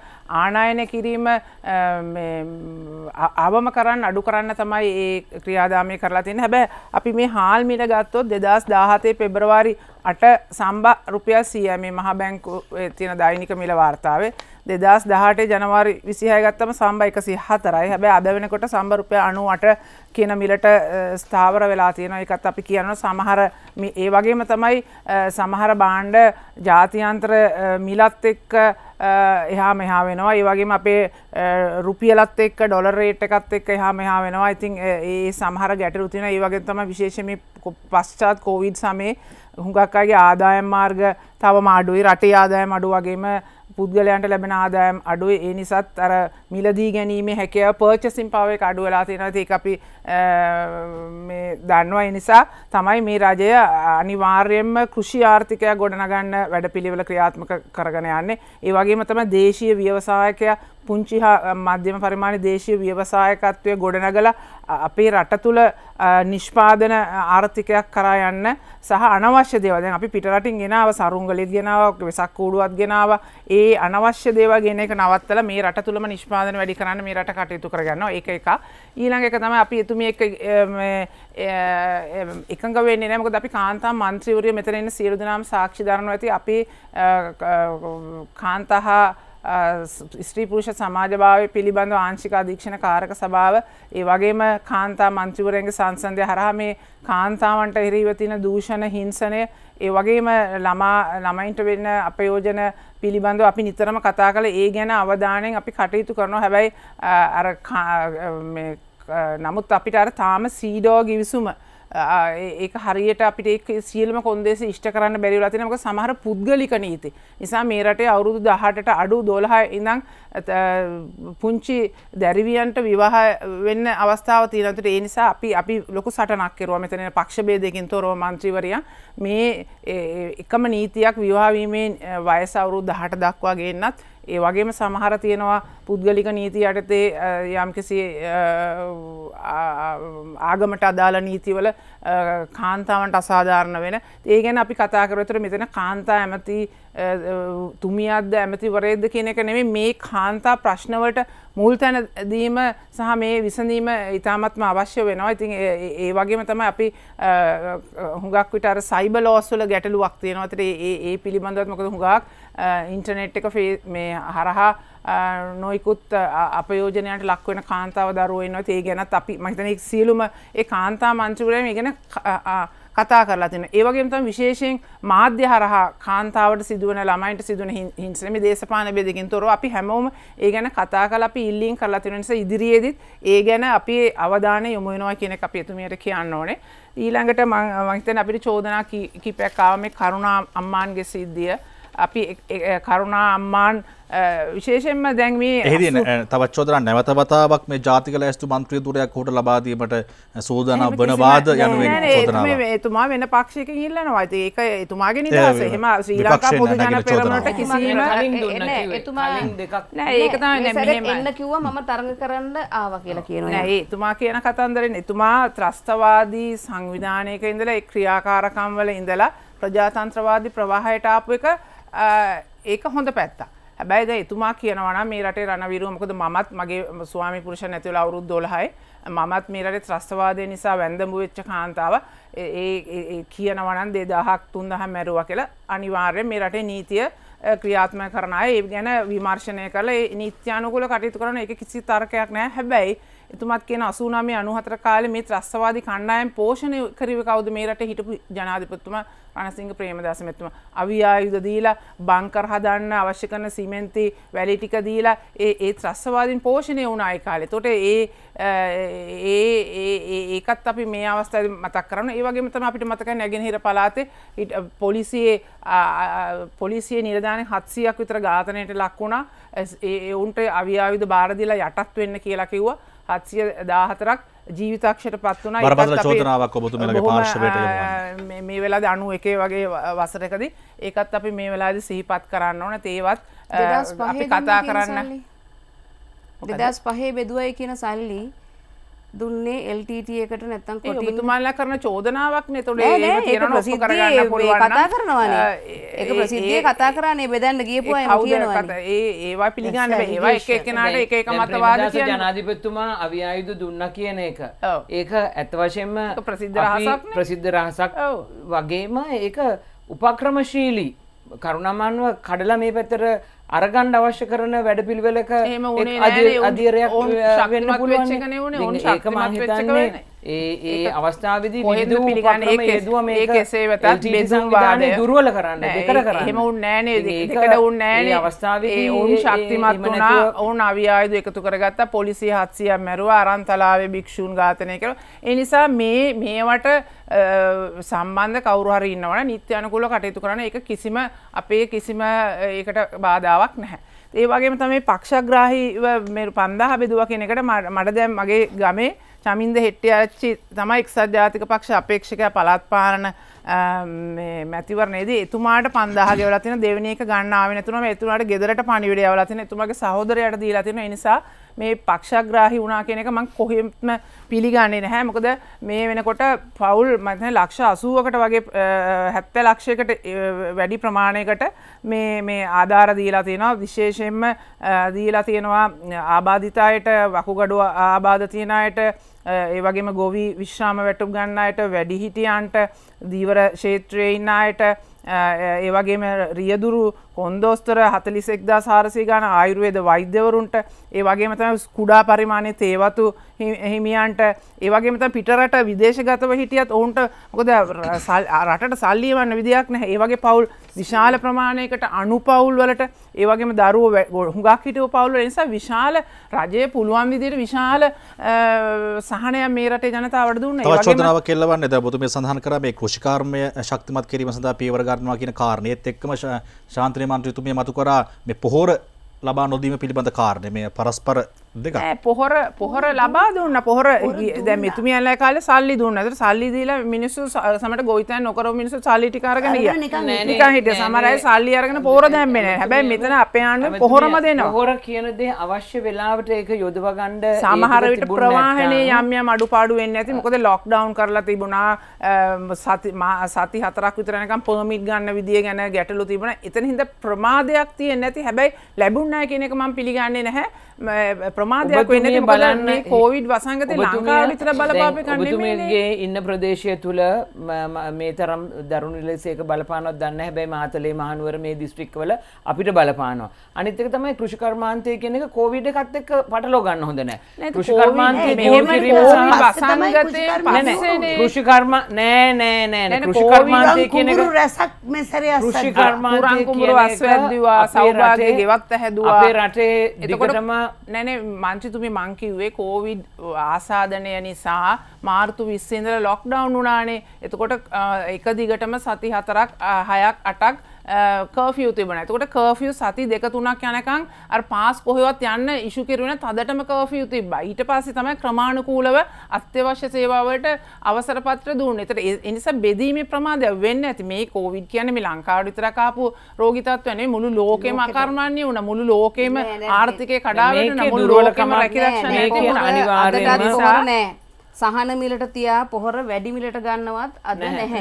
ආනායනය කිරීම මේ ආවම කරන්න අඩු කරන්න තමයි ඒ ක්‍රියාදාමය කරලා තියෙන්නේ. හැබැයි අපි මේ හාල් මිල ගත්තොත් දෙදහස් දහහතේ පෙබරවාරි අට සම්බා රුපියල් සියය මේ මහා බැංකුවේ තියෙන දෛනික මිල වාර්තාවේ දෙදහස් දහඅටේ ජනවාරි විසිහය ගත්තම සම්බා එකසිය හතරයි. හැබැයි අද වෙනකොට සම්බා රුපියල් අනූඅට කියන මිලට ස්ථාවර වෙලා තියෙනවා. ඒකත් අපි කියනවා සමහර ඒ වගේම තමයි සමහර භාණ්ඩ ජාත්‍යන්තර මිලත් එක්ක එහා මෙහා වෙනවා. ඒ වගේම අපේ රුපියලත් එක්ක ඩොලර් රේට් එකත් එක්ක එහා මෙහා වෙනවා. ඉතින් ඒ සමහර ගැටලු තියෙනවා. ඒ වගේම තමයි විශේෂයෙන් මේ පස්චාත් කොවිඩ් සමයේ හුඟක් අයගේ ආදායම් මාර්ග තවම අඩුයි. රටේ ආදායම් අඩු වගේම පුද්ගලයන්ට ලැබෙන ආදායම් අඩුයි. ඒ නිසාත් අර මිලදී ගැනීමේ හැකියාව පර්චේසින් පවර් එක අඩු වෙලා තියෙනවා. ඒක අපි මේ දන්නවා. ඒ නිසා තමයි මේ රජය අනිවාර්යයෙන්ම කෘෂි ආර්ථිකය ගොඩනගන්න වැඩපිළිවෙල ක්‍රියාත්මක කරගෙන යන්නේ. ඒ වගේම තමයි දේශීය ව්‍යවසායකයා පුංචි හා මධ්‍යම පරිමාණයේ දේශීය ව්‍යවසායකත්වය ගොඩනගලා අපේ රට තුළ නිෂ්පාදන ආර්ථිකයක් කරා යන්න සහ අනවශ්‍ය දේවල් දැන් අපි පිට රටින් ගෙනාවා සරුංගලෙත් ගෙනාවා වෙසක් කූඩුවත් ගෙනාවා ඒ අනවශ්‍ය දේවල් ගෙන එක නවත්තලා මේ රට තුළම නිෂ්පාදන වැඩි කරන්න මේ රට කටයුතු කරගන්නවා. ඒක එක. ඊළඟ එක තමයි අපි එතුමිය එක එකඟ වෙන්නේ නැහැ. මොකද අපි කාන්තා മന്ത്രിවරිය මෙතන ඉන්න සියලු දෙනාම සාක්ෂි දරනවා ඇති අපි කාන්තා ස්ත්‍රී පුරුෂ සමාජභාවය පිළිබඳව ආංශික අධීක්ෂණ කාරක සභාව ඒ වගේම කාන්තා මන්ත්‍රීවරයන්ගේ සංසන්දය හරහා මේ කාන්තාවන්ට එරෙහිව තියෙන දූෂණ හිංසනය ඒ වගේම ළමා ළමයින්ට වෙන අපයෝජන පිළිබඳව අපි නිතරම කතා කළා. ඒ ගැන අවධානයෙන් අපි කටයුතු කරනවා. හැබැයි අර මේ නමුත් අපිට අර තාම සීඩෝ ගිවිසුම ඒක හරියට අපිට ඒක සියලුම කොන්දේසි ඉෂ්ට කරන්න බැරි වෙලා තියෙනවා. මොකද සමහර පුද්ගලික නීති නිසා මේ රටේ අවුරුදු දහඅටට අඩු දොළහ ඉඳන් පුංචි දැරිවියන්ට විවාහ වෙන්න අවස්ථාවක් තියෙනවා. ඒත් ඒ නිසා අපි අපි ලොකු සටනක් කරුවා. මෙතන පක්ෂ ભેදයකින් තොරව മന്ത്രിවරියා මේ එකම නීතියක් විවාහ වීමේ වයස අවුරුදු දහඅට දක්වා ගෙන්නත් ඒ වගේම සමහර තියෙනවා පුද්ගලික නීති යටතේ යම්කිසි ආගමට අදාළ නීතිවල කාන්තාවන්ට අසාධාරණ වෙන ඒ ගැන අපි කතා කරමු. ඒතර මෙතන කාන්තා ඇමති තුමියක්ද ඇමතිවරයෙක්ද කියන එක නෙමෙයි මේ කාන්තා ප්‍රශ්න වලට මුල් තැන දීම සහ මේ විසඳීම ඉතාමත්ම අවශ්‍ය වෙනවා. ඉතින් ඒ වගේම තමයි අපි හුඟක් විට අර සයිබර් ලෝස් වල ගැටලුවක් තියෙනවා. ඒතර ඒ ඒ පිළිබඳවත් මොකද හුඟක් ඉන්ටර්නෙට් එක මේ හරහා නොයිකුත් අපයෝජනයන්ට ලක් වෙන කාන්තාව දරුවෝ ඉන්නවා. ඒ ගැනත් අපි මම හිතන්නේ සියලුම ඒ කාන්තා මන්ත්‍රීවරයා මේ ගැන කතා කරලා තියෙනවා. ඒ වගේම තමයි විශේෂයෙන් මාධ්‍ය හරහා කාන්තාවට සිදුවන ළමයින්ට සිදුවන හිංසනය මේ දේශපාලන බෙදකින් තොරව අපි හැමෝම ඒ ගැන කතා කරලා අපි ඉල්ලීම් කරලා තියෙන නිසා ඉදිරියේදීත් ඒ ගැන අපි අවධානය යොමු වෙනවා කියන එක අපි එතුමියට කියන්න ඕනේ. ඊළඟට මම මම හිතන්නේ අපිට චෝදනා කීපයක් ආවා මේ කරුණා අම්මාන්ගේ සිද්ධිය අපි කරුණා අම්මාන් විශේෂයෙන්ම දැන් මේ එහිදී තවත් චෝදනා නැවත වතාවක් මේ ජාතික ලැයිස්තු මන්ත්‍රී ධුරයක් හොට ලබා දීමට සෝදානම් වන වාද යනුවෙන් චෝදනාවක් මේ එතුමා වෙන පක්ෂයකින් ඉල්ලනවා. ඉතින් ඒක එතුමාගේ නිදහස. එහෙම ශ්‍රී ලංකා පොදුජන පෙරමුණට කිසිම කලින් දුන්න නෑ. එතුමා කලින් දෙකක් නෑ. ඒක තමයි නෑ මෙහෙම එන්න කිව්වා මම තරඟ කරන්න ආවා කියලා කියනවා. නෑ එතුමා කියන කතන්දරෙන් එතුමා ත්‍රස්තවාදී සංවිධානයක ඉඳලා ඒ ක්‍රියාකාරකම් වල ඉඳලා ප්‍රජාතන්ත්‍රවාදී ප්‍රවාහයට ආපු එක ඒක හොඳ පැත්තක්. හැබැයි දැන් එතුමා කියනවා නම් මේ රටේ රණවිරුව මොකද මමත් මගේ ස්වාමි පුරුෂ නැති වෙලා අවුරුදු දොළහයි මමත් මේ රටේ ත්‍රස්තවාදය නිසා වැන්දඹු වෙච්ච කාන්තාව ඒ කියනවා නම් දෙදහහක් තුන්දහක් මැරුවා කියලා අනිවාර්යයෙන් මේ රටේ නීතිය ක්‍රියාත්මක කරන අය ඒ ගැන විමර්ශනය කරලා ඒ නීත්‍යානුකූල කටයුතු කරන එක කිසි තර්කයක් නැහැ. හැබැයි එතුමාත් කියන අසූ නවය අනූ හතර කාලේ මේ ත්‍රස්තවාදී කණ්ඩායම් පෝෂණය කරව කවුද මේ රටේ හිටපු ජනාධිපතිතුමා රණසිංහ ප්‍රේමදාස මහත්මයා අවියායුධ දීලා බංකර් හදන්න අවශ්‍ය කරන සිමෙන්ති වැලි ටික දීලා ඒ ඒ ත්‍රස්තවාදීන් පෝෂණය වුණා ඒ කාලේ. ඒතකොට ඒ ඒ ඒකත් අපි මේ අවස්ථාවේ මතක් කරනවා. ඒ වගේම තමයි අපිට මතක නැගෙනහිර පළාතේ පොලිසියේ පොලිසියේ නිලධාරීන් හත්සීයක් විතර ඝාතනයට ලක් වුණා. ඒ උන්ට අවියායුධ බාර දීලා යටත් වෙන්න කියලා කිව්වා. හත්සිය දාහතරක් ජීවිතක්ෂයට පත් වුණා. ඒකත් චෝදනාවක් ඔබතුමලගේ පාර්ශවයට යොමුවන්නේ. මේ මේ වෙලාවේ අනූ එකේ වගේ වසරකදී ඒකත් අපි මේ වෙලාවේදී සිහිපත් කරන්න ඕන. ඒවත් අපි කතා කරන්න. දෙදහස් පහේ බෙදුවයි කියන සල්ලි දුන්නේ එල් ටී ටී එකට නැත්තම් කොටින් ඔබතුමාලා කරන චෝදනාවක් නේ. ඒතකොට ඒක කියනවා ඔප්පු කරගන්න පුළුවන් නම් කතා කරනවානේ. ඒක ප්‍රසිද්ධියේ කතා කරානේ බෙදන්න ගියපුවා එහෙම කියනවානේ. ඒ ඒවා පිළිගන්න බෑ. ඒවා එක එකනාට එක එක මතවාද කියන්නේ ජනාධිපතිතුමා අවියායුධ දුන්නා කියන එක. ඒක ඇත්ත වශයෙන්ම ප්‍රසිද්ධ රහසක් ප්‍රසිද්ධ රහසක් වගේම ඒක උපක්‍රමශීලී කරුණාමානව කඩලා මේ පැත්තට අරගන්න අවශ්‍ය කරන වැඩපිළිවෙලක අධිරයක් වෙන්න පුළුවන් එකනේ උනේ. ඕන් ශක්තිමත් වෙච්ච එක වෙන්නේ. ඒ ඒ අවස්ථාවේදී කොහෙද පිළිගන්නේ? ඒක හේතුව මේක එසේ වෙතත් බෙදුම් වාදය දුර්වල කරන්න දෙකර කරන්න. එහෙම උන්නේ නෑනේ. දෙකට උන්නේ නෑනේ. ඒ අවස්ථාවේදී ඕන් ශක්තිමත් වුණා. ඕන් අවියායුධ එකතු කරගත්තා. පොලිසිය හත්සීයක් මැරුවා. අරන්තලාවේ භික්ෂූන් ඝාතනය කළා. ඒ නිසා මේ මේවට සම්බන්ධ කවුරු හරි ඉන්නවනේ නිත්‍යානුකූලව කටයුතු කරන එක කිසිම අපේ කිසිම ඒකට බාධාවක් නැහැ. ඒ වගේම තමයි පක්ෂග්‍රාහීව මේ පන්දාහ බෙදුවා කියන එකට මට දැන් මගේ ගමේ චමින්ද හෙට්ටිආරච්චි තමයි එක්සත් ජාතික පක්ෂ අපේක්ෂකයා පළාත් පාලන මේ මැතිවරණයේදී එතුමාට පන්දාහ ගෙවලා තියෙන දෙවෙනි එක ගන්න ආවේ නැතුනම එතුමාට ගෙදරට පණිවිඩය යවලා තියෙන එතුමාගේ සහෝදරයාට දීලා තියෙන. ඒ නිසා මේ පක්ෂග්‍රාහී වුණා කියන එක මම කොහෙත්ම පිළිගන්නේ නැහැ. මොකද මේ වෙනකොට ෆවුල් මම හිතන්නේ ලක්ෂ අසූවකට වගේ හැත්තෑ ලක්ෂයකට වැඩි ප්‍රමාණයකට මේ මේ ආධාර දීලා තියෙනවා. විශේෂයෙන්ම දීලා තියෙනවා ආබාධිතයට වකුගඩුව ආබාධ තියෙන අයට ඒ වගේම ගොවි විශ්‍රාම වැටුප් ගන්න අයට වැඩිහිටියන්ට දීවර ක්ෂේත්‍රයේ ඉන්න අයට ඒ වගේම රියදුරු කොන්දොස්තර හතළිස් එක්දාස් හාරසිය ගාන ආයුර්වේද වෛද්‍යවරුන්ට ඒ වගේම තමයි කුඩා පරිමාණයේ තේවතු හිමියන්ට ඒ වගේම තමයි පිටරට විදේශගතව හිටියත් ඔවුන්ට මොකද රටට සල්ලි එවන්න විදියක් නැහැ. ඒ වගේ පවුල් විශාල ප්‍රමාණයකට අණු පවුල් වලට ඒ වගේම දරුවෝ හුඟක් හිටව පවුල් වල නිසා විශාල රජයේ පුළුවන් විදියට විශාල සහනයක් මේ රටේ ජනතාවට දුන්නා. ඒ වගේම චෝදනාවක් කෙල්ලවන්නේ දැන් ඔබතුමේ සඳහන් කරා මේ කෘෂිකාර්මය ශක්තිමත් කිරීම සඳහා පියවර ගන්නවා කියන කාරණේත් එක්කම ශාන්ත මන්ත්‍රීතුමිය මතු කරා මේ පොහොර ලබා නොදීම පිළිබඳ කාරණේ මේ පරස්පර දෙකක්. පොහොර පොහොර ලබා දුන්න පොහොර දැන් මෙතුමියන්ලා කාලේ සල්ලි දුන්නා. ඒතර සල්ලි දීලා මිනිස්සු සමට ගොවිතැන් නොකරව මිනිස්සු සල්ලි ටික අරගෙන ගියා. නිකන් හිටිය සමහර අය සල්ලි අරගෙන පොහොර දැම්මේ නැහැ. හැබැයි මෙතන අපේ ආණ්ඩුව පොහොරම දෙනවා. පොහොර කියන දේ අවශ්‍ය වෙලාවට ඒක යොදවා ගන්න සමහර විට ප්‍රවාහනේ යම් යම් අඩුපාඩු වෙන්නේ නැති. මොකද ලොක්ඩවුන් කරලා තිබුණා. සති සති හතරක් විතර යනකම් පර්මිට් ගන්න විදිය ගැන ගැටලු තිබුණා. එතනින්ද ප්‍රමාදයක් තියෙන්නේ නැති. හැබැයි ලැබුණ කියන එක මම පිළිගන්නේ නැහැ. ප්‍රමාදයක් වෙන්නේ නැති බලන්න මේ කොවිඩ් වසංගතේ ලංකාව විතර බලපාපේ කන්නේ මේ ඔබතුමගේ ඉන්න ප්‍රදේශය තුල මේ තරම් දරුණු ලෙස ඒක බලපානවත් දන්නේ නැහැ. හැබැයි මාතලේ මහනුවර මේ දිස්ත්‍රික්ක වල අපිට බලපානවා. අනිත් එක තමයි කෘෂි කර්මාන්තය කියන එක කොවිඩ් එකත් එක්ක පටලව ගන්න හොඳ නැහැ. කෘෂි කර්මාන්තයේ මෙහෙම වසංගතේ පස්සේනේ කෘෂි කර්ම නෑ නෑ නෑ කෘෂි කර්මාන්තය කියන එක රසක් මේ සැරේ අස්සක් කෘෂි කර්මාන්තය කියන එක සෞභාග්‍ය ගෙවත් හැදුවා අපේ රටේ. ඒකටම නෑ නෑ මන්ත්‍රීතුමී මං කිව්වේ කොවිඩ් ආසාදනය නිසා මාර්තු විස්සේ ඉඳලා ලොක්ඩවුන් වුණානේ. එතකොට එක දිගටම සති හතරක් හයක් අටක් कर्फ्यू तिबण तो कर्फ्यू सती देख तुना क्या अर पास कोहेवत् यान इशू किरुण तदटम कर्फ्यू तिब्बा ईट पास तम क्रमानुकूलव अत्यवश्य सेवावट अवसर पात्र दूर्ण इतर इन सब बेदी में प्रमाद वेन अति मे कोविड की मे लंका इतर कापू रोगितत्वने मुलु लोकेम अकर्माण्य उन मुलु लोकेम आर्थिके कडावेन मुलु लोकेम रक्षण ऐति अनिवार्य සහන මිලට තියා පොහොර වැඩි මිලට ගන්නවත් අද නැහැ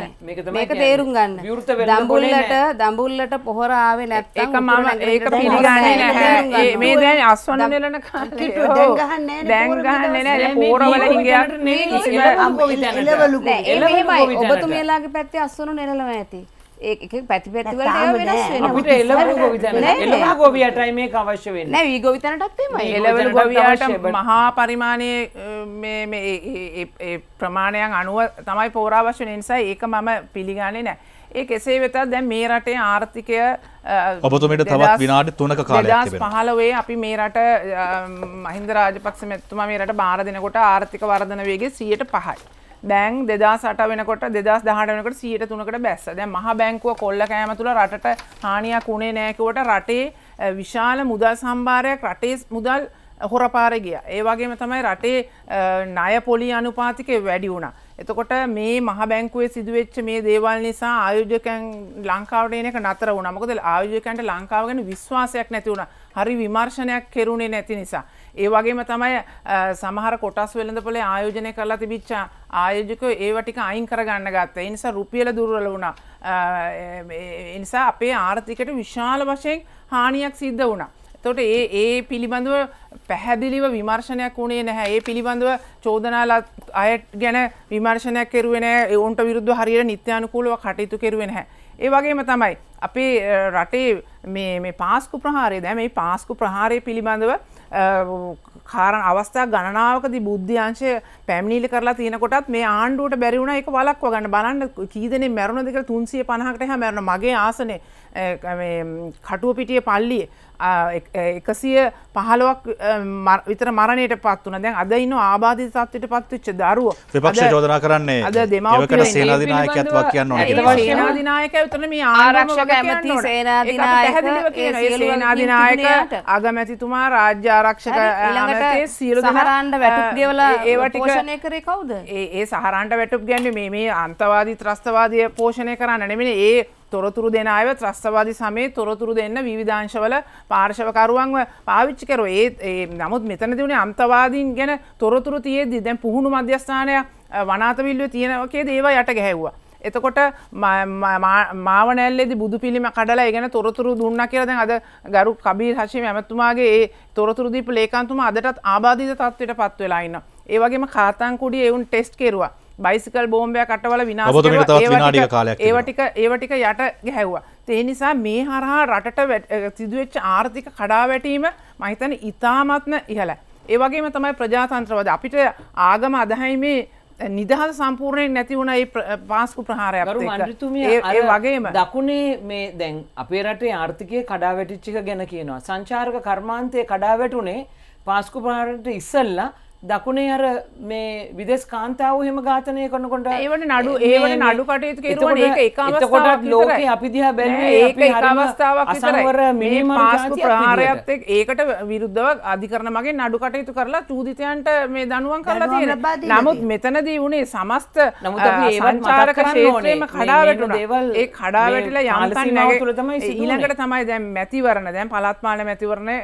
මේක තේරුම් ගන්න දඹුල්ලට දඹුල්ලට පොහොර ආවේ නැත්තම් ඒක මම ඒක පිළිගන්නේ නැහැ මේ දැන් අස්වන නෙලන කාලේ දැන් ගහන්නේ නැහැ දැන් ගහන්නේ නැහැ දැන් පොහොරවල හිඟයක් නේ කිසිම එළවලු එළවලු ඔබතුමියලාගේ පැත්තේ අස්වන නෙලලම ඇති ඒක එක පැති පැති වලට ඒවා වෙනස් වෙනවා අපිට එළවලු ගොවිතැන එළවලු ගොවියටයි මේක අවශ්‍ය වෙන්නේ නෑ වී ගොවිතැනටත් එමය එළවලු ගොවියට මහා පරිමාණයේ මේ මේ ඒ ඒ ප්‍රමාණයන් අනුව තමයි පෝර අවශ්‍ය වෙන නිසා ඒක මම පිළිගන්නේ නෑ ඒ කෙසේ වෙතත් දැන් මේ රටේ ආර්ථිකය ඔබතුමීට තවත් විනාඩි තුනක කාලයක් තිබෙනවා දෙදහස් පහළොව අපි මේ රට මහින්ද රාජපක්ෂ මැතිතුමා මේ රට බාර දෙනකොට ආර්ථික වර්ධන වේගය සියයට පහයි දැන් දෙදහස් අට වෙනකොට දෙදහස් දහඅට වෙනකොට සියයට තුනකට බැස්ස. දැන් මහා බැංකුව කොල්ල කෑම තුල රටට හානියක් උනේ නැහැ කියවට රටේ විශාල මුදල් සම්භාරයක් රටේ මුදල් හොරපාරේ ගියා. ඒ වගේම තමයි රටේ ණය පොලි අනුපාතිකය වැඩි වුණා. එතකොට මේ මහා බැංකුවේ සිදුවෙච්ච මේ දේවල් නිසා ආයෝජකයන් ලංකාවට එන එක නතර වුණා. මොකද ආයෝජකයන්ට ලංකාව ගැන විශ්වාසයක් නැති වුණා. හරි විමර්ශනයක් කෙරුණේ නැති නිසා. ඒ වගේම තමයි සමහර කොටස් වෙළඳපොලේ ආයෝජනය කරලා තිබිච්ච ආයෝජකයෝ ඒවා ටික අයින් කරගන්න ගත්තා. ඒ නිසා රුපියල දුර්වල වුණා. ඒ නිසා අපේ ආර්ථිකයට විශාල වශයෙන් හානියක් සිද්ධ වුණා. එතකොට ඒ ඒ පිළිබඳව පැහැදිලිව විමර්ශනයක් වුණේ නැහැ. ඒ පිළිබඳව චෝදනාලා අය ගැන විමර්ශනයක් කෙරුවේ නැහැ. ඒවුන්ට විරුද්ධව හරියට නිත්‍යානුකූලව කටයුතු කෙරුවේ නැහැ. ඒ වගේම තමයි අපේ රටේ මේ මේ පාස්කු ප්‍රහාරය දැන් මේ පාස්කු ප්‍රහාරය පිළිබඳව කාරණ අවස්ථා ගණනාවකදී බුද්ධ්‍යංශය පැමිණිලි කරලා තියෙන කොටත් මේ ආණ්ඩුවට බැරි වුණා ඒක වළක්වා ගන්න බලන්න කී දෙනෙක් මැරුණද කියලා තුන්සියය පනහකට එහා මැරුණා මගේ ආසනේ මේ කටුව පිටියේ පල්ලියේ එකසිය පහළොවක් විතර මරණයටපත් වුණා දැන් අද ඉන්න ආබාධිත තත්ත්වයටපත් වෙච්ච දරුවෝ විපක්ෂය චෝදනා කරන්නේ අද දෙමව්පියෝ සේනාධිනායකයත්වත් කියන්න ඕනේ කියලා සේනාධිනායකයා උතන මේ ආරක්ෂක ඇමති සේනාධිනායක ඒ සේනාධිනායක අගමැතිතුමා රාජ්‍ය ආරක්ෂක ඇමති සියලු දෙනාට වැටුප් ගෙවලා ඒවා ටික පෝෂණය කරේ කවුද? ඒ ඒ සහරාණ්ඩ වැටුප් කියන්නේ මේ මේ අන්තවාදී ත්‍රස්තවාදී පෝෂණය කරන්න නෙමෙයි ඒ තොරතුරු දෙන අයව ත්‍රස්තවාදී සමයේ තොරතුරු දෙන්න විවිධාංශවල පාර්ශවකරුවන්ව පාවිච්චි කරුවා. ඒ ඒ නමුත් මෙතනදී උනේ අන්තවාදීන් ගැන තොරතුරු තියෙද්දි දැන් පුහුණු මධ්‍යස්ථානය වනාතවිල්ලුවේ තියෙනවා කියද ඒවා යට ගැහැව්වා. එතකොට මාවනැල්ලේදී බුදු පිළිම කඩලා ඒ ගැන තොරතුරු දුන්නා කියලා දැන් අද ගරු කබීර් හෂීම් ඇමතුමාගේ ඒ තොරතුරු දීපු ලේකම්තුමා අදටත් ආබාධිත තත්ත්වයටපත් වෙලා ඉන්නවා. ඒ වගේම කාතන්කුඩියේ ඒ උන් ටෙස්ට් කෙරුවා. බයිසිකල් බෝම්බයක් අටවල විනාශ කරලා ඒවා ටික ඒවා ටික යට ගැහැව්වා. ඒ නිසා මේ හරහා රටට සිදුවෙච්ච ආර්ථික කඩාවැටීම මම හිතන්නේ ඉතාමත්ම ඉහළයි. ඒ වගේම තමයි ප්‍රජාතන්ත්‍රවාද අපිට ආගම අදහීමේ නිදහස සම්පූර්ණයෙන් නැති වුණා මේ පාස්කු ප්‍රහාරයත් එක්ක. ඒ වගේම දකුණේ මේ දැන් අපේ රටේ ආර්ථිකයේ කඩාවැටිච්ච එක ගැන කියනවා. සංචාරක කර්මාන්තයේ කඩාවැටුනේ පාස්කු ප්‍රහාරයට ඉස්සෙල්ලා දකුණේ අර මේ විදේශ කාන්තාවෝ එහෙම ඝාතනය කරනකොට ඒවනේ නඩු ඒවනේ නඩු කටයුතු කෙරුවනේ ඒක එක අවස්ථාවක් විතරයි. ලෝකේ අපි දිහා බැලුවේ ඒක එක අවස්ථාවක් විතරයි. අසංවර මිනිමම් පාස්කු ප්‍රහාරයත් එක්ක ඒකට විරුද්ධව අධිකරණ මගින් නඩු කටයුතු කරලා චූදිතයන්ට මේ දඬුවම් කරලා තියෙනවා. නමුත් මෙතනදී වුණේ සමස්ත සංචාරක ක්ෂේත්‍රයේම කඩාවැටුණා. ඒ කඩාවැටිලා යම් තැනක ඊළඟට තමයි දැන් මැතිවරණ දැන් පළාත් මාන මැතිවරණේ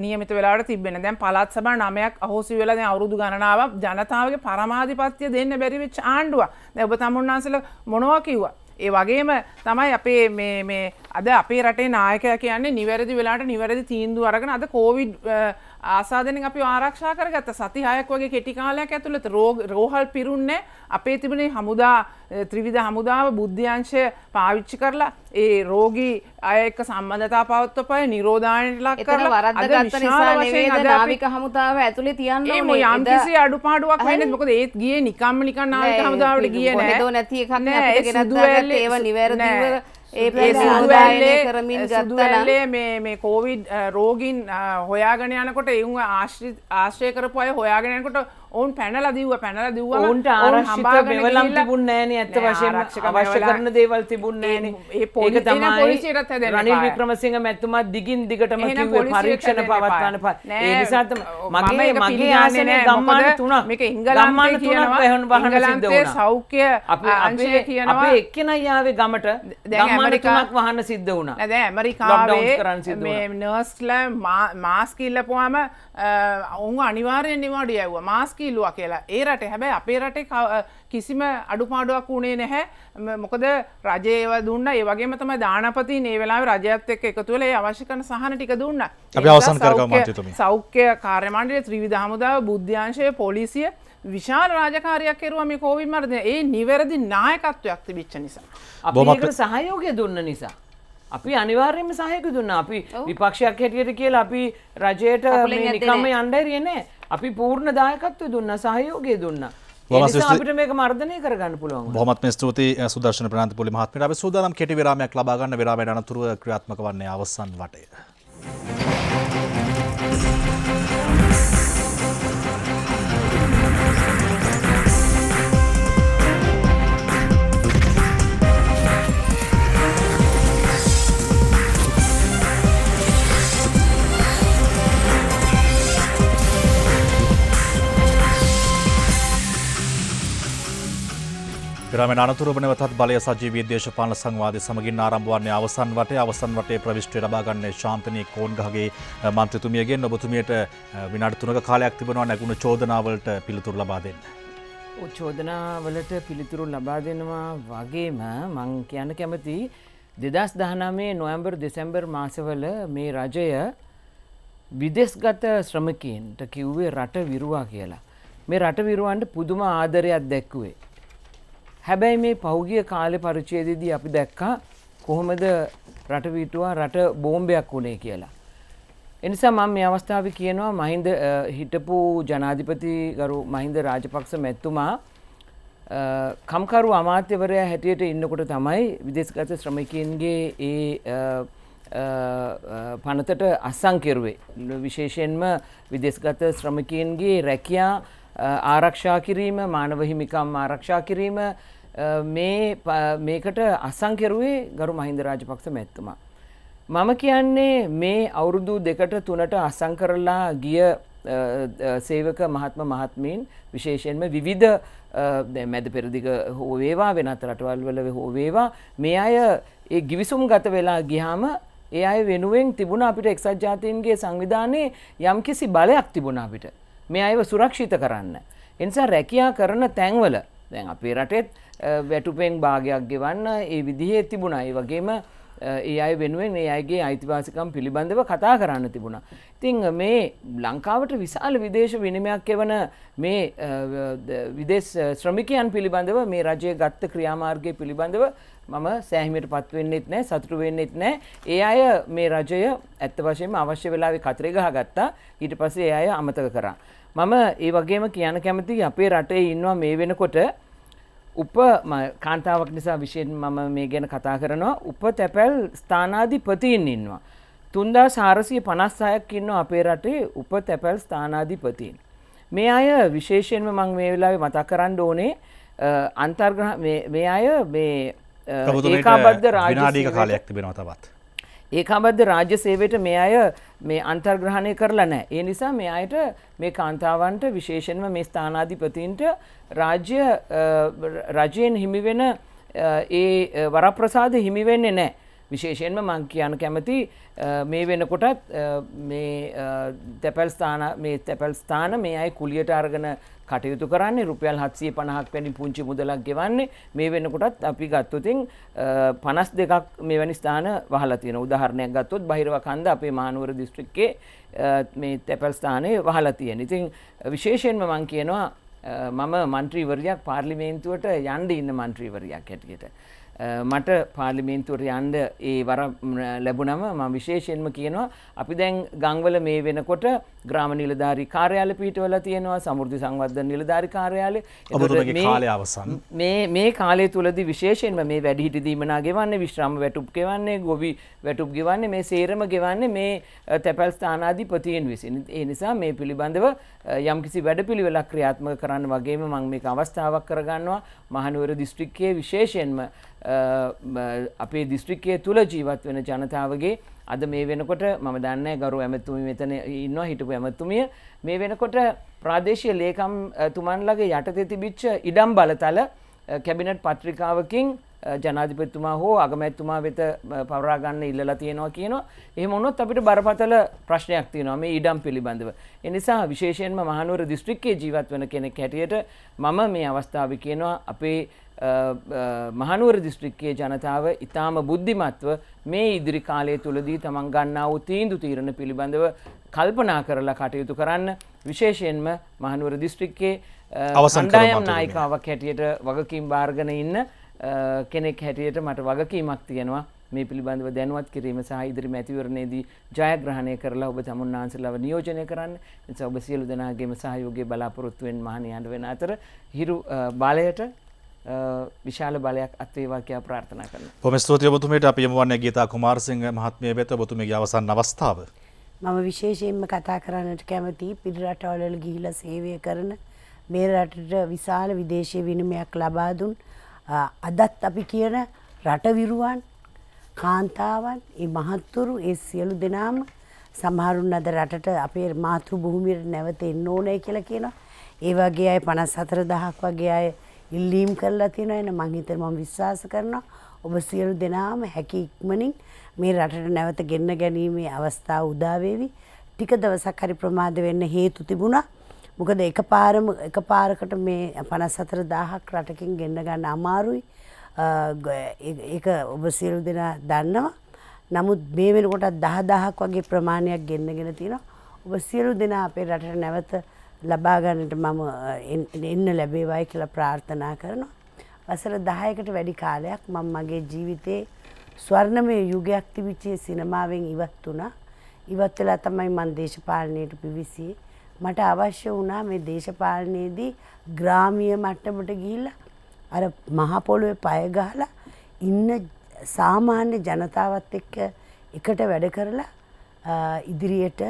නියමිත වෙලාවට තිබෙන දැන් පළාත් සභා නවයක් අහෝසි වෙලා දැන් අවුරුදු ගණනාවක් ජනතාවගේ පරමාධිපත්‍ය දෙන්න බැරි වෙච්ච ආණ්ඩුවක්. දැන් ඔබ තමුන්නාන්සලා මොනවා කිව්වා? ඒ වගේම තමයි අපේ මේ මේ අද අපේ රටේ නායකයා කියන්නේ නිවැරදි වෙලාවට නිවැරදි තීන්දුව අරගෙන අද කොවිඩ් ආසාදෙනින් අපි ආරක්ෂා කරගත්ත සති හයක් වගේ කෙටි කාලයක් ඇතුළත රෝහල් පිරුන්නේ අපේ තිබුණේ හමුදා ත්‍රිවිධ හමුදාව බුද්ධ්‍යංශය පාවිච්චි කරලා ඒ රෝගී අය එක්ක සම්බන්ධතාව පවත්වපය නිරෝධායනයට ලක් කරලා අද විශාල වශයෙන් අද නාවික හමුදාව ඇතුලේ තියන්න ඕනේ ඒ යම්කිසි අඩුපාඩුවක් වෙන්නේ මොකද ඒත් ගියේ නිකම්ම නිකන් නාවික හමුදාවට ගියේ නැහැ මොකද නැති එකක් නේ අපිට ගෙනත් දාගත්ත ඒව නිවැරදිව සුදුවැල්ලේ මේ කොවිඩ් රෝගීන් හොයාගෙන යනකොට ඒ ආශ්‍රය කරපු අය හොයාගෙන යනකොට ඔවුන් පැනලා දිව්වා පැනලා දිව්වම ඔවුන්ට ආරක්ෂිත බෙවලම් තිබුණේ නැහැ නේ. ඇත්ත වශයෙන්ම අවශ්‍ය කරන දේවල් තිබුණේ නැහැ නේ. ඒක තමයි රනිල් වික්‍රමසිංහ මැතිතුමා දිගින් දිගටම කිව්වේ පරීක්ෂණ පවත්වන්න පස්සේ. ඒ නිසා තමයි මගේ මගේ ආසනේ ගම්මාන තුනක් මේක ඉංගලන්තේ කියනවා ඉංගලන්තේ සෞඛ්‍ය අංශය කියනවා අපි එක්කෙනයි ආවේ ගමට ගම්මාන තුනක් වහන්න සිද්ධ වුණා. නේද ඇමරිකාවේ මේ නර්ස්ලා මාස්ක් ඉල්ලපුවාම ඔවුන් අනිවාර්යෙන් නිවාඩු යවුවා. මාස්ක් කිලුවා කියලා. ඒ රටේ හැබැයි අපේ රටේ කිසිම අඩුපාඩුවක් උනේ නැහැ. මොකද රජය ඒව දුන්නා. ඒ වගේම තමයි දානපතින් මේ වෙලාවේ රජයත් එක්ක එකතු වෙලා ඒ අවශ්‍ය කරන සහන ටික දුන්නා. අපි අවසන් කරගමු මාත්‍යතුමී. සෞඛ්‍ය කාර්ය මණ්ඩලය, ත්‍රිවිධ හමුදාව, බුද්ධ්‍යාංශය, පොලිසිය විශාල රාජකාරියක් කරුවා මේ කොවිඩ් මරණය. ඒ නිවැරදි නායකත්වයක් තිබිච්ච නිසා. අපි ඒකට සහයෝගය දුන්න නිසා. අපි අනිවාර්යයෙන්ම සහයෝගය දුන්නා. අපි විපක්ෂයක් හැටියට කියලා අපි රජයට මේ නිකම්ම යන්නයි රියේ නැහැ. අපි පූර්ණ දායකත්වය දුන්නා සහයෝගය දුන්නා. ඒ නිසා අපිට මේක මර්ධනය කරගන්න පුළුවන්. බොහොමත්ම ස්තුතියි සුදර්ශන ප්‍රනාන්දපුල්ල මහත්මයාට. අපි සූදානම් කෙටි විරාමයක් ලබා ගන්න. විරාමයට අනුතුරු ක්‍රියාත්මක වන්නේ අවසන් වටය. විරාමයෙන් අනතුරුව වන වෙතත් බලය සජීවී දේශපාලන සංවාදයේ සමගින් ආරම්භ වන්නේ අවසන් වටේ. අවසන් වටේ ප්‍රවිෂ්ඨය ලබා ගන්නේ ශාන්තනී කෝන්ගහගේ මන්ත්‍රීතුමියගෙන්. ඔබතුමියට විනාඩි තුනක කාලයක් තිබෙනවා නැගුණු චෝදනාවලට පිළිතුරු ලබා දෙන්න. ඔය චෝදනාවලට පිළිතුරු ලබා දෙනවා වගේම මම කියන්න කැමති දෙදහස් දහනවයේ නොවැම්බර් දෙසැම්බර් මාසවල මේ රජය විදේශගත ශ්‍රමිකයන්ට කිව්වේ රට විරුවා කියලා. මේ රට විරුවන්ට පුදුම ආදරයක් දැක්ුවේ. හැබැයි මේ පෞගිය කාලේ පරිච්ඡේදයේදී අපි දැක්කා කොහොමද රට වීටුවා රට බෝම්බයක් වුණේ කියලා. ඒ නිසා මම මේ අවස්ථාවේ කියනවා මහින්ද හිටපු ජනාධිපති ගරු මහින්ද රාජපක්ෂ මැතිතුමා කම්කරු අමාත්‍යවරයා හැටියට ඉන්නකොට තමයි විදේශගත ශ්‍රමිකයන්ගේ ඒ පනතට අස්සම් කෙරුවේ. විශේෂයෙන්ම විදේශගත ශ්‍රමිකයන්ගේ රැකියා ආරක්ෂා කිරීම, මානව හිමිකම් ආරක්ෂා කිරීම මේ මේකට අසං කෙරුවේ ගරු මහින්ද රාජපක්ෂ මැතිතුමා. මම කියන්නේ මේ අවුරුදු දෙකට තුනට අසං කරලා ගිය සේවක මහත්ම මහත්මීන් විශේෂයෙන්ම විවිධ මැද පෙරදිග හෝ වේවා වෙනත් රටවල් වල හෝ වේවා මේ අය ඒ givisum ගත වෙලා ගියාම ඒ අය වෙනුවෙන් තිබුණා අපිට එක්සත් ජාතීන්ගේ සංවිධානයේ යම්කිසි බලයක් තිබුණා අපිට. මේ අයව සුරක්ෂිත කරන්න. ඒ නිසා රැකියා කරන තැන්වල දැන් අපේ රටෙත් වැටුපෙන් භාගයක් ගෙවන්න ඒ විදිහේ තිබුණා. ඒ වගේම ඒ අය වෙනුවෙන් ඒ අයගේ අයිතිවාසිකම් පිළිබඳව කතා කරන්න තිබුණා. ඉතින් මේ ලංකාවට විශාල විදේශ විනිමයක් එවන මේ විදේශ ශ්‍රමිකයන් පිළිබඳව මේ රජයේ ගත්ත ක්‍රියාමාර්ගය පිළිබඳව මම සෑහීමටපත් වෙන්නෙත් නැහැ, සතුටු වෙන්නෙත් නැහැ. ඒ අය මේ රජය ඇත්ත වශයෙන්ම අවශ්‍ය වෙලාවේ කතරේ ගහගත්තා. ඊට පස්සේ ඒ අය අමතක කරා. මම ඒ වගේම කියන්න කැමතියි අපේ රටේ ඉන්නවා මේ වෙනකොට උප කාන්තාවක් නිසා විශේෂයෙන්ම මම මේ ගැන කතා කරනවා. උපතැපැල් ස්ථානාධිපතින් ඉන්නවා. තුන් හාරසිය පනස් හයක් ඉන්නවා අපේ රටේ උපතැපැල් ස්ථානාධිපතින්. මේ අය විශේෂයෙන්ම මම මේ වෙලාවේ මතක් කරන්න ඕනේ අන්තර්ග්‍රහ මේ අය මේ ඒකාබද්ධ රාජ්‍ය කාලයක් තිබෙනවා තවත්. ඒකාබද්ධ රාජ්‍ය සේවයට මේ අය මේ අන්තර්ග්‍රහණය කරලා නැහැ. ඒ නිසා මේ අයට මේ කාන්තාවන්ට විශේෂයෙන්ම මේ ස්ථානාධිපතින්ට රාජ්‍ය රජයෙන් හිමි වෙන ඒ වරප්‍රසාද හිමි වෙන්නේ නැහැ. විශේෂයෙන්ම මම කියන්න කැමති මේ වෙනකොටත් මේ තැපැල් ස්ථාන මේ තැපැල් ස්ථාන මේ අය කුලියට අරගෙන කටයුතු කරන්නේ රුපියල් හත්සිය පනහක් වැනි පුංචි මුදලක් ගෙවන්නේ. මේ වෙනකොටත් අපි ගත්තොත් පනස් දෙකක් මෙවැනි ස්ථාන වහලා තියෙනවා. උදාහරණයක් ගත්තොත් බහිරව කන්ද අපේ මහනුවර දිස්ත්‍රික්කයේ මේ තැපැල් ස්ථානයේ වහලා තියෙන. ඉතින් විශේෂයෙන්ම මම කියනවා මම മന്ത്രിවරියක් පාර්ලිමේන්තුවට යන්න ඉන්න മന്ത്രിවරියක් හැටියට මට පාර්ලිමේන්තුවට යන්න ඒ වර ලැබුණම මම විශේෂයෙන්ම කියනවා අපි දැන් ගංගවල මේ වෙනකොට ග්‍රාම නිලධාරී කාර්යාලය පිටවලා තියෙනවා සමෘද්ධි සංවර්ධන නිලධාරී කාර්යාලය. ඔබතුමගේ කාලය අවසන්. මේ මේ කාලය තුලදී විශේෂයෙන්ම මේ වැඩිහිටි දීමනා ගෙවන්නේ විශ්‍රාම වැටුප් ගෙවන්නේ ගොවි වැටුප් ගෙවන්නේ මේ සේරම ගෙවන්නේ මේ තැපැල් ස්ථානාධිපතියන් විසින්. ඒ නිසා මේ පිළිබඳව යම්කිසි වැඩපිළිවෙලක් ක්‍රියාත්මක කරන්න වගේම මම මේක අවස්ථාවක් කරගන්නවා මහනුවර දිස්ත්‍රික්කයේ විශේෂයෙන්ම අපේ දිස්ත්‍රික්කයේ තුල ජීවත් වෙන ජනතාවගේ අද මේ වෙනකොට මම දන්නේ ගරු ඇමතුමිය මෙතන ඉන්නවා හිටපු ඇමතුමිය මේ වෙනකොට ප්‍රාදේශීය ලේකම් තුමන්ලගේ යටතේ තිබිච්ච ඉඩම් බලතල කැබිනට් පත්‍රිකාවකින් ජනාධිපතිතුමා හෝ අගමැතිතුමා වෙත පවරා ගන්න ඉල්ලලා තියෙනවා කියනවා. එහෙම වුණොත් අපිට බරපතල ප්‍රශ්නයක් තියෙනවා මේ ඉඩම් පිළිබඳව. ඒ නිසා විශේෂයෙන්ම මහනුවර දිස්ත්‍රික්කයේ ජීවත් වෙන කෙනෙක් හැටියට මම මේ අවස්ථාවේ කියනවා අපේ මහනුවර දිස්ත්‍රික්කයේ ජනතාව ඉතාම බුද්ධිමත්ව මේ ඉදිරි කාලය තුලදී තමන් ගන්නා වූ තීන්දුව తీරන පිළිබඳව කල්පනා කරලා කටයුතු කරන්න විශේෂයෙන්ම මහනුවර දිස්ත්‍රික්කයේ කණ්ඩායම් නායිකාවක් හැටියට වගකීම් බාරගෙන ඉන්න කෙනෙක් හැටියට මට වගකීමක් තියෙනවා මේ පිළිබඳව දැනුවත් කිරීම සහ ඉදිරි මැතිවරණයේදී ජයග්‍රහණය කරලා ඔබ සමුන්නාන්සලව නියෝජනය කරන්න. ඒ නිසා ඔබ සියලු දෙනාගේම සහයෝගය බලාපොරොත්තු වෙන මහණියන් වෙන අතර හිරු බලයට විශාල බලයක් අත්වේවා කියලා ප්‍රාර්ථනා කරනවා. බොහොම ස්තුතියි ඔබතුමීට. අපි යමු වන්නේ ගීතා කුමාරසිංහ මහත්මිය වෙත ඔබතුමීගේ අවසන් අවස්ථාව. මම විශේෂයෙන්ම කතා කරන්නට කැමතියි පිටරටවල ගිහිලා සේවය කරන මේ රටට විශාල විදේශීය විනිමයක් ලබා දුන් අදත් අපි කියන රට විරුවන් කාන්තාවන් මේ මහත්තුරු ඒ සියලු දෙනාම සමහරුන් අද රටට අපේ මාතෘ භූමියට නැවත එන්න ඕනේ කියලා කියනවා. ඒ වගේ අය පනස් හතර දහසක් වගේ අය ඉල්ලීම් කරලා තියෙනවා. එන මං හිතේ මම විශ්වාස කරනවා ඔබ සියලු දෙනාම හැකි ඉක්මනින් මේ රටට නැවත ගෙන්න ගැනීමේ අවස්ථාව උදා වේවි. ටික දවසක් හරි ප්‍රමාද වෙන්න හේතු තිබුණා. මොකද එකපාරම එකපාරකට මේ පනස් හතර දහසක් රටකින් ගෙන්න ගන්න අමාරුයි. ඒක ඔබ සියලු දෙනා දන්නවා. නමුත් මේ වෙනකොට දහ දහසක් වගේ ප්‍රමාණයක් ගෙන්නගෙන තියෙනවා. ඔබ සියලු දෙනා අපේ රටට නැවත ලබා ගන්නට මම එන්න ලැබේවායි කියලා ප්‍රාර්ථනා කරනවා. වසර දහයකට වැඩි කාලයක් මම මගේ ජීවිතේ ස්වර්ණමය යුගයක් තිබිච්ච සිනමාවෙන් ඉවත් වුණා. ඉවත් වෙලා තමයි මම දේශපාලනයට පිවිසියේ. මට අවශ්‍ය වුණා මේ දේශපාලනයේදී ග්‍රාමීය මට්ටමට ගිහිල්ලා අර මහ පොළොවේ පය ගහලා ඉන්න සාමාන්‍ය ජනතාවත් එක්ක එකට වැඩ කරලා ඉදිරියට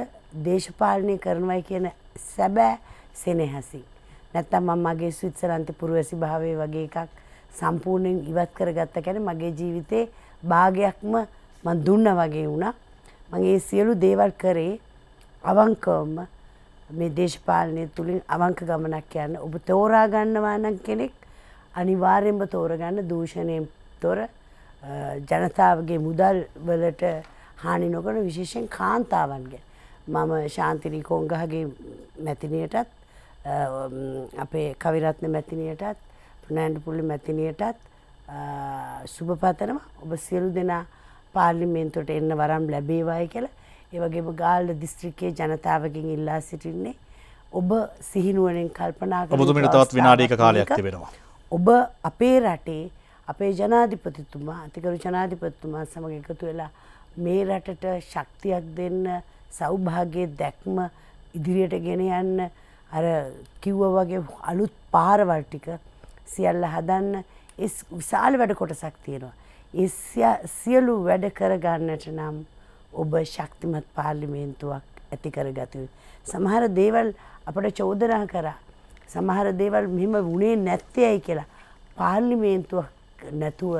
දේශපාලනය කරනවායි කියන සැබෑ සෙනෙහසින් නැත්තම් මම මගේ ස්විට්සර්ලන්තේ පුරවැසි භාවයේ වගේ එකක් සම්පූර්ණයෙන් ඉවත් කරගත්ත කියන්නේ මගේ ජීවිතේ භාගයක්ම මම දුන්නා වගේ වුණා. මම මේ සියලු දේවල් කරේ අවංකවම මේ දේශපාලනය තුලින් අවංක ගමනක් යන්න. ඔබ තෝරා ගන්නවා නම් කෙනෙක් අනිවාර්යයෙන්ම තෝරගන්න දූෂණයෙන් තොර ජනතාවගේ මුදල් වලට හානි නොකරන විශේෂයෙන් කාන්තාවන්ගේ මම ශාන්තිනී කොංගහගේ මැතිණියටත් අපේ කවිරත්න මැතිණියටත් ෆර්නැන්ඩෝපුල්ල මැතිණියටත් සුබ පතනවා. ඔබ සියලු දෙනා පාර්ලිමේන්තුවට එන්න වරම් ලැබේවායි කියලා. ඒ වගේම ගාල්ල දිස්ත්‍රික්කයේ ජනතාවගෙන් ඉල්ලා සිටින්නේ ඔබ සිහිනුවණෙන් කල්පනා කරලා ඔබතුමීට තවත් විනාඩි එක කාලයක් තිබෙනවා. ඔබ අපේ රටේ අපේ ජනාධිපතිතුමා අතිගරු ජනාධිපතිතුමා සමග එකතු වෙලා මේ රටට ශක්තියක් දෙන්න සෞභාගයේ දැක්ම ඉදිරියට ගෙන යන්න අර කිව්වා වගේ අලුත් පාරවල් ටික සියල්ල හදන්න ඒ විශාල වැඩ කොටසක් තියෙනවා. ඒ සියලු වැඩ කරගන්නට නම් ඔබ ශක්තිමත් පාර්ලිමේන්තුවක් ඇති කරගත යුතුයි. සමහර දේවල් අපිට චෝදනා කරා. සමහර දේවල් මෙහෙම වුණේ නැත්තේයි කියලා පාර්ලිමේන්තුවක් නැතුව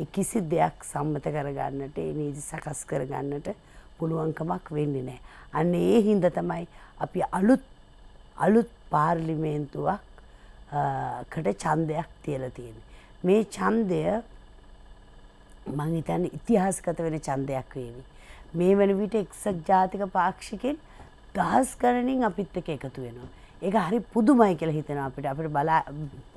ඒ කිසි දෙයක් සම්මත කරගන්නට ඒ නීති සකස් කරගන්නට පුළුවන්කමක් වෙන්නේ නැහැ. අන්න ඒ හින්දා තමයි අපි අලුත් අලුත් පාර්ලිමේන්තුවකට ඡන්දයක් තියලා තියෙන්නේ. මේ ඡන්දය මම හිතන්නේ ඉතිහාසගත වෙන ඡන්දයක් වේවි. මේ වෙන විට එක්සත් ජාතික පාක්ෂිකෙන් දහස් ගණනින් අපිත් එක්ක එකතු වෙනවා. ඒක හරි පුදුමයි කියලා හිතනවා අපිට. අපිට බලා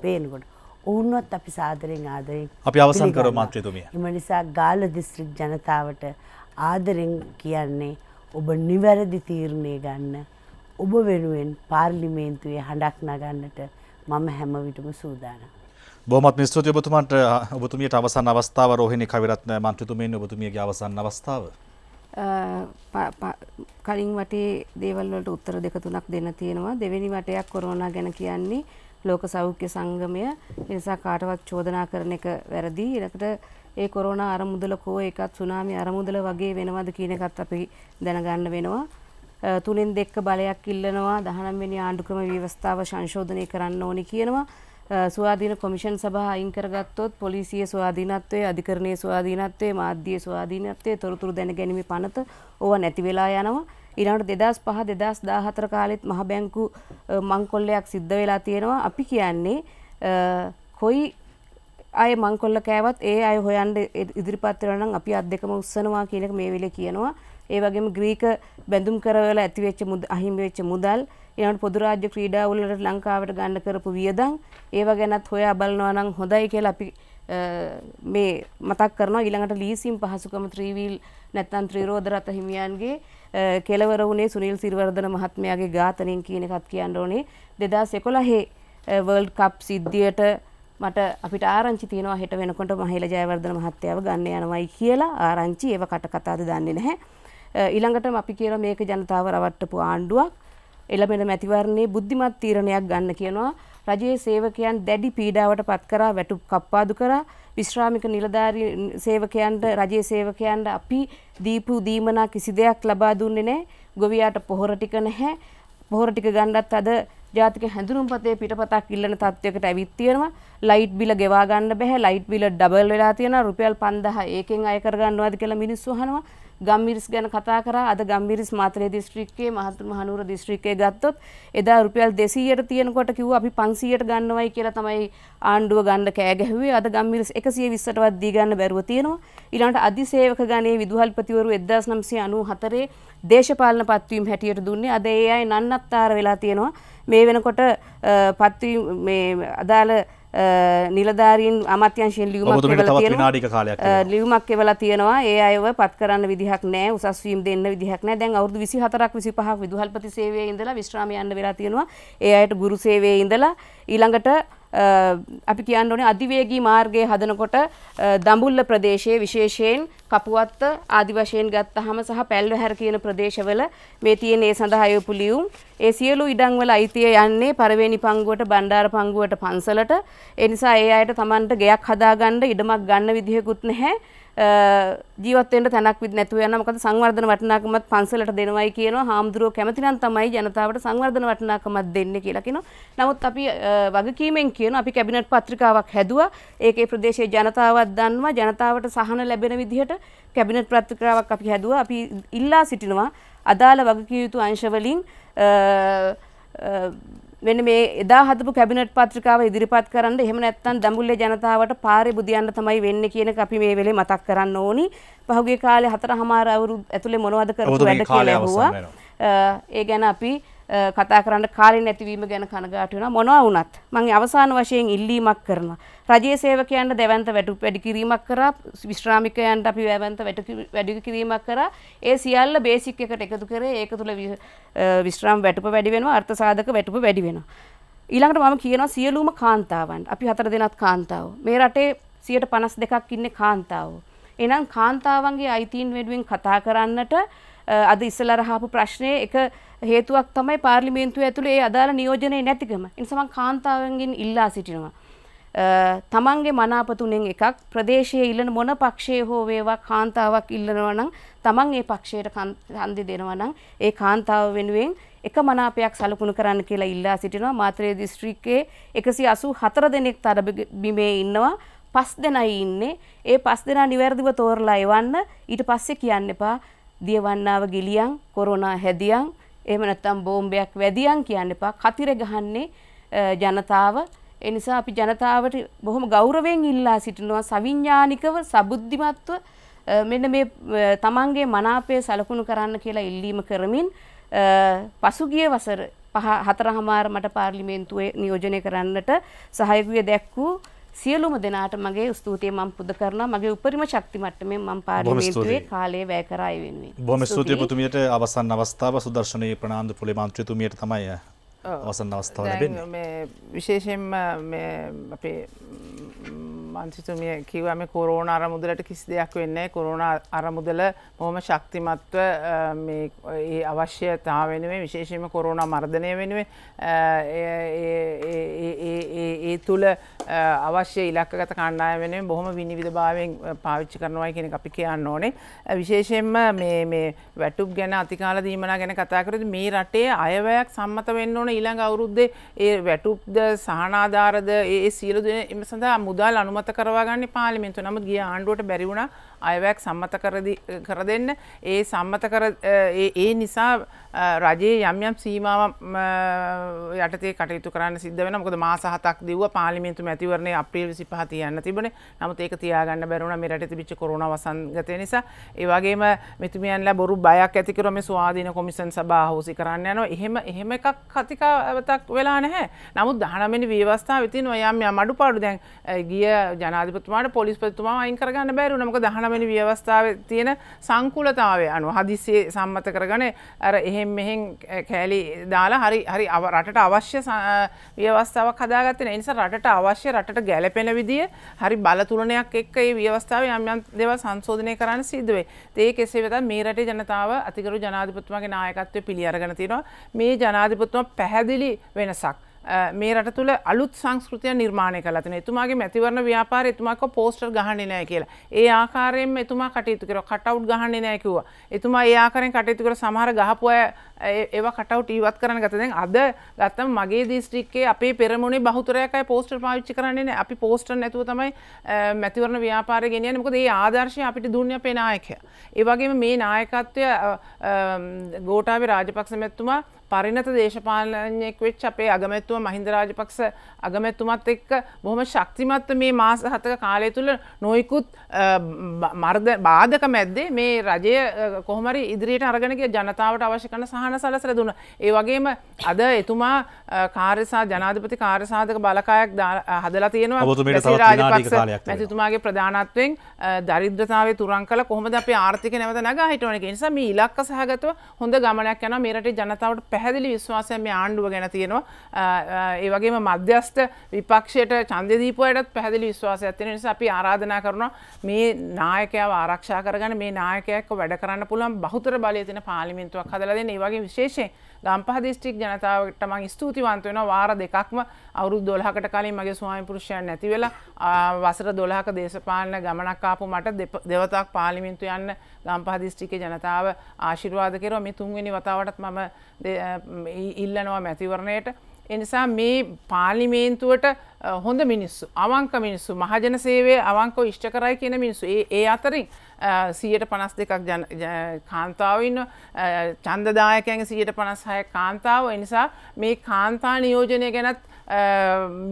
පේනකොට ඔවුන්වත් අපි සාදරයෙන් ආදරෙන් අපි අවසන් කරව මාත්‍රතුමිය. ඒ නිසා ගාල්ල දිස්ත්‍රික් ජනතාවට ආදරෙන් කියන්නේ ඔබ නිවැරදි තීරණය ගන්න ඔබ වෙනුවෙන් පාර්ලිමේන්තුවේ හඬක් නගන්නට මම හැම විටම සූදානම්. බොහොමත්ම ස්තුතියි ඔබතුමන්ට ඔබතුමියට අවසන් අවස්ථාව රෝහිණී කවිරත්න මන්ත්‍රීතුමියන් ඔබතුමියගේ අවසන් අවස්ථාව කලින් වටේ දේවල් වලට උත්තර දෙක තුනක් දෙන්න තියෙනවා දෙවෙනි වටයක් කොරෝනා ගැන කියන්නේ ලෝක සෞඛ්‍ය සංගමය ඒ නිසා කාටවත් චෝදනා කරන එක වැරදි ඒකට ඒ කොරෝනා අරමුදල කෝ එකත් සුනාමි අරමුදල වගේ වෙනවද කියන එකත් අපි දැනගන්න වෙනවා තුනෙන් දෙක බලයක් ඉල්ලනවා දහනම වෙනි ආණ්ඩුක්‍රම ව්‍යවස්ථාව සංශෝධනය කරන්න ඕනි කියනවා ස්වාධීන කොමිෂන් සභාව අයින් කරගත්තොත් පොලිසිය ස්වාධීනත්වයේ අධිකරණයේ ස්වාධීනත්වයේ මාධ්‍යයේ ස්වාධීනත්වයේ තොරතුරු දැනගැනීමේ පනත ඕවා නැති වෙලා යනවා ඊළඟට දෙදහස් පහ දෙදහස් දහතර කාලෙත් මහ බැංකු මංකොල්ලයක් සිද්ධ වෙලා තියෙනවා අපි කියන්නේ කොයි අය මංකොල්ල කෑවත් ඒ අය හොයන්න ඉදිරිපත් වෙනවා නම් අපි අත් දෙකම උස්සනවා කියන එක මේ වෙලේ කියනවා ඒ වගේම ග්‍රීක බැඳුම් කරවල ඇති වෙච්ච අහිමි වෙච්ච මුදල් ඊළඟට පොදු රාජ්‍ය ක්‍රීඩා වලට ලංකාවට ගන්න කරපු වියදම් ඒව ගැනත් හොයා බලනවා නම් හොඳයි කියලා අපි මේ මතක් කරනවා ඊළඟට ලීසින් පහසුකම ත්‍රිවිල් නැත්නම් ත්‍රිරෝද රත හිමියන්ගේ කෙලවර වුණේ සුනිල් සිරිවර්ධන මහත්මයාගේ ඝාතනයෙන් කියන එකත් කියන්න ඕනේ දෙදහස් එකොළහේ වර්ල්ඩ් කප් සිද්ධියට මට අපිට ආරංචි තියෙනවා හෙට වෙනකොට මහේලා ජයවර්ධන මහත්තයාව ගන්න යනවායි කියලා ආරංචි ඒව කට කතාද දන්නේ නැහැ ඊළඟටම අපි කියනවා මේක ජනතාව රවට්ටපු ආණ්ඩුවක් එළඹෙන මැතිවරණයේ බුද්ධිමත් තීරණයක් ගන්න කියනවා රජයේ සේවකයන් දැඩි පීඩාවට පත් කරා වැටුප් කප්පාදු කරා විශ්‍රාමික නිලධාරී සේවකයන්ට රජයේ සේවකයන්ට අපි දීපු දීමනා කිසි දෙයක් ලබා දුන්නේ නැහැ ගොවියාට පොහොර ටික නැහැ පොහොර ටික ගන්නත් අද ජාතික හැඳුනුම්පතේ පිටපතක් ඉල්ලන තත්වයකට ඇවිත් තියෙනවා ලයිට් බිල ගෙවා ගන්න බෑ ලයිට් බිල ඩබල් වෙලා තියෙනවා රුපියල් පන්දහස් එකෙන් අය කර ගන්නවාද කියලා මිනිස්සු අහනවා ගම්මිරිස් ගැන කතා කරා අද ගම්මිරිස් මාතලේ දිස්ත්‍රික්කයේ මහතුරු මහනුවර දිස්ත්‍රික්කයේ ගත්තොත් එදා රුපියල් දෙසීයට තියෙනකොට කිව්වා අපි පන්සීයට ගන්නවයි කියලා තමයි ආණ්ඩුව ගන්න කෑ ගැහුවේ අද ගම්මිරිස් එකසිය විස්සටවත් දී ගන්න බැරුව තියෙනවා ඊළඟට අධිසේවක ගණයේ විදුහල්පතිවරු එක්දහස් නවසිය අනූහතරේ දේශපාලන පත්වීම් හැටියට දුන්නේ අද ඒ අය නන්නත්තර වෙලා තියෙනවා මේ වෙනකොට පත්වීම් මේ අදාළ නිලධාරීන් අමාත්‍යංශයෙන් ලියුමක් එවලා තියෙනවා ලියුමක් එවලා තියෙනවා ඒ අයව පත් කරන්න විදිහක් නැහැ උසස් වීම් දෙන්න විදිහක් නැහැ දැන් අවුරුදු විසිහතරක් විසිපහක් විදුහල්පති සේවයේ ඉඳලා විශ්‍රාම යන්න වෙලා තියෙනවා ඒ අයට ගුරු සේවයේ ඉඳලා ඊළඟට අපි කියන්න ඕනේ අධිවේගී මාර්ගයේ හදනකොට දඹුල්ල ප්‍රදේශයේ විශේෂයෙන් කපුවත්ත ආදි වශයෙන් ගත්තාම සහ පැල්වැහැර කියන ප්‍රදේශවල මේ තියෙන ඒ සඳහා යොපු ලියුම් ඒ සියලු ඉඩම් වල අයිතිය යන්නේ පරිවේණි පංගුවට බණ්ඩාර පංගුවට පන්සලට ඒ නිසා ඒ අයට Tamanට ගෙයක් හදාගන්න ඉඩමක් ගන්න විදිහකුත් නැහැ ජීවත් වෙන්න තැනක් විදි නැතුව යනවා මොකද සංවර්ධන වටිනාකමත් පන්සලට දෙනවයි කියනවා හාමුදුරුවෝ කැමති නම් තමයි ජනතාවට සංවර්ධන වටිනාකමත් දෙන්නේ කියලා කියනවා නමුත් අපි වගකීමෙන් කියනවා අපි කැබිනට් පත්‍රිකාවක් හැදුවා ඒකේ ප්‍රදේශයේ ජනතාවත් දන්නවා ජනතාවට සහන ලැබෙන විදිහට කැබිනට් පත්‍රිකාවක් අපි හැදුවා අපි ඉල්ලා සිටිනවා අදාළ වගකීම් යුතු අංශ වලින් මෙන්න මේ එදා හදපු කැබිනට් පත්‍රිකාව ඉදිරිපත් කරන්න එහෙම නැත්නම් දඹුල්ලේ ජනතාවට පාරේ බුදියන්න තමයි වෙන්නේ කියන එක අපි මේ වෙලේ මතක් කරන්න ඕනි. පහුගිය කාලේ හතරමාර අවුරුදු ඇතුලේ මොනවද කරපු වැඩ කියලා අහුවා. ඒ ගැන අපි කතා කරන්න කාලේ නැතිවීම ගැන කනගාටු වෙනවා. මොනවා වුණත් මම අවසාන වශයෙන් ඉල්ලීමක් කරනවා. රජයේ සේවකයන්ට දැවැන්ත වැටුප් වැඩි කිරීමක් කරා, විශ්‍රාමිකයන්ට අපි වැවැන්ත වැඩි කිරීමක් කරා. ඒ සියල්ල බේසික් එකට එකතු කරේ ඒක තුල විශ්‍රාම වැටුප වැඩි වෙනවා අර්ථ සාධක වැටුප වැඩි වෙනවා ඊළඟට මම කියනවා සියලුම කාන්තාවන් අපි හතර දෙනාත් කාන්තාවෝ මේ රටේ සියයට පනස් දෙකක් ඉන්නේ කාන්තාවෝ එහෙනම් කාන්තාවන්ගේ අයිතීන් වෙනුවෙන් කතා කරන්නට අද ඉස්සෙල්ලා රහපු ප්‍රශ්නේ එක හේතුවක් තමයි පාර්ලිමේන්තුව ඇතුළේ ඒ අදාළ නියෝජනයේ නැතිකම ඒ නිසා මම කාන්තාවන්ගෙන් ඉල්ලා සිටිනවා තමන්ගේ මනාප තුනෙන් එකක් ප්‍රදේශයේ ඉල්ලන මොන පක්ෂයේ හෝ වේවා කාන්තාවක් ඉල්ලනවා නම් තමන් ඒ පක්ෂයට හන්දි දෙනවා නම් ඒ කාන්තාව වෙනුවෙන් එක මනාපයක් සලකුණු කරන්න කියලා ඉල්ලා සිටිනවා මාත්‍රේ දිස්ත්‍රික්කයේ එකසිය අසූහතර දෙනෙක් තරබ බිමේ ඉන්නවා පස් දෙනයි ඉන්නේ ඒ පස් දෙනා නිවැරදිව තෝරලා එවන්න ඊට පස්සේ කියන්න එපා දියවන්නාව ගිලියන් කොරෝනා හැදියන් එහෙම නැත්නම් බෝම්බයක් වැදියන් කියන්න එපා කතිර ගහන්නේ ජනතාව ඒ නිසා අපි ජනතාවට බොහොම ගෞරවයෙන් ඉල්ලා සිටිනවා සවිඥානිකව සබුද්ධිමත්ව මෙන්න මේ තමන්ගේ මනාපය සලකුණු කරන්න කියලා ඉල්ලීම කරමින් පසුගිය වසර පහ හතරමාර මට පාර්ලිමේන්තුවේ නියෝජනය කරන්නට සහායකය දැක්වූ සියලුම දෙනාට මගේ ස්තුතිය මම පුද කරනවා මගේ උපරිම ශක්ති මට්ටමෙන් මම පාර්ලිමේන්තුවේ කාලය වැය කරා ඒ වෙනුවෙන් බොහොම ස්තුතියි ඔබතුමියට අවසන් අවස්ථාව සුදර්ශනී ප්‍රනාන්දුපුලේ මන්ත්‍රීතුමියට තමයි අවසන් අවස්ථාවනේ වෙන්නේ. මේ විශේෂයෙන්ම මේ අපේ මන්ත්‍රීතුමිය කිව්වා මේ කොරෝනා අරමුදලට කිසි දෙයක් වෙන්නේ නැහැ. කොරෝනා අරමුදල බොහොම ශක්තිමත්ව මේ ඒ අවශ්‍යතාව වෙනුවෙන් විශේෂයෙන්ම කොරෝනා මර්ධනය වෙනුවෙන් ඒ ඒ තුල අවශ්‍ය ඉලක්කගත කණ්ඩායම වෙනුවෙන් බොහොම විනිවිදභාවයෙන් පාවිච්චි කරනවා කියන එක අපි කියන්න ඕනේ. විශේෂයෙන්ම මේ මේ වැටුප් ගැන අතිකාල දීමනා ගැන කතා කරද්දී මේ රටේ අයවැයක් සම්මත වෙන්න ඕනේ ඊළඟ අවුරුද්දේ ඒ වැටුප්ද සහනාධාරද ඒ සියලු දේ සඳහා මුදල් අනුමත කරවාගන්නේ පාර්ලිමේන්තුව. නමුත් ගිය ආණ්ඩුවට බැරි වුණා අයවැයක් සම්මත කර දෙන්න. ඒ සම්මත කර ඒ නිසා රජයේ යම් යම් සීමාවක් යටතේ කටයුතු කරන්න සිද්ධ වෙනවා. මොකද මාස හතක් දීුවා පාර්ලිමේන්තු මැතිවරණය අප්‍රේල් විසිපහ තියන්න තිබුණේ. නමුත් ඒක තියාගන්න බැරි වුණා මේ රටේ තිබිච්ච කොරෝනා වසංගතය නිසා. ඒ වගේම මෙතුමියන්ලා බොරු බයක් ඇති කරව මේ ස්වාධීන කොමිෂන් සභාව හොසි කරන්න යනවා. එහෙම එහෙම එකක් කතිකාවතක් වෙලා නැහැ. නමුත් දහනව වෙනි ව්‍යවස්ථාවේ තියෙනවා යම් යම් අඩුපාඩු. දැන් ගිය ජනාධිපතිතුමාට පොලිස්පතිතුමාව අයින් කරගන්න බැරි වුණා. මොකද දහනව වෙනි ව්‍යවස්ථාවේ තියෙන සංකූලතාවය අනුව හදිස්සියේ සම්මත කරගෙන අර එහෙම් මෙහෙම් කෑලි දාලා හරි හරි රටට අවශ්‍ය ව්‍යවස්ථාවක් හදාගත්තේ නැහැ. ඒ නිසා රටට අවශ්‍ය රටට ගැළපෙන විදිය හරි බලතුලනයක් එක්ක මේ ව්‍යවස්ථාවේ යම් යම් දේවල් සංශෝධනය කරන්න සිද්ධ වෙයි. ඒ කෙසේ වෙතත් මේ රටේ ජනතාව අතිගරු ජනාධිපතිතුමාගේ නායකත්වය පිළිඅරගෙන තියෙනවා. මේ ජනාධිපතිතුමා පැහැදිලි වෙනසක් මේ රට තුළ අලුත් සංස්කෘතිය නිර්මාණය කළා තිනේ. එතුමාගේ මැතිවරණ ව්‍යාපාරය එතුමාක පෝස්ටර් ගහන්නේ නැහැ කියලා. ඒ ආකාරයෙන්ම එතුමා කටයුතු කරා. කටවුට් ගහන්නේ නැහැ කිව්වා. එතුමා ඒ ආකාරයෙන් කටයුතු කරලා සමහර ගහපු අය ඒවා කටවුට් ඉවත් කරන්න ගත්තා. දැන් අද ගත්තම මගේ දිස්ත්‍රික්කයේ අපේ පෙරමුණේ බහුතරයක් අය පෝස්ටර් පාවිච්චි කරන්නේ නැහැ. අපි පෝස්ටර් නැතුව තමයි මැතිවරණ ව්‍යාපාරය ගෙනියන්නේ. මොකද මේ ආදර්ශය අපිට දුන්නේ අපේ නායකයා. ඒ වගේම මේ නායකත්වය ගෝඨාභය රාජපක්ෂ මැතිතුමා පරිණත දේශපාලනඥයෙක් වෙච්ච අපේ අගමැතිතුමා මහින්ද රාජපක්ෂ අගමැතිතුමත් එක්ක බොහොම ශක්තිමත් මේ මාස හතක කාලය තුල නොයිකුත් මර්ධ බාධක මැද්දේ මේ රජය කොහොම හරි ඉදිරියට අරගෙන ගිය ජනතාවට අවශ්‍ය කරන සහන සලසලා දුන්නා. ඒ වගේම අද එතුමා කාර්යසා ජනාධිපති කාර්යසාධක බලකායක් හදලා තියෙනවා. මැතිතුමාගේ ප්‍රධානත්වයෙන් දරිද්‍රතාවයේ තුරන් කළ කොහොමද අපේ ආර්ථිකය නැවත නගා හිටවන්නේ කියන නිසා මේ ඉලක්ක සහගතව හොඳ ගමනක් යනවා මේ රටේ ජනතාවට පැහැදිලි විශ්වාසය මේ ආණ්ඩුව ගැන තියෙනවා. ඒ වගේම මධ්‍යස්ථ විපක්ෂයට ඡන්දය දීපු අයටත් පැහැදිලි විශ්වාසයක් තියෙන නිසා අපි ආරාධනා කරනවා මේ නායකයාව ආරක්ෂා කරගන්න මේ නායකයා එක්ක වැඩ කරන්න පුළුවන් බහුතර බලය තියෙන පාර්ලිමේන්තුවක් හදලා දෙන්න. ඒ වගේම විශේෂයෙන් ගම්පහ දිස්ත්‍රික් ජනතාවට මම ස්තුතිවන්ත වෙනවා. වාර දෙකක්ම අවුරුදු දොළහකට කලින් මගේ ස්වාමි පුරුෂයා නැති වෙලා වසර දොළහක දේශපාලන ගමනක් ආපු මට දෙවතාවක් පාර්ලිමේන්තු යන්න ගම්පහ දිස්ත්‍රික්කේ ජනතාව ආශිර්වාද කරනවා. මේ තුන්වෙනි වතාවටත් මම ඉල්ලනවා මැතිවරණයට. එනිසා මේ පාර්ලිමේන්තුවට හොඳ මිනිස්සු අවංක මිනිස්සු මහජන සේවයේ අවංකව ඉෂ්ට කරයි කියන මිනිස්සු ඒ ඒ අතරින් සියයට පනස් දෙකක් කාන්තාවෝ ඉන්නවා. ඡන්දදායකයන්ගේ සියයට පනස් හය කාන්තාවෝ. ඒ නිසා මේ කාන්තා නියෝජනය ගැනත්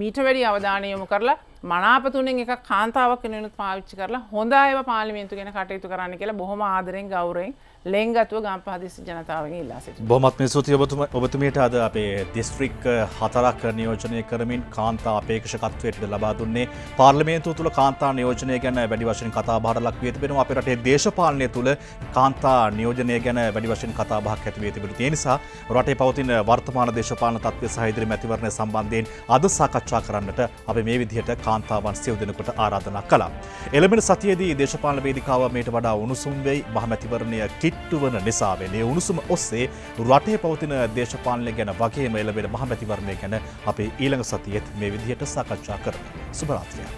මීට වැඩි අවධානය යොමු කරලා මනාප තුනෙන් එකක් කාන්තාවක් වෙනුවෙන් පාවිච්චි කරලා හොඳ අයව පාර්ලිමේන්තුව ගැන කටයුතු කරන්න කියලා බොහොම ආදරෙන් ගෞරවයෙන් ලෙන්ගත්ව ගම්පහ දිස්ත්‍රික් ජනතාවගෙන් ඉල්ලා සිටිනවා. බොහොමත් මේ සූතිය ඔබතුමියට අද අපේ දිස්ත්‍රික් හතරක් නියෝජනය කරමින් කාන්තා අපේක්ෂකත්වයට ලබා දුන්නේ. පාර්ලිමේන්තුව තුළ කාන්තා නියෝජනය ගැන වැඩි වශයෙන් කතා බහක් ලක්වී තිබෙනවා. අපේ රටේ දේශපාලනය තුළ කාන්තා නියෝජනය ගැන වැඩි වශයෙන් කතා බහක් ඇති වී තිබෙනවා. ඒ නිසා රටේ පවතින වර්තමාන දේශපාලන තත්ත්වය සහ ඉදිරි මැතිවරණය සම්බන්ධයෙන් අද සාකච්ඡා කරන්නට අපි මේ විදිහට කාන්තාවන් සියලු දෙනෙකුට ආරාධනා කළා. එළඹෙන සතියේදී දේශපාලන වේදිකාව මේට වඩා උණුසුම් වෙයි. මහමැතිවරණය කිට්ටුවන නිසා වෙන්නේ උණුසුම ඔස්සේ රටේ පවතින දේශපාලනය ගැන වගේම එළඹෙන මහමැතිවරණය ගැන අපි ඊළඟ සතියේත් මේ විදිහට සාකච්ඡා කරමු. සුබ රාත්‍රියක්.